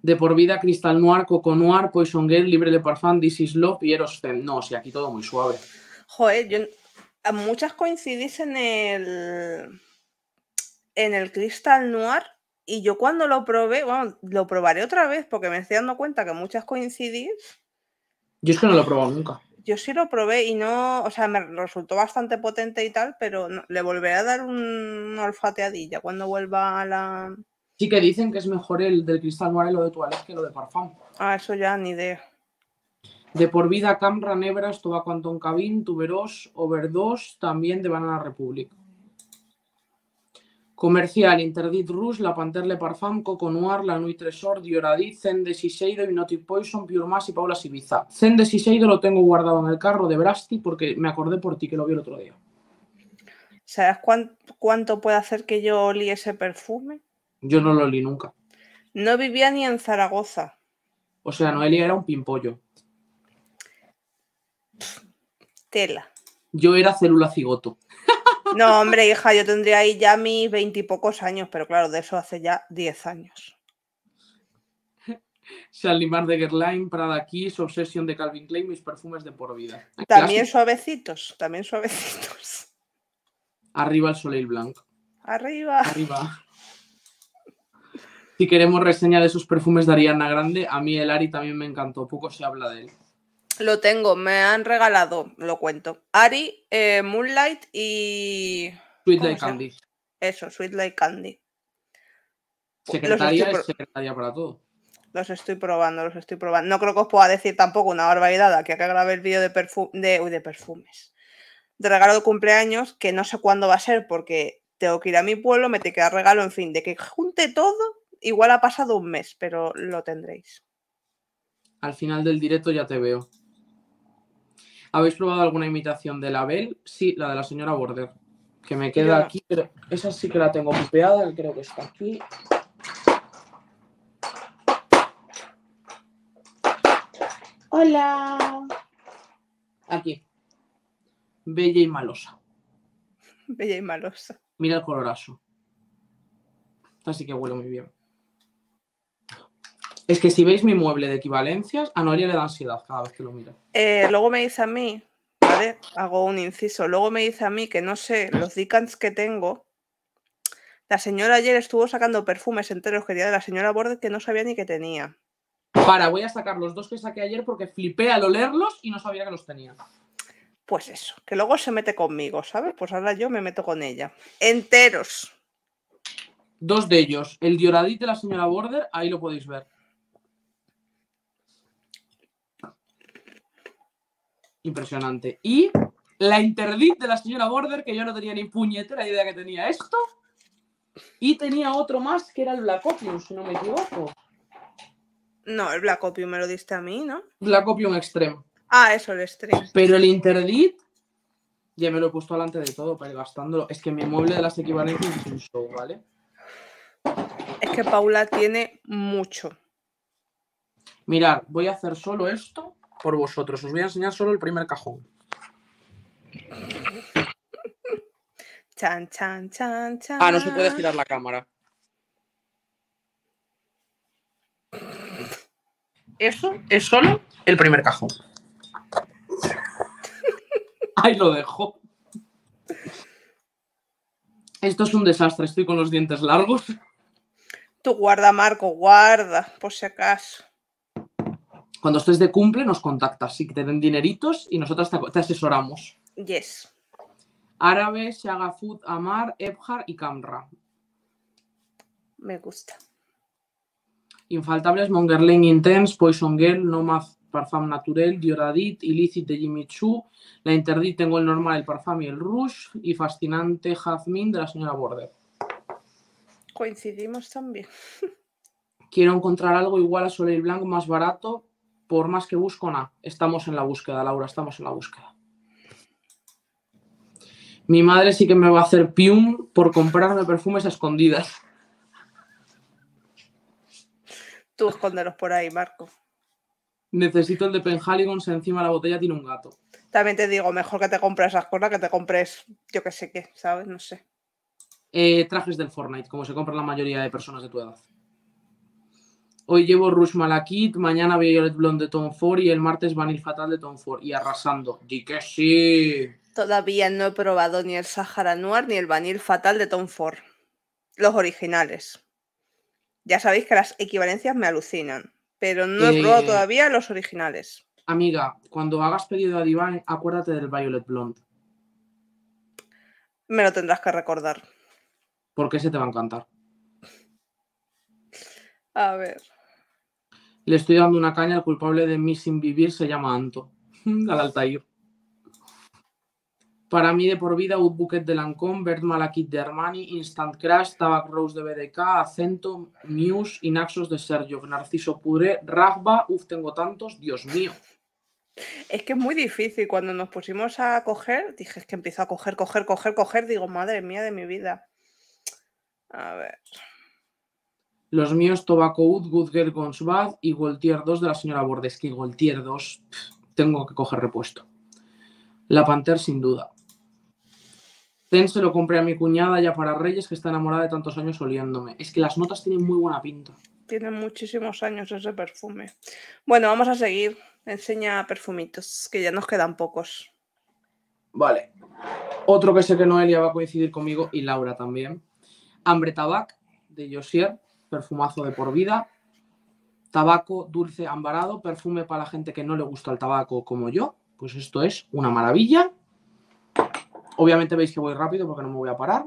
De por vida, Crystal Noir, Coco Noir, Poison Girl, Libre Le Parfum, This Is Love y Eros Femme. No, sí, aquí todo muy suave. Joder, yo... Muchas coincidís en el Crystal Noir y yo cuando lo probé, bueno, lo probaré otra vez porque me estoy dando cuenta que muchas coincidís. Yo es que no lo he probado nunca. Yo sí lo probé y no, o sea, me resultó bastante potente y tal, pero no, le volveré a dar una olfateadilla cuando vuelva a la... Sí que dicen que es mejor el del Crystal Noir y lo de Toilette que lo de Parfum. Ah, eso ya ni idea. De por vida, Camra, Nebras, Tobacco Anton Cabin, Tuberos, Overdose, también de Banana Republic. Comercial, Interdit Rouge, La Panthère Le Parfum, Coco Noir, La Nuit Tresor, Dioradit, Zen de Shiseido, Hypnotic Poison, Pure Mass y Paula Sibiza. Zen de Shiseido lo tengo guardado en el carro de Brasti porque me acordé por ti que lo vi el otro día. ¿Sabes cuánto puede hacer que yo olí ese perfume? Yo no lo olí nunca. No vivía ni en Zaragoza. O sea, Noelia era un pimpollo. Tela. Yo era célula cigoto. No, hombre, hija, yo tendría ahí ya mis 20 y pocos años, pero claro, de eso hace ya 10 años. Shalimar de Guerlain, Prada Kiss, Obsession de Calvin Klein, mis perfumes de por vida. También clásico. Suavecitos, también suavecitos. Arriba el Soleil Blanc. Arriba. Arriba. Si queremos reseña de esos perfumes de Ariana Grande, a mí el Ari también me encantó, poco se habla de él. Lo tengo, me han regalado, lo cuento. Ari, Moonlight y... Sweet Like Candy. Eso, Sweet Like Candy. Secretaria es secretaria para todo. Los estoy probando, los estoy probando. No creo que os pueda decir tampoco una barbaridad aquí a que grabé el vídeo de perfumes. De regalo de cumpleaños, que no sé cuándo va a ser porque tengo que ir a mi pueblo, me te queda regalo, en fin, de que junte todo Igual ha pasado un mes, pero lo tendréis. Al final del directo ya te veo. ¿Habéis probado alguna imitación de la Bell? Sí, la de la señora Border, que me queda aquí, pero esa sí que la tengo copiada, creo que está aquí. Hola. Aquí. Bella y malosa. Bella y malosa. Mira el colorazo. Así que huele muy bien. Es que si veis mi mueble de equivalencias, a Noelia le da ansiedad cada vez que lo mira. Luego me dice a mí, ¿vale? Hago un inciso. Luego me dice a mí que no sé, los Dickens que tengo. La señora ayer estuvo sacando perfumes enteros que tenía de la señora Bordet que no sabía ni que tenía. Para, voy a sacar los dos que saqué ayer porque flipé al olerlos y no sabía que los tenía. Pues eso, que luego se mete conmigo, ¿sabes? Pues ahora yo me meto con ella. Enteros. Dos de ellos. El Dioradit de la señora Border, ahí lo podéis ver. Impresionante. Y la Interdit de la señora Border, que yo no tenía ni puñetera idea que tenía esto. Y tenía otro más, que era el Black Opium, si no me equivoco. No, el Black Opium me lo diste a mí, ¿no? Black Opium Extreme. Ah, eso, el Extreme. Pero el Interdit ya me lo he puesto delante de todo para ir gastándolo. Es que mi mueble de las equivalencias es un show, ¿vale? Es que Paula tiene mucho. Mirad, voy a hacer solo esto por vosotros. Os voy a enseñar solo el primer cajón. Chan, chan, chan, chan. Ah, no se puede girar la cámara. Eso es solo el primer cajón. Ahí lo dejo. Esto es un desastre. Estoy con los dientes largos. Tú guarda, Marco, guarda, por si acaso. Cuando estés de cumple nos contactas, sí que te den dineritos y nosotras te asesoramos. Yes. Árabe, Shagafut, Amar, Ebhar y Kamra. Me gusta. Infaltables, Mongerling Intense, Poison Girl, Nomad Parfum Naturel, Dioradit, Illicit de Jimmy Choo. La Interdit tengo el normal, el Parfum y el Rouge. Y Fascinante Jazmín de la señora Border. Coincidimos también. Quiero encontrar algo igual a Soleil Blanc más barato, por más que busco nada. Estamos en la búsqueda, Laura, estamos en la búsqueda. Mi madre sí que me va a hacer pium por comprarme perfumes a escondidas. Tú escóndelos por ahí, Marco. Necesito el de Penhaligon's, encima la botella tiene un gato. También te digo, mejor que te compres esas cosas que te compres yo que sé qué, ¿sabes? No sé. Trajes del Fortnite, como se compra la mayoría de personas de tu edad. Hoy llevo Rouge Malakit, mañana Violet Blonde de Tom Ford y el martes Vanille Fatal de Tom Ford. Y arrasando. ¡Di que sí! Todavía no he probado ni el Sahara Noir ni el Vanille Fatal de Tom Ford. Los originales. Ya sabéis que las equivalencias me alucinan, pero no he probado todavía los originales. Amiga, cuando hagas pedido a Divine, acuérdate del Violet Blonde. Me lo tendrás que recordar. Porque ese te va a encantar. A ver. Le estoy dando una caña al culpable de mí sin vivir, se llama Anto. Al Altair. Para mí de por vida, Oud Bouquet de Lancôme, Bert Malakit de Armani, Instant Crush, Tabac Rose de BDK, Acento, Muse y Naxos de Sergio, Narciso Pudré, Ragba, uf, tengo tantos, Dios mío. Es que es muy difícil. Cuando nos pusimos a coger, dije, es que empiezo a coger, digo, madre mía de mi vida. A ver. Los míos, Tobacco Oud, Good Girl Gone Bad y Gaultier 2 de la señora Bordes. Que Gaultier 2, tengo que coger repuesto. La Panther, sin duda. Ten se lo compré a mi cuñada ya para Reyes, que está enamorada de tantos años oliéndome. Es que las notas tienen muy buena pinta. Tienen muchísimos años ese perfume. Bueno, vamos a seguir. Enseña perfumitos, que ya nos quedan pocos. Vale. Otro que sé que Noelia va a coincidir conmigo y Laura también. Hambre Tabac de Josier, perfumazo de por vida. Tabaco dulce ambarado, perfume para la gente que no le gusta el tabaco como yo. Pues esto es una maravilla. Obviamente veis que voy rápido porque no me voy a parar.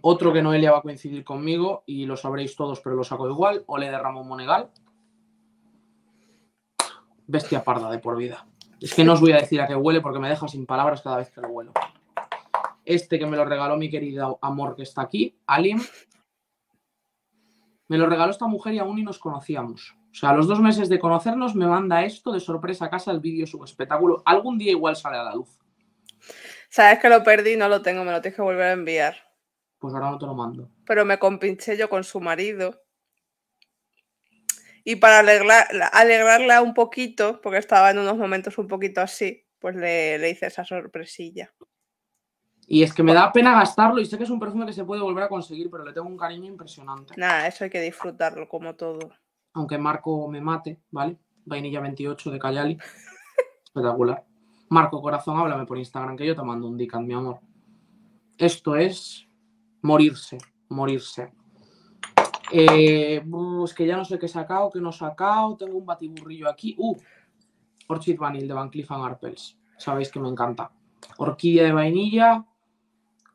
Otro que Noelia va a coincidir conmigo y lo sabréis todos, pero lo saco igual. Olé de Ramón Monegal. Bestia parda de por vida. Es que no os voy a decir a qué huele porque me deja sin palabras cada vez que lo huelo. Este que me lo regaló mi querida amor que está aquí, Alim. Me lo regaló esta mujer y aún ni nos conocíamos. O sea, a los 2 meses de conocernos me manda esto de sorpresa a casa, el vídeo subespectáculo. Algún día igual sale a la luz. Sabes que lo perdí, no lo tengo, me lo tienes que volver a enviar. Pues ahora no te lo mando. Pero me compinché yo con su marido. Y para alegrarla un poquito, porque estaba en unos momentos un poquito así, pues le hice esa sorpresilla. Y es que me da pena gastarlo y sé que es un perfume que se puede volver a conseguir, pero le tengo un cariño impresionante. Nada, eso hay que disfrutarlo como todo. Aunque Marco me mate, ¿vale? Vainilla 28 de Cayali. Espectacular. Marco, corazón, háblame por Instagram que yo te mando un dican, mi amor. Esto es morirse, morirse. Es que ya no sé qué he sacado, qué no he sacado. Tengo un batiburrillo aquí. Orchid Vanille de Van Cleef & Arpels. Sabéis que me encanta. Orquídea de vainilla,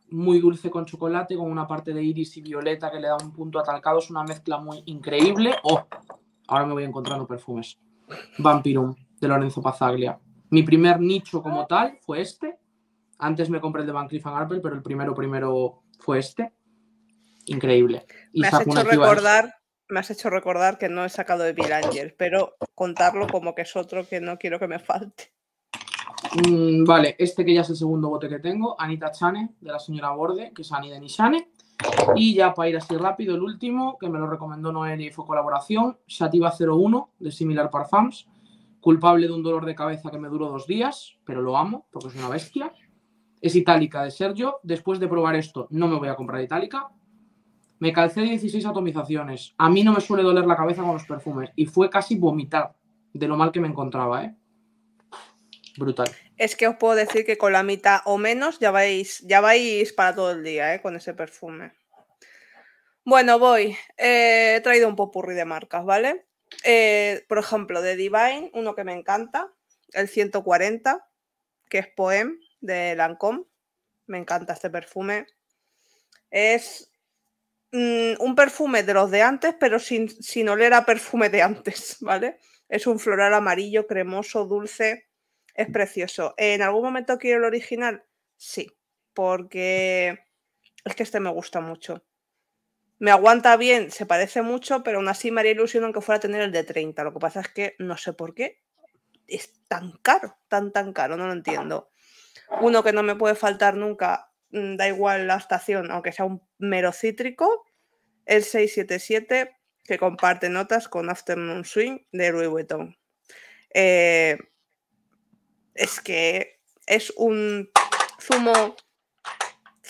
muy dulce con chocolate, con una parte de iris y violeta que le da un punto atalcado. Es una mezcla muy increíble. ¡Oh! Ahora me voy encontrando perfumes. Vampirum, de Lorenzo Pazaglia. Mi primer nicho como tal fue este. Antes me compré el de Van Cleef & Arpels, pero el primero fue este. Increíble. Y me has hecho recordar que no he sacado de Bill Angel, pero contarlo como que es otro que no quiero que me falte. Vale, este que ya es el segundo bote que tengo, Anita Chane, de la señora Borde, que es Ani de Nishane. Y ya para ir así rápido, el último, que me lo recomendó Noelia y fue colaboración, Sativa 01, de Similar Parfums, culpable de un dolor de cabeza que me duró 2 días, pero lo amo, porque es una bestia. Es Itálica, de Sergio. Después de probar esto, no me voy a comprar Itálica. Me calcé 16 atomizaciones. A mí no me suele doler la cabeza con los perfumes. Y fue casi vomitar de lo mal que me encontraba, ¿eh? Brutal. Es que os puedo decir que con la mitad o menos ya vais para todo el día, ¿eh? Con ese perfume. Bueno, voy. He traído un popurrí de marcas, ¿vale? Por ejemplo, de Divine, uno que me encanta, el 140, que es Poem, de Lancôme. Me encanta este perfume. Es un perfume de los de antes, pero sin oler a perfume de antes, ¿vale? Es un floral amarillo, cremoso, dulce. Es precioso. ¿En algún momento quiero el original? Sí, porque es que este me gusta mucho. Me aguanta bien, se parece mucho, pero aún así me haría ilusión aunque fuera a tener el de 30. Lo que pasa es que no sé por qué. Es tan caro, tan caro, no lo entiendo. Uno que no me puede faltar nunca, da igual la estación, aunque sea un mero cítrico, el 677, que comparte notas con Afternoon Swing de Louis Vuitton. Es que es un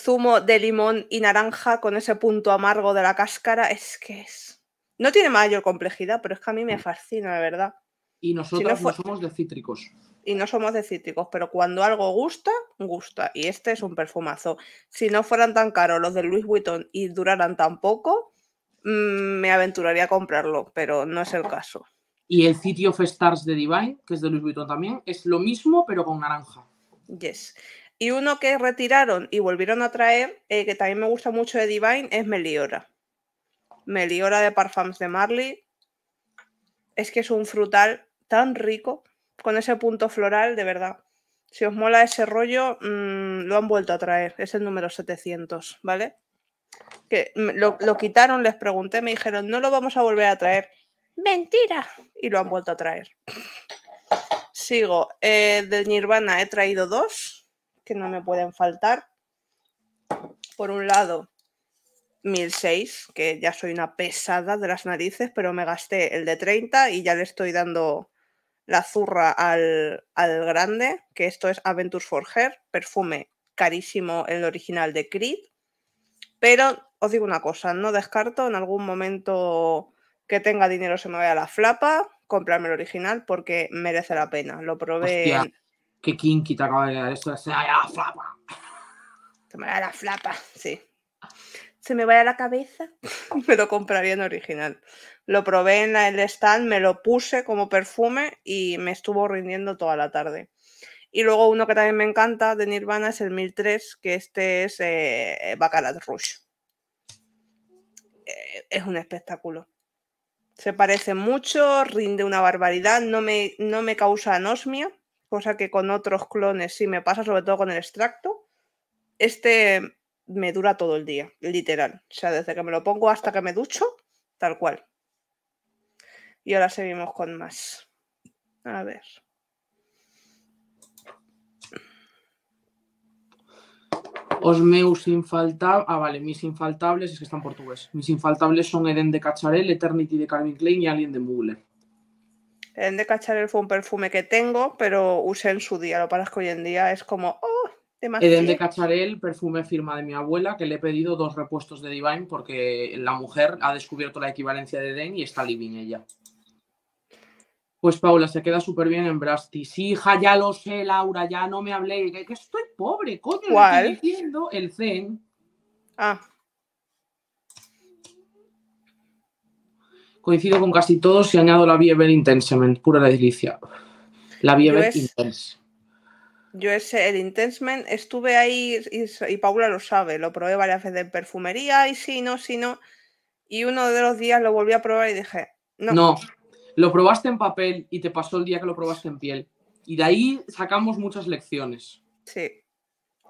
zumo de limón y naranja con ese punto amargo de la cáscara. Es que es... No tiene mayor complejidad, pero es que a mí me fascina, la verdad. Y nosotros no somos de cítricos. Y no somos de cítricos, pero cuando algo gusta, gusta. Y este es un perfumazo. Si no fueran tan caros los de Louis Vuitton y duraran tan poco, me aventuraría a comprarlo, pero no es el caso. Y el City of Stars de Divine, que es de Louis Vuitton también, es lo mismo, pero con naranja. Yes. Y uno que retiraron y volvieron a traer, que también me gusta mucho de Divine, es Meliora. Meliora de Parfums de Marly. Es que es un frutal tan rico, con ese punto floral, de verdad. Si os mola ese rollo, lo han vuelto a traer. Es el número 700, ¿vale? Que lo quitaron, les pregunté, me dijeron, no lo vamos a volver a traer. ¡Mentira! Y lo han vuelto a traer. Sigo. De Nirvana he traído 2 que no me pueden faltar. Por un lado, 1006, que ya soy una pesada de las narices, pero me gasté el de 30 y ya le estoy dando la zurra al grande, que esto es Aventures for Her, perfume carísimo, el original de Creed. Pero os digo una cosa, no descarto en algún momento... que tenga dinero se me vaya a la flapa, comprarme el original porque merece la pena. Lo probé... Hostia, qué kinky te acaba de dar esto. Se me vaya a la flapa. Se me vaya a la flapa, sí. Se me vaya a la cabeza. Me lo compraría en original. Lo probé en el stand, me lo puse como perfume y me estuvo rindiendo toda la tarde. Y luego uno que también me encanta de Nirvana es el 1003, que este es Baccarat Rouge. Es un espectáculo. Se parece mucho, rinde una barbaridad, no me causa anosmia, cosa que con otros clones sí me pasa, sobre todo con el extracto. Este me dura todo el día, literal. O sea, desde que me lo pongo hasta que me ducho, tal cual. Y ahora seguimos con más. A ver. Os meus infaltables... Ah, vale, mis infaltables es que están en portugués. Mis infaltables son Eden de Cacharel, Eternity de Calvin Klein y Alien de Mugler. Eden de Cacharel fue un perfume que tengo, pero usé en su día. Lo que pasa es que hoy en día es como... ¡Oh! Eden de Cacharel, perfume firma de mi abuela, que le he pedido 2 repuestos de Divine porque la mujer ha descubierto la equivalencia de Eden y está living ella. Pues Paula, se queda súper bien en Brasti. Sí, hija, ya lo sé, Laura, ya no me hablé. Que estoy pobre, coño. ¿Cuál? Estoy diciendo el Zen. Ah. Coincido con casi todos y añado la Bieber Intensement. Pura delicia. La Bieber Intense. Yo ese, el Intensement, estuve ahí y Paula lo sabe. Lo probé varias veces en perfumería y sí, no. Y uno de los días lo volví a probar y dije, no. No. Lo probaste en papel y te pasó el día que lo probaste en piel. Y de ahí sacamos muchas lecciones. Sí,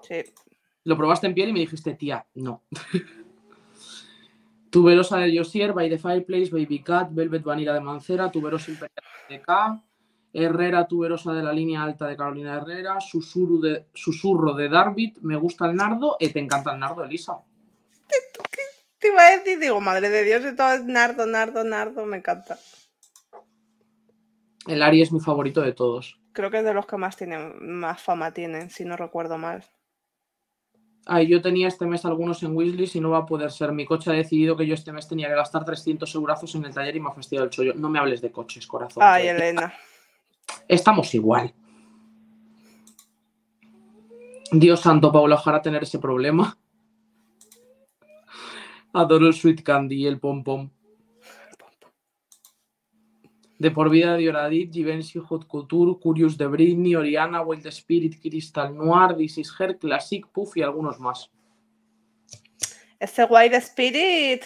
sí. Lo probaste en piel y me dijiste, tía, no. Tuberosa de Josier, By the Fireplace, Baby Cat, Velvet Vanilla de Mancera, Tuberosa Imperial de K, Herrera, Tuberosa de la línea alta de Carolina Herrera, Susurro de Darbyt, Me gusta el nardo, te encanta el nardo, Elisa. Te iba a decir, digo, madre de Dios, esto es nardo, me encanta. El Ari es mi favorito de todos. Creo que es de los que más fama tienen, si no recuerdo mal. Ay, yo tenía este mes algunos en Weasley y no va a poder ser. Mi coche ha decidido que yo este mes tenía que gastar 300 euros en el taller y me ha fastidiado el chollo. No me hables de coches, corazón. Ay, tío. Elena. Estamos igual. Dios santo, Paula, ojalá tener ese problema. Adoro el Sweet Candy y el pom-pom. De por vida de Dioradit, Givenchy, Hot Couture, Curious de Britney, Oriana, Wild Spirit, Crystal Noir, This Is Her, Classic, Puff y algunos más. Ese Wild Spirit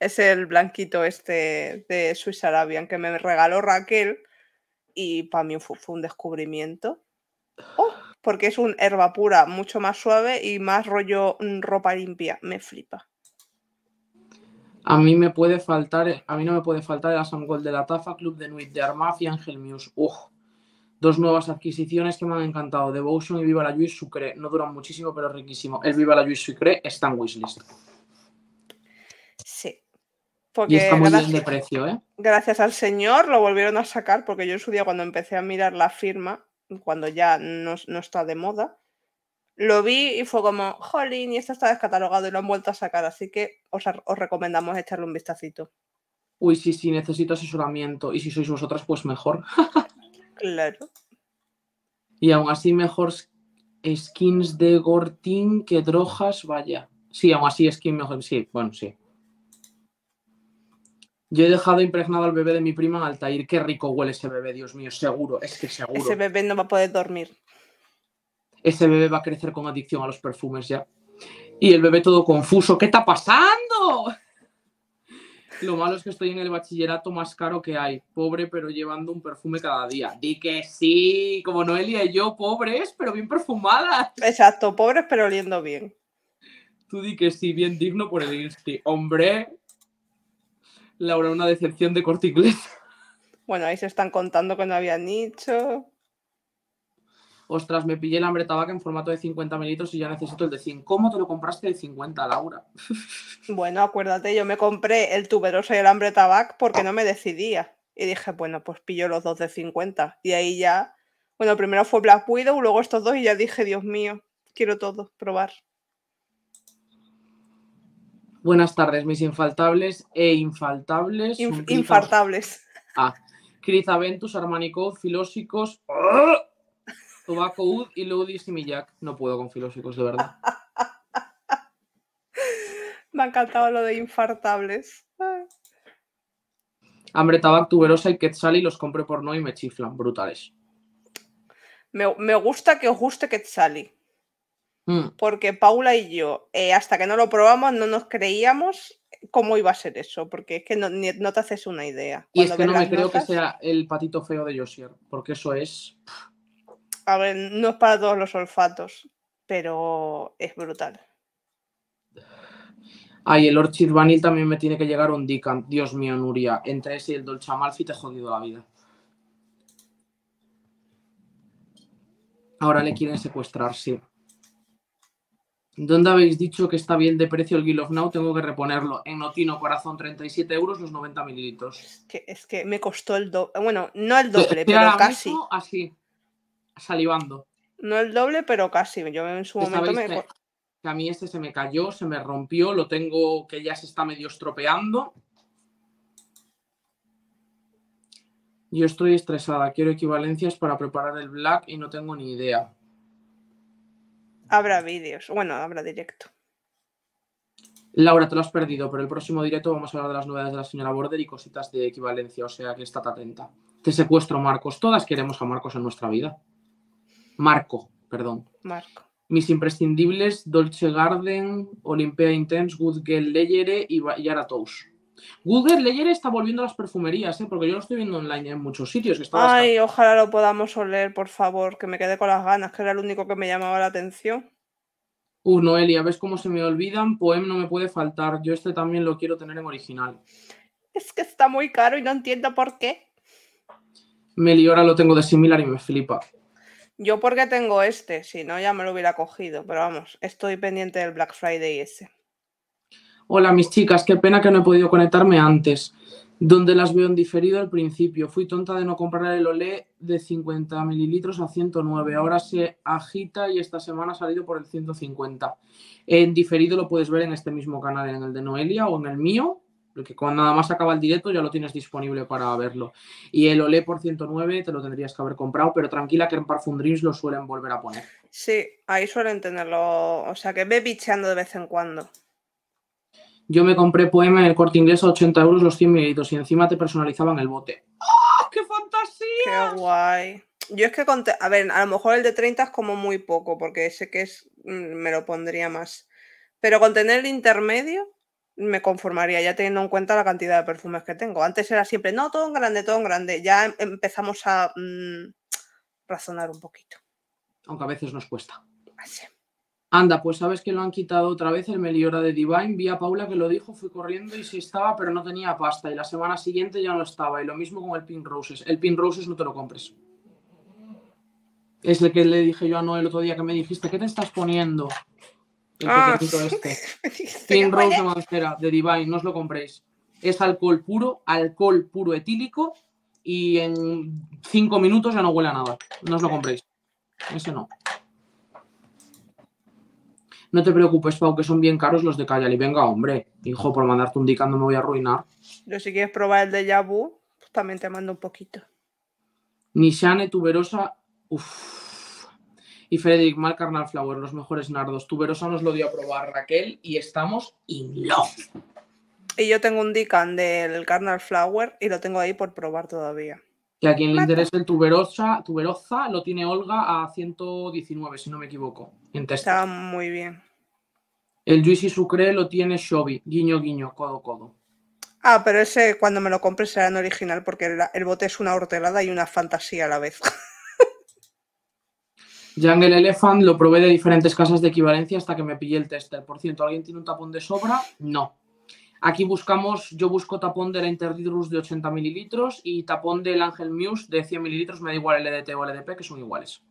es el blanquito este de Swiss Arabian que me regaló Raquel y para mí fue un descubrimiento. Oh, porque es un herba pura mucho más suave y más rollo ropa limpia. Me flipa. A mí no me puede faltar el Assam Gold de la Tafa, Club de Nuit de Armaf y Ángel Muse. Uf, 2 nuevas adquisiciones que me han encantado, Devotion y Viva la Juice Sucre. No duran muchísimo, pero es riquísimo. El Viva la Juice Sucre está en wishlist. Sí. Porque y está muy bien de precio, ¿eh? Gracias al señor lo volvieron a sacar, porque yo en su día cuando empecé a mirar la firma, cuando ya no está de moda, lo vi y fue como, jolín, y esto está descatalogado y lo han vuelto a sacar, así que os recomendamos echarle un vistacito. Uy, sí, necesito asesoramiento. Y si sois vosotras, pues mejor. Claro. Y aún así mejor skins de Gortín que drogas, vaya. Sí, aún así skin mejor, sí, bueno, sí. Yo he dejado impregnado al bebé de mi prima en Altair. Qué rico huele ese bebé, Dios mío, seguro, es que seguro. Ese bebé no va a poder dormir. Ese bebé va a crecer con adicción a los perfumes ya. Y el bebé todo confuso. ¿Qué está pasando? Lo malo es que estoy en el bachillerato más caro que hay. Pobre, pero llevando un perfume cada día. Di que sí. Como Noelia y yo, pobres, pero bien perfumadas. Exacto, pobres, pero oliendo bien. Tú di que sí, bien digno por el Insti. Hombre. Laura, una decepción de Corte Inglés. Bueno, ahí se están contando que no habían nicho. Ostras, me pillé el hambre tabaca en formato de 50 mililitros y ya necesito el de 100. ¿Cómo te lo compraste de 50, Laura? Bueno, acuérdate, yo me compré el tuberoso y el hambre tabaca porque no me decidía. Y dije, bueno, pues pillo los dos de 50. Y ahí ya, bueno, primero fue Black Widow, luego estos dos y ya dije, Dios mío, quiero todo, probar. Buenas tardes, mis infaltables e infaltables. Infartables. Ah, Chris Aventus, Armani Code, Filósicos... ¡Oh! Tobacco Wood y Lodi Simillac. No puedo con filósicos, de verdad. Me ha encantado lo de infartables. Hambre, Tabac, Tuberosa y Quetzal y los compré por no y me chiflan. Brutales. Me gusta que os guste Quetzal. Porque Paula y yo, hasta que no lo probamos, no nos creíamos cómo iba a ser eso. Porque es que no te haces una idea. Y es que no me creo que sea el patito feo de Josier. Porque eso es... A ver, no es para todos los olfatos, pero es brutal. Ay, el Orchid Vanil también me tiene que llegar un Dicamp. Dios mío, Nuria. Entre ese y el Dolce Amalfi te he jodido la vida. Ahora le quieren secuestrar, sí. ¿Dónde habéis dicho que está bien de precio el Guild of Now? Tengo que reponerlo. En Notino, corazón, 37 euros los 90 mililitros. Es que me costó el doble. Bueno, no el doble, pero ahora casi. Mismo, así, salivando. No el doble, pero casi. Yo en su momento me... Que a mí este se me cayó, se me rompió. Lo tengo que ya se está medio estropeando. Yo estoy estresada. Quiero equivalencias para preparar el Black y no tengo ni idea. Habrá vídeos. Bueno, habrá directo. Laura, te lo has perdido, pero el próximo directo vamos a hablar de las novedades de la señora Border y cositas de equivalencia, o sea que estad atenta. Te secuestro, Marcos. Todas queremos a Marcos en nuestra vida. Marco, perdón. Marco. Mis imprescindibles, Dolce Garden, Olympia Intense, Good Girl Legere y Yara Tous. Good Girl Legere está volviendo a las perfumerías, ¿eh? Porque yo lo estoy viendo online en muchos sitios. Que ay, hasta... ojalá lo podamos oler, por favor, que me quede con las ganas, que era el único que me llamaba la atención. Noelia, ¿ves cómo se me olvidan? Poem no me puede faltar, yo este también lo quiero tener en original. Es que está muy caro y no entiendo por qué. Meliora lo tengo de similar y me flipa. Yo porque tengo este, si no ya me lo hubiera cogido, pero vamos, estoy pendiente del Black Friday ese. Hola mis chicas, qué pena que no he podido conectarme antes, donde las veo en diferido al principio. Fui tonta de no comprar el Olé de 50 mililitros a 109, ahora se agita y esta semana ha salido por el 150. En diferido lo puedes ver en este mismo canal, en el de Noelia o en el mío. Porque cuando nada más acaba el directo ya lo tienes disponible para verlo. Y el Olé por 109 te lo tendrías que haber comprado, pero tranquila que en Parfum Dreams lo suelen volver a poner. Sí, ahí suelen tenerlo, o sea que ve bicheando de vez en cuando. Yo me compré Poema en el Corte Inglés a 80 euros los 100 mililitros y encima te personalizaban el bote. ¡Ah, qué fantasía! ¡Qué guay! Yo es que, a ver, a lo mejor el de 30 es como muy poco, porque ese que es, me lo pondría más. Pero con tener el intermedio... me conformaría ya teniendo en cuenta la cantidad de perfumes que tengo. Antes era siempre, no, todo en grande, ya empezamos a razonar un poquito. Aunque a veces nos cuesta. Así. Anda, pues sabes que lo han quitado otra vez el Meliora de Divine, vi a Paula que lo dijo, fui corriendo y sí estaba, pero no tenía pasta y la semana siguiente ya no estaba y lo mismo con el Pink Roses. El Pink Roses no te lo compres. Es el que le dije yo a Noel el otro día que me dijiste, ¿qué te estás poniendo? El pequeñito este Pink Rose de Mancera, de Divine, no os lo compréis. Es alcohol puro etílico. Y en 5 minutos ya no huele a nada. No os lo compréis. Ese no. No te preocupes, Pau, que son bien caros los de Cayali. Venga, hombre, hijo, por mandarte un dicando me voy a arruinar. Yo si quieres probar el de Yabu, pues también te mando un poquito. Nishane, tuberosa. Uff. Y Frederick Mal, Carnal Flower, los mejores nardos. Tuberosa nos lo dio a probar Raquel y estamos in love. Y yo tengo un Dican del Carnal Flower y lo tengo ahí por probar todavía. Que a quien le interese el tuberosa lo tiene Olga a 119, si no me equivoco. Está muy bien. El Juicy Sucre lo tiene Shobi, guiño, guiño, codo, codo. Ah, pero ese cuando me lo compre será en original porque el bote es una hortelada y una fantasía a la vez. Jungle Elephant lo probé de diferentes casas de equivalencia hasta que me pillé el tester. Por cierto, ¿alguien tiene un tapón de sobra? No. Aquí buscamos, yo busco tapón de la Interdirus de 80 mililitros y tapón del Angel Muse de 100 mililitros. Me da igual el EDT o el EDP, que son iguales.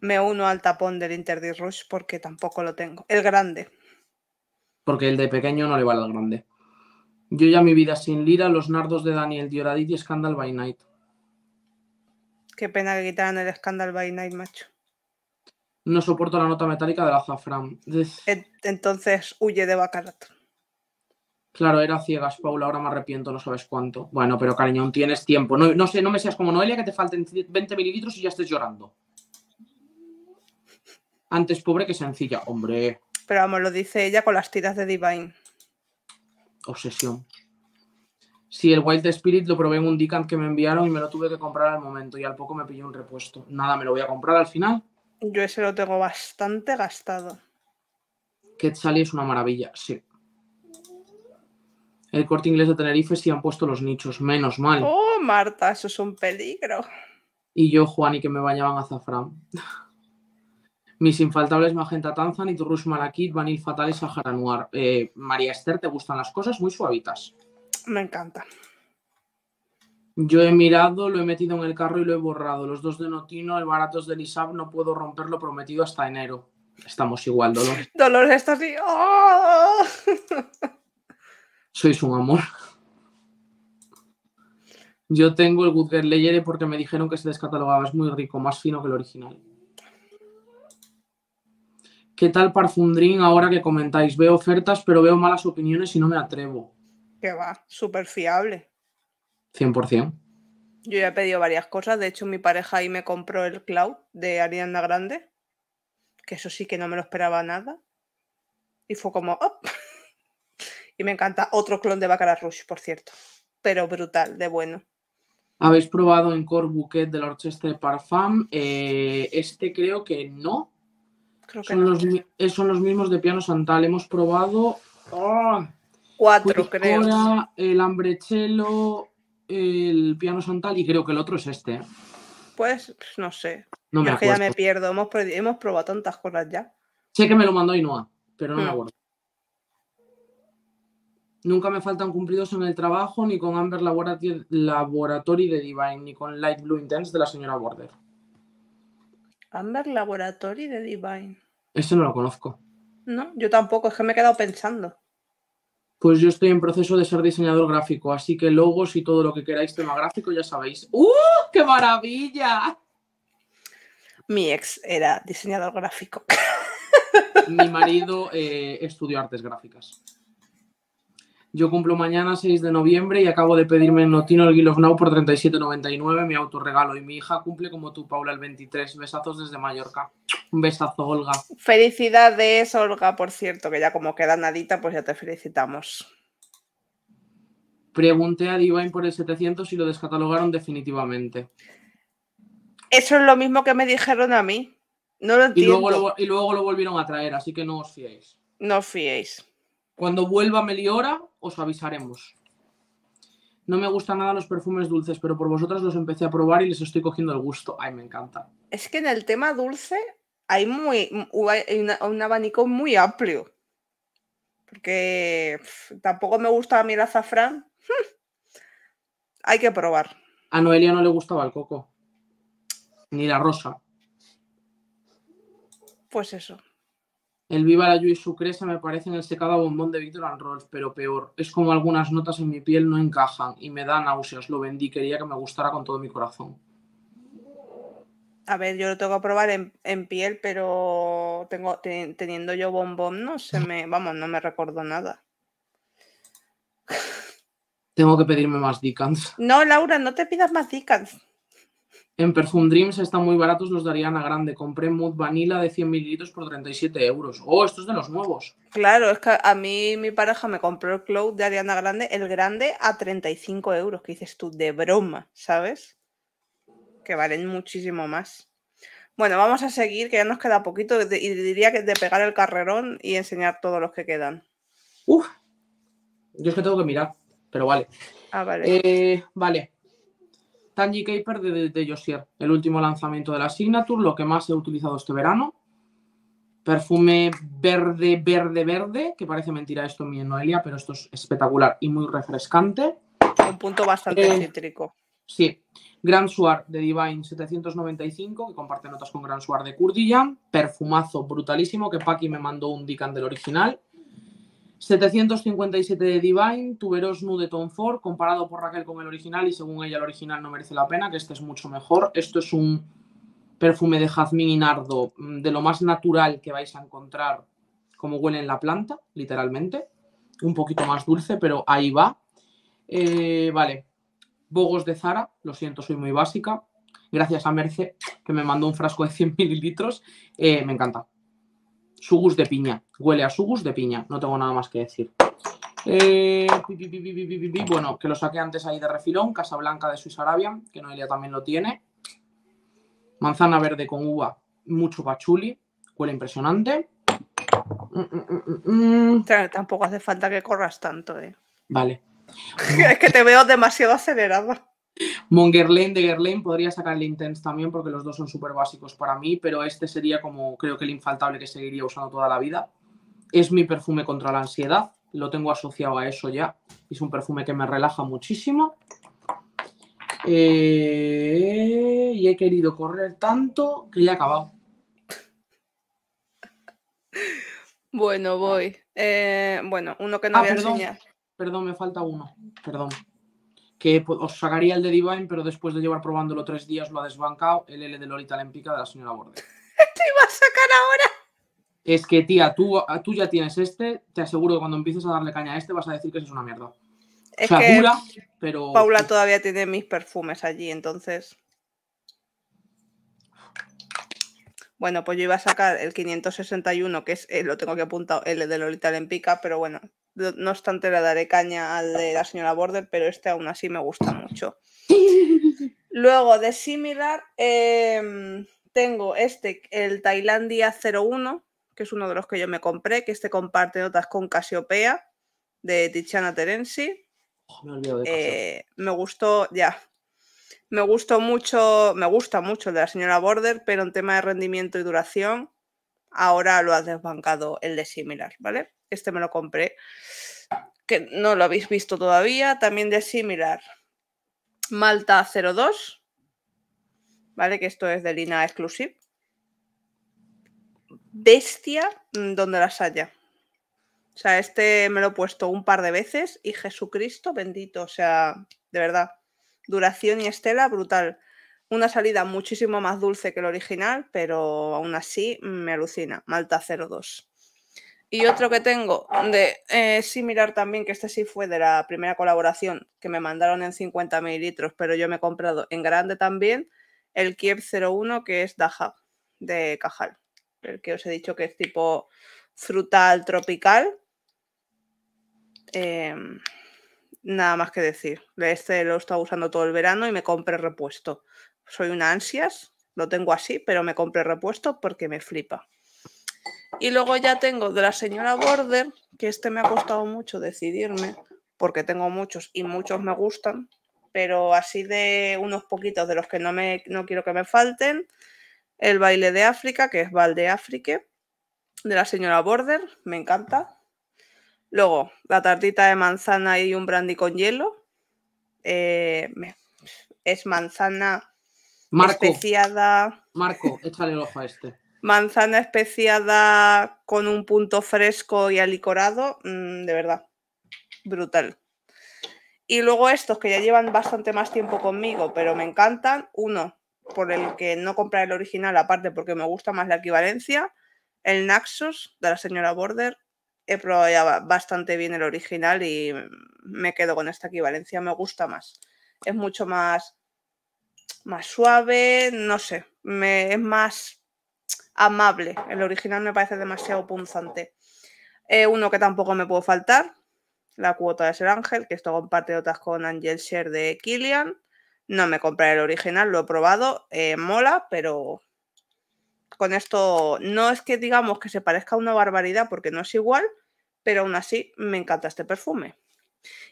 Me uno al tapón del Interdirus porque tampoco lo tengo. El grande. Porque el de pequeño no le vale al grande. Yo ya mi vida sin lira, los nardos de Daniel Dioradit y Scandal by Night. Qué pena que quitaran el Scandal by Night, macho. No soporto la nota metálica del azafrán. Entonces huye de Baccarat. Claro, era ciegas, Paula, ahora me arrepiento, no sabes cuánto. Bueno, pero cariñón, tienes tiempo. No sé, no me seas como Noelia, que te falten 20 mililitros y ya estés llorando. Antes pobre que sencilla, hombre. Pero vamos, lo dice ella con las tiras de Divine. Obsesión. Sí, el Wild Spirit lo probé en un Decant que me enviaron y me lo tuve que comprar al momento y al poco me pilló un repuesto. Nada, me lo voy a comprar al final. Yo ese lo tengo bastante gastado. Quetzali es una maravilla, sí. El Corte Inglés de Tenerife sí han puesto los nichos, menos mal. ¡Oh, Marta! Eso es un peligro. Y yo, Juan, y que me bañaban azafrán. Mis infaltables, Magenta Tanzan, Itrush Malakit, Vanil Fatal y Sahara Noir. María Esther, ¿te gustan las cosas muy suavitas? Me encanta. Yo he mirado, lo he metido en el carro y lo he borrado. Los dos de Notino, el Baratos de Lisab, no puedo romper lo prometido hasta enero. Estamos igual, Dolor. Dolor está así. ¡Oh! Sois un amor. Yo tengo el Good Girl Leyere porque me dijeron que se descatalogaba. Es muy rico, más fino que el original. ¿Qué tal Parfumdream ahora que comentáis? Veo ofertas, pero veo malas opiniones y no me atrevo. Que va, súper fiable. 100%. Yo ya he pedido varias cosas. De hecho, mi pareja ahí me compró el Cloud de Ariana Grande. Que eso sí que no me lo esperaba nada. Y fue como... ¡Oh! Y me encanta. Otro clon de Baccarat Rouge, por cierto. Pero brutal, de bueno. ¿Habéis probado Encore Bouquet de la Orchestra Parfum? Este creo que no. Creo que son los mismos de Piano Santal. Hemos probado... ¡Oh! 4, creo. El Ambrecello, el Piano Santal y creo que el otro es este. Pues no sé. No me acuerdo. Es que ya me pierdo. Hemos probado tantas cosas ya. Sé que me lo mandó Ainhoa, pero no me acuerdo. Nunca me faltan cumplidos en el trabajo, ni con Amber Laboratory de Divine, ni con Light Blue Intense de la señora Border. Amber Laboratory de Divine. Este no lo conozco. No, yo tampoco, es que me he quedado pensando. Pues yo estoy en proceso de ser diseñador gráfico, así que logos y todo lo que queráis tema gráfico ya sabéis. ¡Uh, qué maravilla! Mi ex era diseñador gráfico. Mi marido estudió artes gráficas. Yo cumplo mañana 6 de noviembre y acabo de pedirme en Notino el Guild of Now por 37,99, mi autorregalo. Y mi hija cumple como tú, Paula, el 23. Besazos desde Mallorca. Un besazo, Olga. Felicidades, Olga, por cierto, que ya como queda nadita, pues ya te felicitamos. Pregunté a Divine por el 700 y lo descatalogaron definitivamente. Eso es lo mismo que me dijeron a mí. No lo entiendo. Y luego lo volvieron a traer, así que no os fiéis. No os fiéis. Cuando vuelva Meliora, os avisaremos. No me gustan nada los perfumes dulces, pero por vosotras los empecé a probar y les estoy cogiendo el gusto. Ay, me encanta. Es que en el tema dulce hay un abanico muy amplio. Porque tampoco me gusta a mí el azafrán. Hay que probar. A Noelia no le gustaba el coco. Ni la rosa. Pues eso. El Viva la Yu y su Cresa me parecen el secado a bombón de Victor and Rolf, pero peor. Es como algunas notas en mi piel no encajan y me da náuseas. Lo vendí, quería que me gustara con todo mi corazón. A ver, yo lo tengo que probar en piel, pero teniendo yo bombón no se me... Vamos, no me recuerdo nada. Tengo que pedirme más Dickens. No, Laura, no te pidas más Dickens. En Perfume Dreams están muy baratos los de Ariana Grande. Compré Mood Vanilla de 100 mililitros por 37€. ¡Oh, esto es de los nuevos! Claro, es que a mí mi pareja me compró el Cloud de Ariana Grande, el grande, a 35€. Que dices tú, de broma, ¿sabes? Que valen muchísimo más. Bueno, vamos a seguir, que ya nos queda poquito. Y diría que es de pegar el carrerón y enseñar todos los que quedan. ¡Uf! Yo es que tengo que mirar, pero vale. Ah, vale. Vale. Tangy Caper de Josier, el último lanzamiento de la Signature, lo que más he utilizado este verano. Perfume verde, verde, verde, que parece mentira esto en Noelia, pero esto es espectacular y muy refrescante. Un punto bastante cítrico. Sí. Grand Soir de Divine 795, que comparte notas con Grand Soir de Curdijan. Perfumazo brutalísimo, que Paki me mandó un Dican del original. 757 de Divine, Tuberose Nude de Tom Ford, comparado por Raquel con el original y según ella el original no merece la pena, que este es mucho mejor. Esto es un perfume de jazmín y nardo, de lo más natural que vais a encontrar, como huele en la planta, literalmente. Un poquito más dulce, pero ahí va. Vale, Bogos de Zara, lo siento, soy muy básica. Gracias a Merce, que me mandó un frasco de 100 mililitros. Me encanta. Sugus de piña. Huele a sugus de piña. No tengo nada más que decir. Bueno, que lo saqué antes ahí de refilón. Casablanca de Swiss Arabian, que Noelia también lo tiene. Manzana verde con uva. Mucho pachuli. Huele impresionante. Tampoco hace falta que corras tanto, ¿eh? Vale. Es que te veo demasiado acelerado. Monguerlain de Guerlain podría sacar el Intense también porque los dos son súper básicos para mí, pero este sería como creo que el infaltable que seguiría usando toda la vida. Es mi perfume contra la ansiedad, lo tengo asociado a eso ya. Es un perfume que me relaja muchísimo. Y he querido correr tanto que ya he acabado. Bueno, voy. Bueno, uno que no voy a enseñar. Perdón, me falta uno. Perdón. Que os sacaría el de Divine, pero después de llevar probándolo 3 días lo ha desbancado el L de Lolita Olímpica de la señora Borde. ¿Te iba a sacar ahora? Es que, tía, tú ya tienes este. Te aseguro que cuando empieces a darle caña a este vas a decir que eso es una mierda. Es o sea, que dura, pero... Paula todavía tiene mis perfumes allí, entonces... Bueno, pues yo iba a sacar el 561, que es, lo tengo que apuntar, el de Lolita Olímpica, pero bueno, no obstante le daré caña al de la señora Border, pero este aún así me gusta mucho. Luego, de similar, tengo este, el Tailandia 01, que es uno de los que yo me compré, que este comparte notas con Casiopea, de Tiziana Terenzi. Me gustó, ya... me gusta mucho el de la señora Border, pero en tema de rendimiento y duración, ahora lo ha desbancado el de Similar, ¿vale? Este me lo compré, que no lo habéis visto todavía. También de Similar, Malta 02, ¿vale? Que esto es de Lina Exclusive. Bestia donde las haya. O sea, este me lo he puesto un par de veces y Jesucristo bendito, o sea, de verdad. Duración y estela brutal. Una salida muchísimo más dulce que el original, pero aún así me alucina. Malta 02. Y otro que tengo de similar también, que este sí fue de la primera colaboración que me mandaron en 50 mililitros, pero yo me he comprado en grande también el Kiev 01, que es Dahab de Cajal. El que os he dicho que es tipo frutal tropical. Nada más que decir. Este lo he estado usando todo el verano y me compré repuesto. Soy una ansias, lo tengo así, pero me compré repuesto porque me flipa. Y luego ya tengo de la señora Border, que este me ha costado mucho decidirme, porque tengo muchos y muchos me gustan, pero así de unos poquitos de los que no quiero que me falten, el baile de África, que es Val de África, de la señora Border, me encanta. Luego, la tartita de manzana y un brandy con hielo. Es manzana especiada. Marco, échale el ojo a este. Manzana especiada con un punto fresco y alicorado. De verdad, brutal. Y luego estos que ya llevan bastante más tiempo conmigo, pero me encantan. Uno, por el que no compré el original, aparte porque me gusta más la equivalencia. El Naxos de la señora Border. He probado ya bastante bien el original y me quedo con esta equivalencia. Me gusta más. Es mucho más suave, no sé. Es más amable. El original me parece demasiado punzante. Uno que tampoco me puede faltar. La cuota de Ser Ángel, que esto comparte otras con Angel Share de Kilian. No me compré el original, lo he probado. Mola, pero... Con esto no es que digamos que se parezca a una barbaridad porque no es igual, pero aún así me encanta este perfume.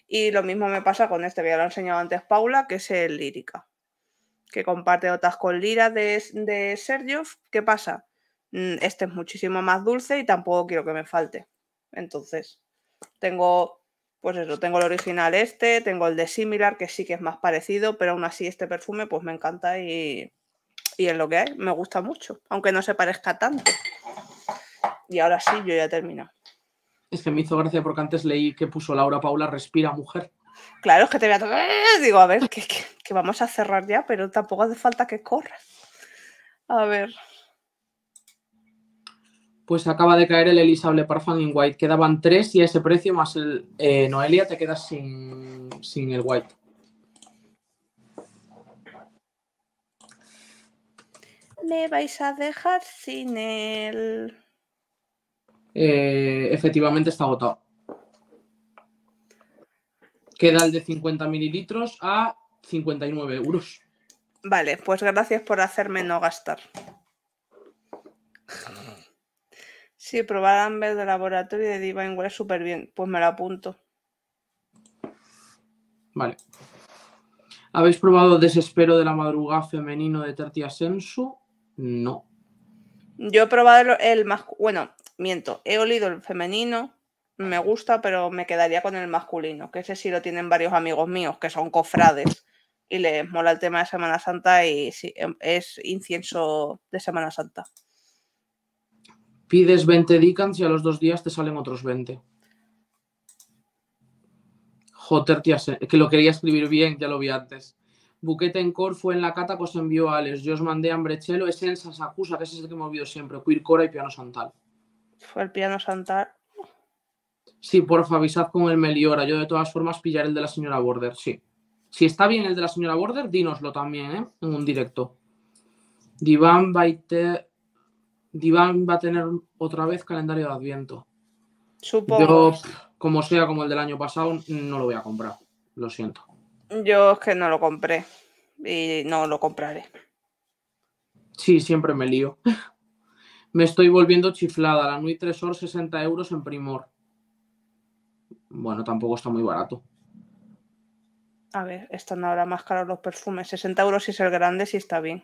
Y lo mismo me pasa con este, ya lo he enseñado antes Paula, que es el Lírica, que comparte notas con Lira de Sergio. ¿Qué pasa? Este es muchísimo más dulce y tampoco quiero que me falte. Entonces tengo, pues eso, tengo el original este, tengo el de Similar que sí que es más parecido, pero aún así este perfume pues me encanta y es lo que hay, me gusta mucho, aunque no se parezca tanto. Y ahora sí, yo ya he terminado. Es que me hizo gracia porque antes leí que puso Laura Paula, respira mujer. Claro, es que te voy a tocar. Digo, a ver, que vamos a cerrar ya, pero tampoco hace falta que corras. A ver. Pues acaba de caer el Elisable Parfum in White. Quedaban 3 y a ese precio más el Noelia te quedas sin el White. Me vais a dejar sin él. Efectivamente está agotado. Queda el de 50 mililitros a 59 euros. Vale, pues gracias por hacerme no gastar. Sí, probar Amber de laboratorio de Divine Wear súper bien. Pues me lo apunto. Vale. ¿Habéis probado Desespero de la madrugada femenino de Tertia Sensu? No. Yo he probado el masculino. Bueno, miento. He olido el femenino. Me gusta, pero me quedaría con el masculino. Que ese sí lo tienen varios amigos míos que son cofrades. Y les mola el tema de Semana Santa y sí, es incienso de Semana Santa. Pides 20 dicans y a los 2 días te salen otros 20. Joder, tía, que lo quería escribir bien, ya lo vi antes. Buquete en Corfu en la cata que os envió Alex. Yo os mandé Ambrechelo, es en Sasacusa, que ese es el que me olvido siempre. Queer Cora y Piano Santal. Fue el Piano Santal. Sí, porfa, avisad con el Meliora. Yo de todas formas pillaré el de la señora Border, sí. Si está bien el de la señora Border, dínoslo también, ¿eh? En un directo. Diván va a tener otra vez calendario de Adviento. Supongo. Yo, como sea, como el del año pasado, no lo voy a comprar. Lo siento. Yo es que no lo compré. Y no lo compraré. Sí, siempre me lío. Me estoy volviendo chiflada. La Nui Tresor, 60 euros en Primor. Bueno, tampoco está muy barato. A ver, están ahora más caros los perfumes. 60 euros si es el grande, si está bien.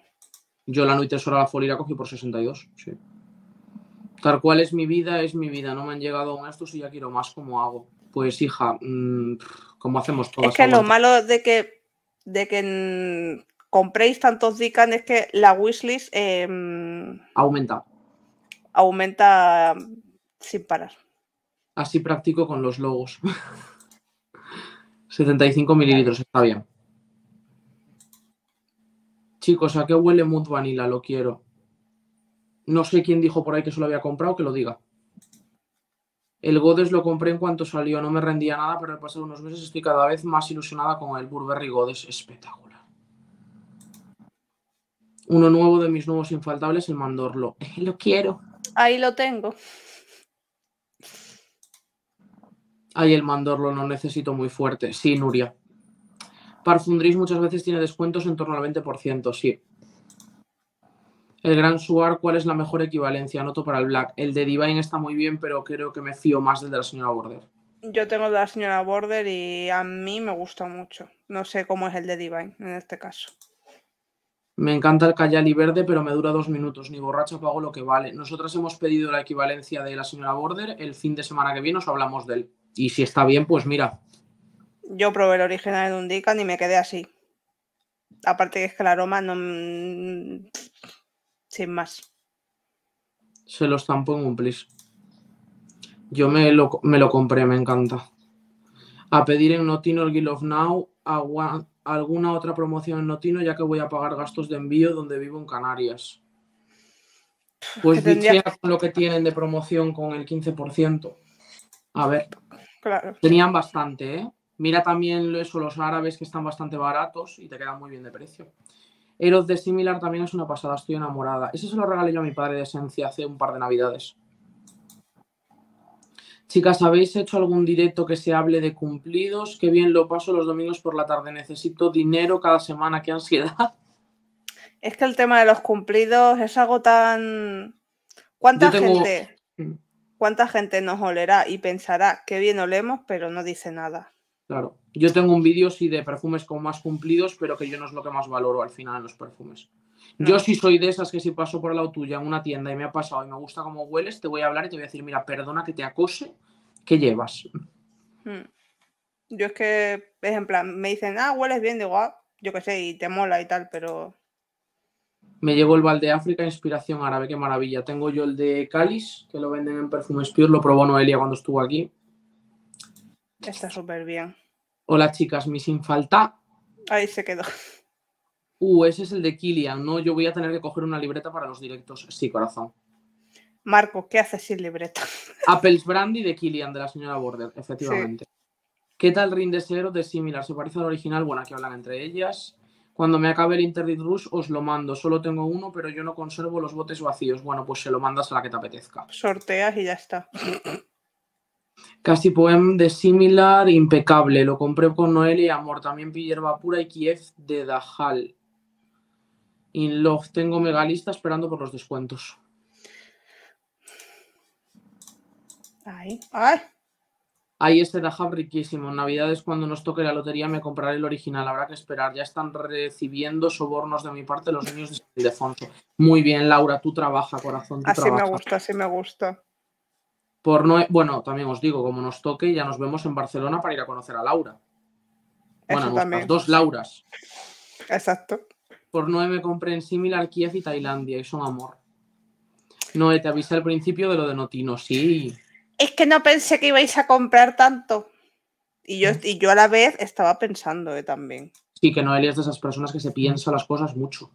Yo la Nui Tresor a la Folira cogí por 62, sí. Tal cual es mi vida, no me han llegado aún estos y ya quiero más, ¿cómo hago? Pues hija, como hacemos todas. Es que lo malo de que compréis tantos Dican es que la wishlist aumenta sin parar. Así practico con los logos. 75 mililitros, está bien. Chicos, ¿a qué huele Mood Vanilla? Lo quiero. No sé quién dijo por ahí que se lo había comprado, que lo diga. El Goddess lo compré en cuanto salió, no me rendía nada, pero al pasar unos meses estoy cada vez más ilusionada con el Burberry Goddess. Espectacular. Uno nuevo de mis nuevos infaltables, el Mandorlo. Lo quiero. Ahí lo tengo. Ahí el Mandorlo lo necesito muy fuerte. Sí, Nuria. Parfundris muchas veces tiene descuentos en torno al 20%, sí. El Gran Suar, ¿cuál es la mejor equivalencia? Anoto para el Black. El de Divine está muy bien, pero creo que me fío más del de la señora Border. Yo tengo el de la señora Border y a mí me gusta mucho. No sé cómo es el de Divine en este caso. Me encanta el Cayali verde, pero me dura 2 minutos. Ni borracha pago lo que vale. Nosotras hemos pedido la equivalencia de la señora Border. El fin de semana que viene os hablamos de él. Y si está bien, pues mira. Yo probé el original en un Dican y me quedé así. Aparte que es que el aroma no... Sin más. Se los tampo en un plis. Yo me lo compré, me encanta. A pedir en Notino el Guild of Now, alguna otra promoción en Notino, ya que voy a pagar gastos de envío donde vivo en Canarias. Pues dichea con lo que tienen de promoción con el 15%. A ver. Claro. Tenían bastante, ¿eh? Mira también eso, los árabes que están bastante baratos y te quedan muy bien de precio. Eros de Similar también es una pasada, estoy enamorada. Ese se lo regalé yo a mi padre de esencia hace un par de navidades. Chicas, ¿habéis hecho algún directo que se hable de cumplidos? Qué bien lo paso los domingos por la tarde. Necesito dinero cada semana, qué ansiedad. Es que el tema de los cumplidos es algo tan... ¿Cuánta gente nos olerá y pensará qué bien olemos, pero no dice nada? Claro. Yo tengo un vídeo, sí, de perfumes con más cumplidos, pero que yo no es lo que más valoro al final en los perfumes. No. Yo sí soy de esas que si paso por al lado tuya en una tienda y me ha pasado y me gusta cómo hueles, te voy a hablar y te voy a decir, mira, perdona que te acose, ¿qué llevas? Yo es que, es en plan, me dicen, ah, hueles bien, digo, ah, yo qué sé, y te mola y tal, pero... Me llevo el Val de África, inspiración árabe, qué maravilla. Tengo yo el de Cáliz, que lo venden en Perfumes Pure, lo probó Noelia cuando estuvo aquí. Está súper bien. Hola chicas, mi sin falta. Ahí se quedó. Ese es el de Kilian, ¿no? Yo voy a tener que coger una libreta para los directos. Sí, corazón. Marco, ¿qué haces sin libreta? Apples Brandy de Kilian, de la señora Border, efectivamente. Sí. ¿Qué tal Rindesero de Similar? ¿Se parece al original? Bueno, aquí hablan entre ellas. Cuando me acabe el Interdit Rush os lo mando. Solo tengo uno, pero yo no conservo los botes vacíos. Bueno, pues se lo mandas a la que te apetezca. Sorteas y ya está. Casi Poem de Similar, impecable. Lo compré con Noelia y Amor. También Pillerba Pura y Kiev de Dajal. In Love. Tengo megalista esperando por los descuentos. Ay. Ay. Ahí este DAHAB riquísimo. En Navidades, cuando nos toque la lotería, me compraré el original. Habrá que esperar. Ya están recibiendo sobornos de mi parte los niños de San Ildefonso. Muy bien, Laura, tú trabaja, corazón. Tú así trabaja. Me gusta, así me gusta. Por no... Bueno, también os digo, como nos toque, ya nos vemos en Barcelona para ir a conocer a Laura. Eso bueno, también. Las dos Lauras. Exacto. Por Noé me compré en similar Kiev y Tailandia y son amor. Noé, te avisé al principio de lo de Notino, sí. Es que no pensé que ibais a comprar tanto. Y yo a la vez estaba pensando también. Sí, que Noelia es de esas personas que se piensa las cosas mucho.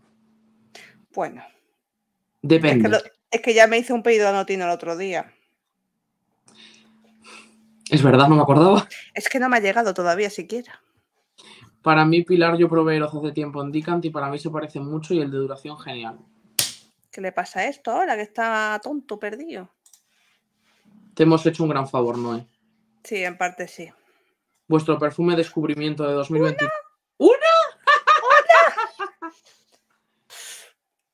Bueno. Depende. Es que ya me hice un pedido a Notino el otro día. Es verdad, no me acordaba. Es que no me ha llegado todavía siquiera. Para mí, Pilar, yo probé el ojo hace tiempo en Dicant y para mí se parece mucho y el de duración genial. ¿Qué le pasa a esto ahora que está tonto, perdido? Te hemos hecho un gran favor, Noé. Sí, en parte sí. Vuestro perfume de descubrimiento de 2021. ¡Una! ¡Una!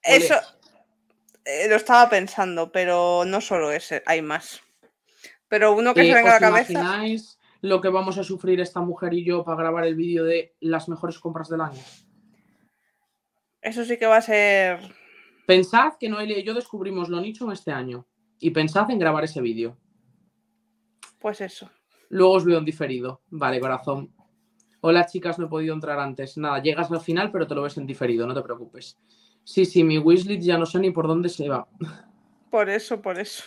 Eso lo estaba pensando, pero no solo ese, hay más. Pero uno que se venga a la cabeza. ¿Os imagináis lo que vamos a sufrir esta mujer y yo para grabar el vídeo de las mejores compras del año? Eso sí que va a ser... Pensad que Noelia y yo descubrimos lo nicho este año. Y pensad en grabar ese vídeo. Pues eso. Luego os veo en diferido. Vale, corazón. Hola, chicas, no he podido entrar antes. Nada, llegas al final, pero te lo ves en diferido, no te preocupes. Sí, sí, mi wishlist ya no sé ni por dónde se va. Por eso, por eso.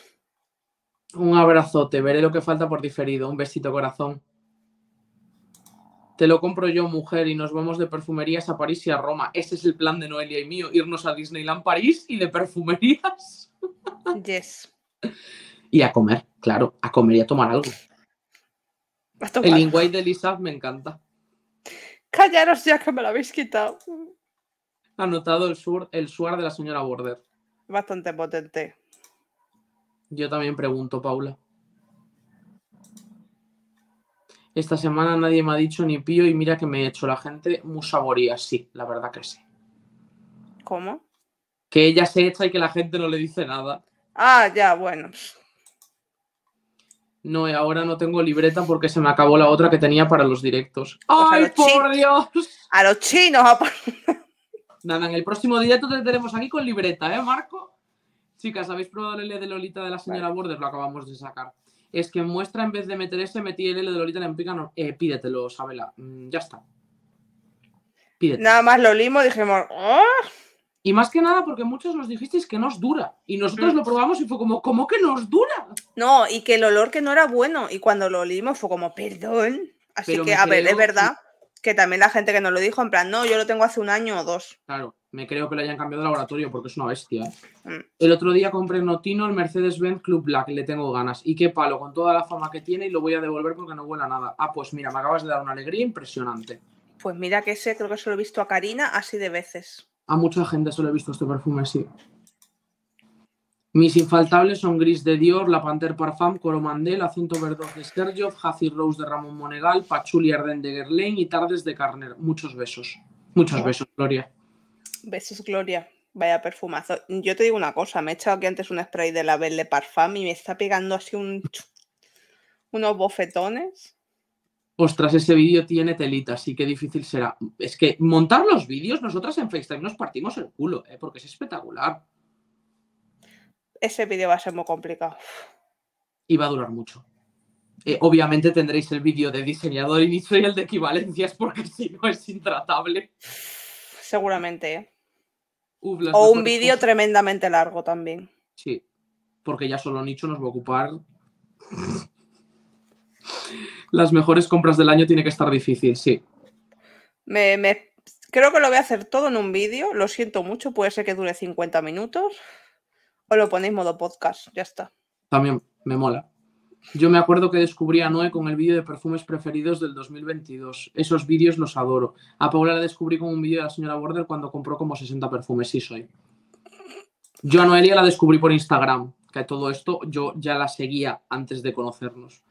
Un abrazote. Veré lo que falta por diferido. Un besito, corazón. Te lo compro yo, mujer, y nos vamos de perfumerías a París y a Roma. Ese es el plan de Noelia y mío. Irnos a Disneyland París y de perfumerías. Yes. Y a comer, claro, a comer y a tomar algo. El Inguay de Lisa me encanta. Callaros ya que me lo habéis quitado. Anotado el suar de la señora Border. Bastante potente. Yo también pregunto, Paula. Esta semana nadie me ha dicho ni pío y mira que me he hecho la gente muy saboría, sí, la verdad que sí. ¿Cómo? Que ella se echa y que la gente no le dice nada. Ah, ya, bueno. No, y ahora no tengo libreta porque se me acabó la otra que tenía para los directos. Pues ¡ay, por Dios! A los chinos. Nada, en el próximo directo te tenemos aquí con libreta, ¿eh, Marco? Chicas, ¿habéis probado el L de Lolita de la señora Border? Lo acabamos de sacar. Es que en muestra, en vez de meter ese, metí el L de Lolita en pica. No, pídetelo, Sabela. Ya está. Pídete. Nada más lo limos, dijimos... ¡Oh! Y más que nada porque muchos nos dijisteis que no os dura. Y nosotros lo probamos y fue como, ¿cómo que no os dura? No, y que el olor que no era bueno. Y cuando lo olimos fue como, perdón. Así pero que, a ver, es verdad que también la gente que nos lo dijo, en plan, no, yo lo tengo hace un año o dos. Claro, me creo que le hayan cambiado el laboratorio porque es una bestia. El otro día compré en Notino el Mercedes-Benz Club Black. Le tengo ganas. Y qué palo, con toda la fama que tiene y lo voy a devolver porque no huele a nada. Ah, pues mira, me acabas de dar una alegría impresionante. Pues mira que ese creo que se lo he visto a Karina así de veces. A mucha gente solo he visto este perfume, sí. Mis infaltables son Gris de Dior, La Panther Parfum, Coromandel, Acento Verdoz de Sterjoff, Hazy Rose de Ramón Monegal, Patchouli Ardent de Guerlain y Tardes de Carner. Muchos besos. Muchos besos, Gloria. Besos, Gloria. Vaya perfumazo. Yo te digo una cosa, me he echado aquí antes un spray de La Belle Parfum y me está pegando así unos bofetones. Ostras, ese vídeo tiene telita, así que difícil será. Es que montar los vídeos, nosotras en FaceTime nos partimos el culo, porque es espectacular. Ese vídeo va a ser muy complicado. Y va a durar mucho. Obviamente tendréis el vídeo de diseñador inicio y el de equivalencias, porque si no es intratable. Seguramente, ¿eh? O un vídeo tremendamente largo también. Sí, porque ya solo nicho nos va a ocupar... Las mejores compras del año tiene que estar difícil, sí. Creo que lo voy a hacer todo en un vídeo. Lo siento mucho, puede ser que dure 50 minutos. O lo ponéis modo podcast, ya está. También me mola. Yo me acuerdo que descubrí a Noé con el vídeo de perfumes preferidos del 2022. Esos vídeos los adoro. A Paula la descubrí con un vídeo de la señora Border cuando compró como 60 perfumes, sí soy. Yo a Noelia la descubrí por Instagram, que todo esto yo ya la seguía antes de conocernos.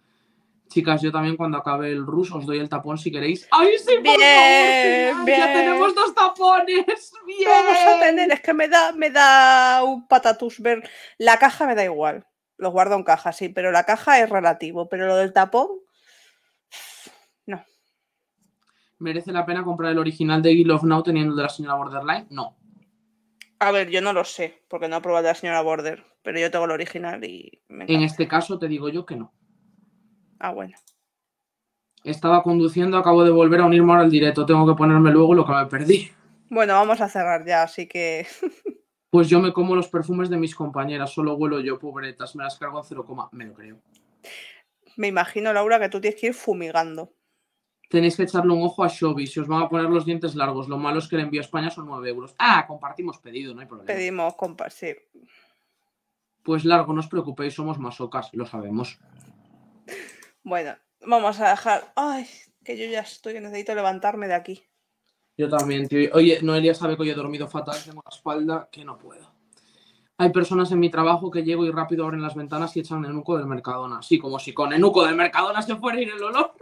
Chicas, yo también cuando acabe el rush os doy el tapón si queréis. ¡Ay, sí, por favor! Bien. ¡Ya tenemos dos tapones! ¡Bien! Vamos a tener, es que me da un patatús ver. La caja me da igual. Los guardo en caja, sí, pero la caja es relativo. Pero lo del tapón No. ¿Merece la pena comprar el original de Guild of Now teniendo el de la señora Borderline? No. A ver, yo no lo sé, porque no he probado la señora Border, pero yo tengo el original y... me encanta. En este caso te digo yo que no. Ah, bueno. Estaba conduciendo, acabo de volver a unirme ahora al directo. Tengo que ponerme luego lo que me perdí. Bueno, vamos a cerrar ya, así que... Pues yo me como los perfumes de mis compañeras, solo huelo yo, pobretas, me las cargo en 0, me lo creo. Me imagino, Laura, que tú tienes que ir fumigando. Tenéis que echarle un ojo a Shobi, si os van a poner los dientes largos. Lo malo es que el envío a España son 9€. Ah, compartimos pedido, no hay problema. Pedimos, sí. Pues largo, no os preocupéis, somos masocas, lo sabemos. Bueno, vamos a dejar... Ay, que yo ya estoy, necesito levantarme de aquí. Yo también, tío. Oye, Noelia sabe que hoy he dormido fatal, tengo la espalda, que no puedo. Hay personas en mi trabajo que llego y rápido abren las ventanas y echan enuco del Mercadona. Sí, como si con enuco del Mercadona se fuera a ir el olor.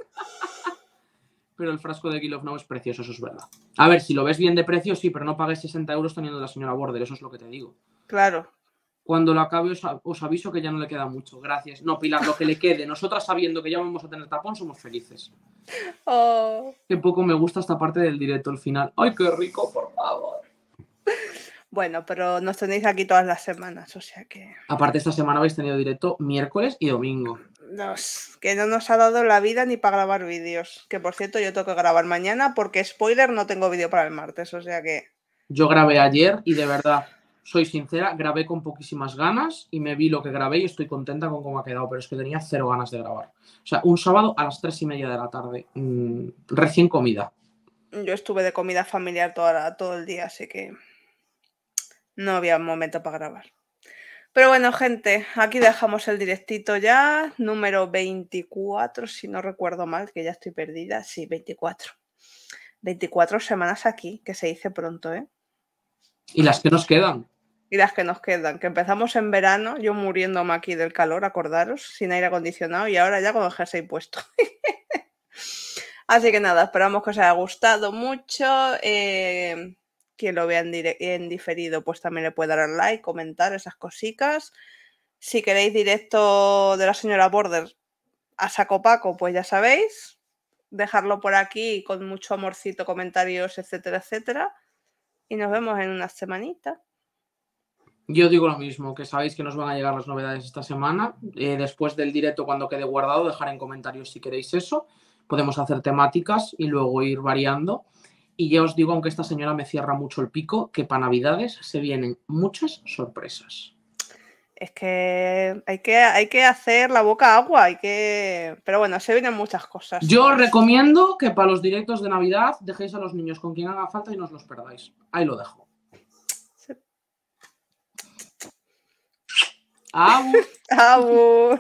Pero el frasco de Guild of Now es precioso, eso es verdad. A ver, si lo ves bien de precio, sí, pero no pagues 60€ teniendo la señora Border, eso es lo que te digo. Claro. Cuando lo acabe os aviso que ya no le queda mucho. Gracias. No, Pilar, lo que le quede. Nosotras sabiendo que ya vamos a tener tapón, somos felices. Oh. Qué poco me gusta esta parte del directo, al final. ¡Ay, qué rico, por favor! Bueno, pero nos tenéis aquí todas las semanas, o sea que... Aparte, esta semana habéis tenido directo miércoles y domingo. Que no nos ha dado la vida ni para grabar vídeos. Que, por cierto, yo tengo que grabar mañana porque, spoiler, no tengo vídeo para el martes, o sea que... Yo grabé ayer y, de verdad, soy sincera, grabé con poquísimas ganas y me vi lo que grabé y estoy contenta con cómo ha quedado, pero es que tenía 0 ganas de grabar. O sea, un sábado a las 3:30 de la tarde, recién comida. Yo estuve de comida familiar todo el día, así que... no había momento para grabar. Pero bueno, gente, aquí dejamos el directito ya, número 24, si no recuerdo mal, que ya estoy perdida. Sí, 24. 24 semanas aquí, que se dice pronto, ¿eh? Y las que nos quedan. Y las que nos quedan, que empezamos en verano, yo muriéndome aquí del calor, acordaros, sin aire acondicionado y ahora ya con el jersey puesto. Así que nada, esperamos que os haya gustado mucho. Quien lo vea en diferido, pues también le puede dar al like, comentar esas cositas. Si queréis directo de la señora Border a saco paco, pues ya sabéis, dejarlo por aquí con mucho amorcito, comentarios, etcétera, etcétera. Y nos vemos en una semanita. Yo digo lo mismo, que sabéis que nos van a llegar las novedades esta semana. Después del directo, cuando quede guardado, dejar en comentarios si queréis eso. Podemos hacer temáticas y luego ir variando. Y ya os digo, aunque esta señora me cierra mucho el pico, que para Navidades se vienen muchas sorpresas. Es que hay que hacer la boca agua, pero bueno, se vienen muchas cosas. Yo os recomiendo que para los directos de Navidad dejéis a los niños con quien haga falta y no os los perdáis. Ahí lo dejo. Sí. ¡Abu! ¡Abu!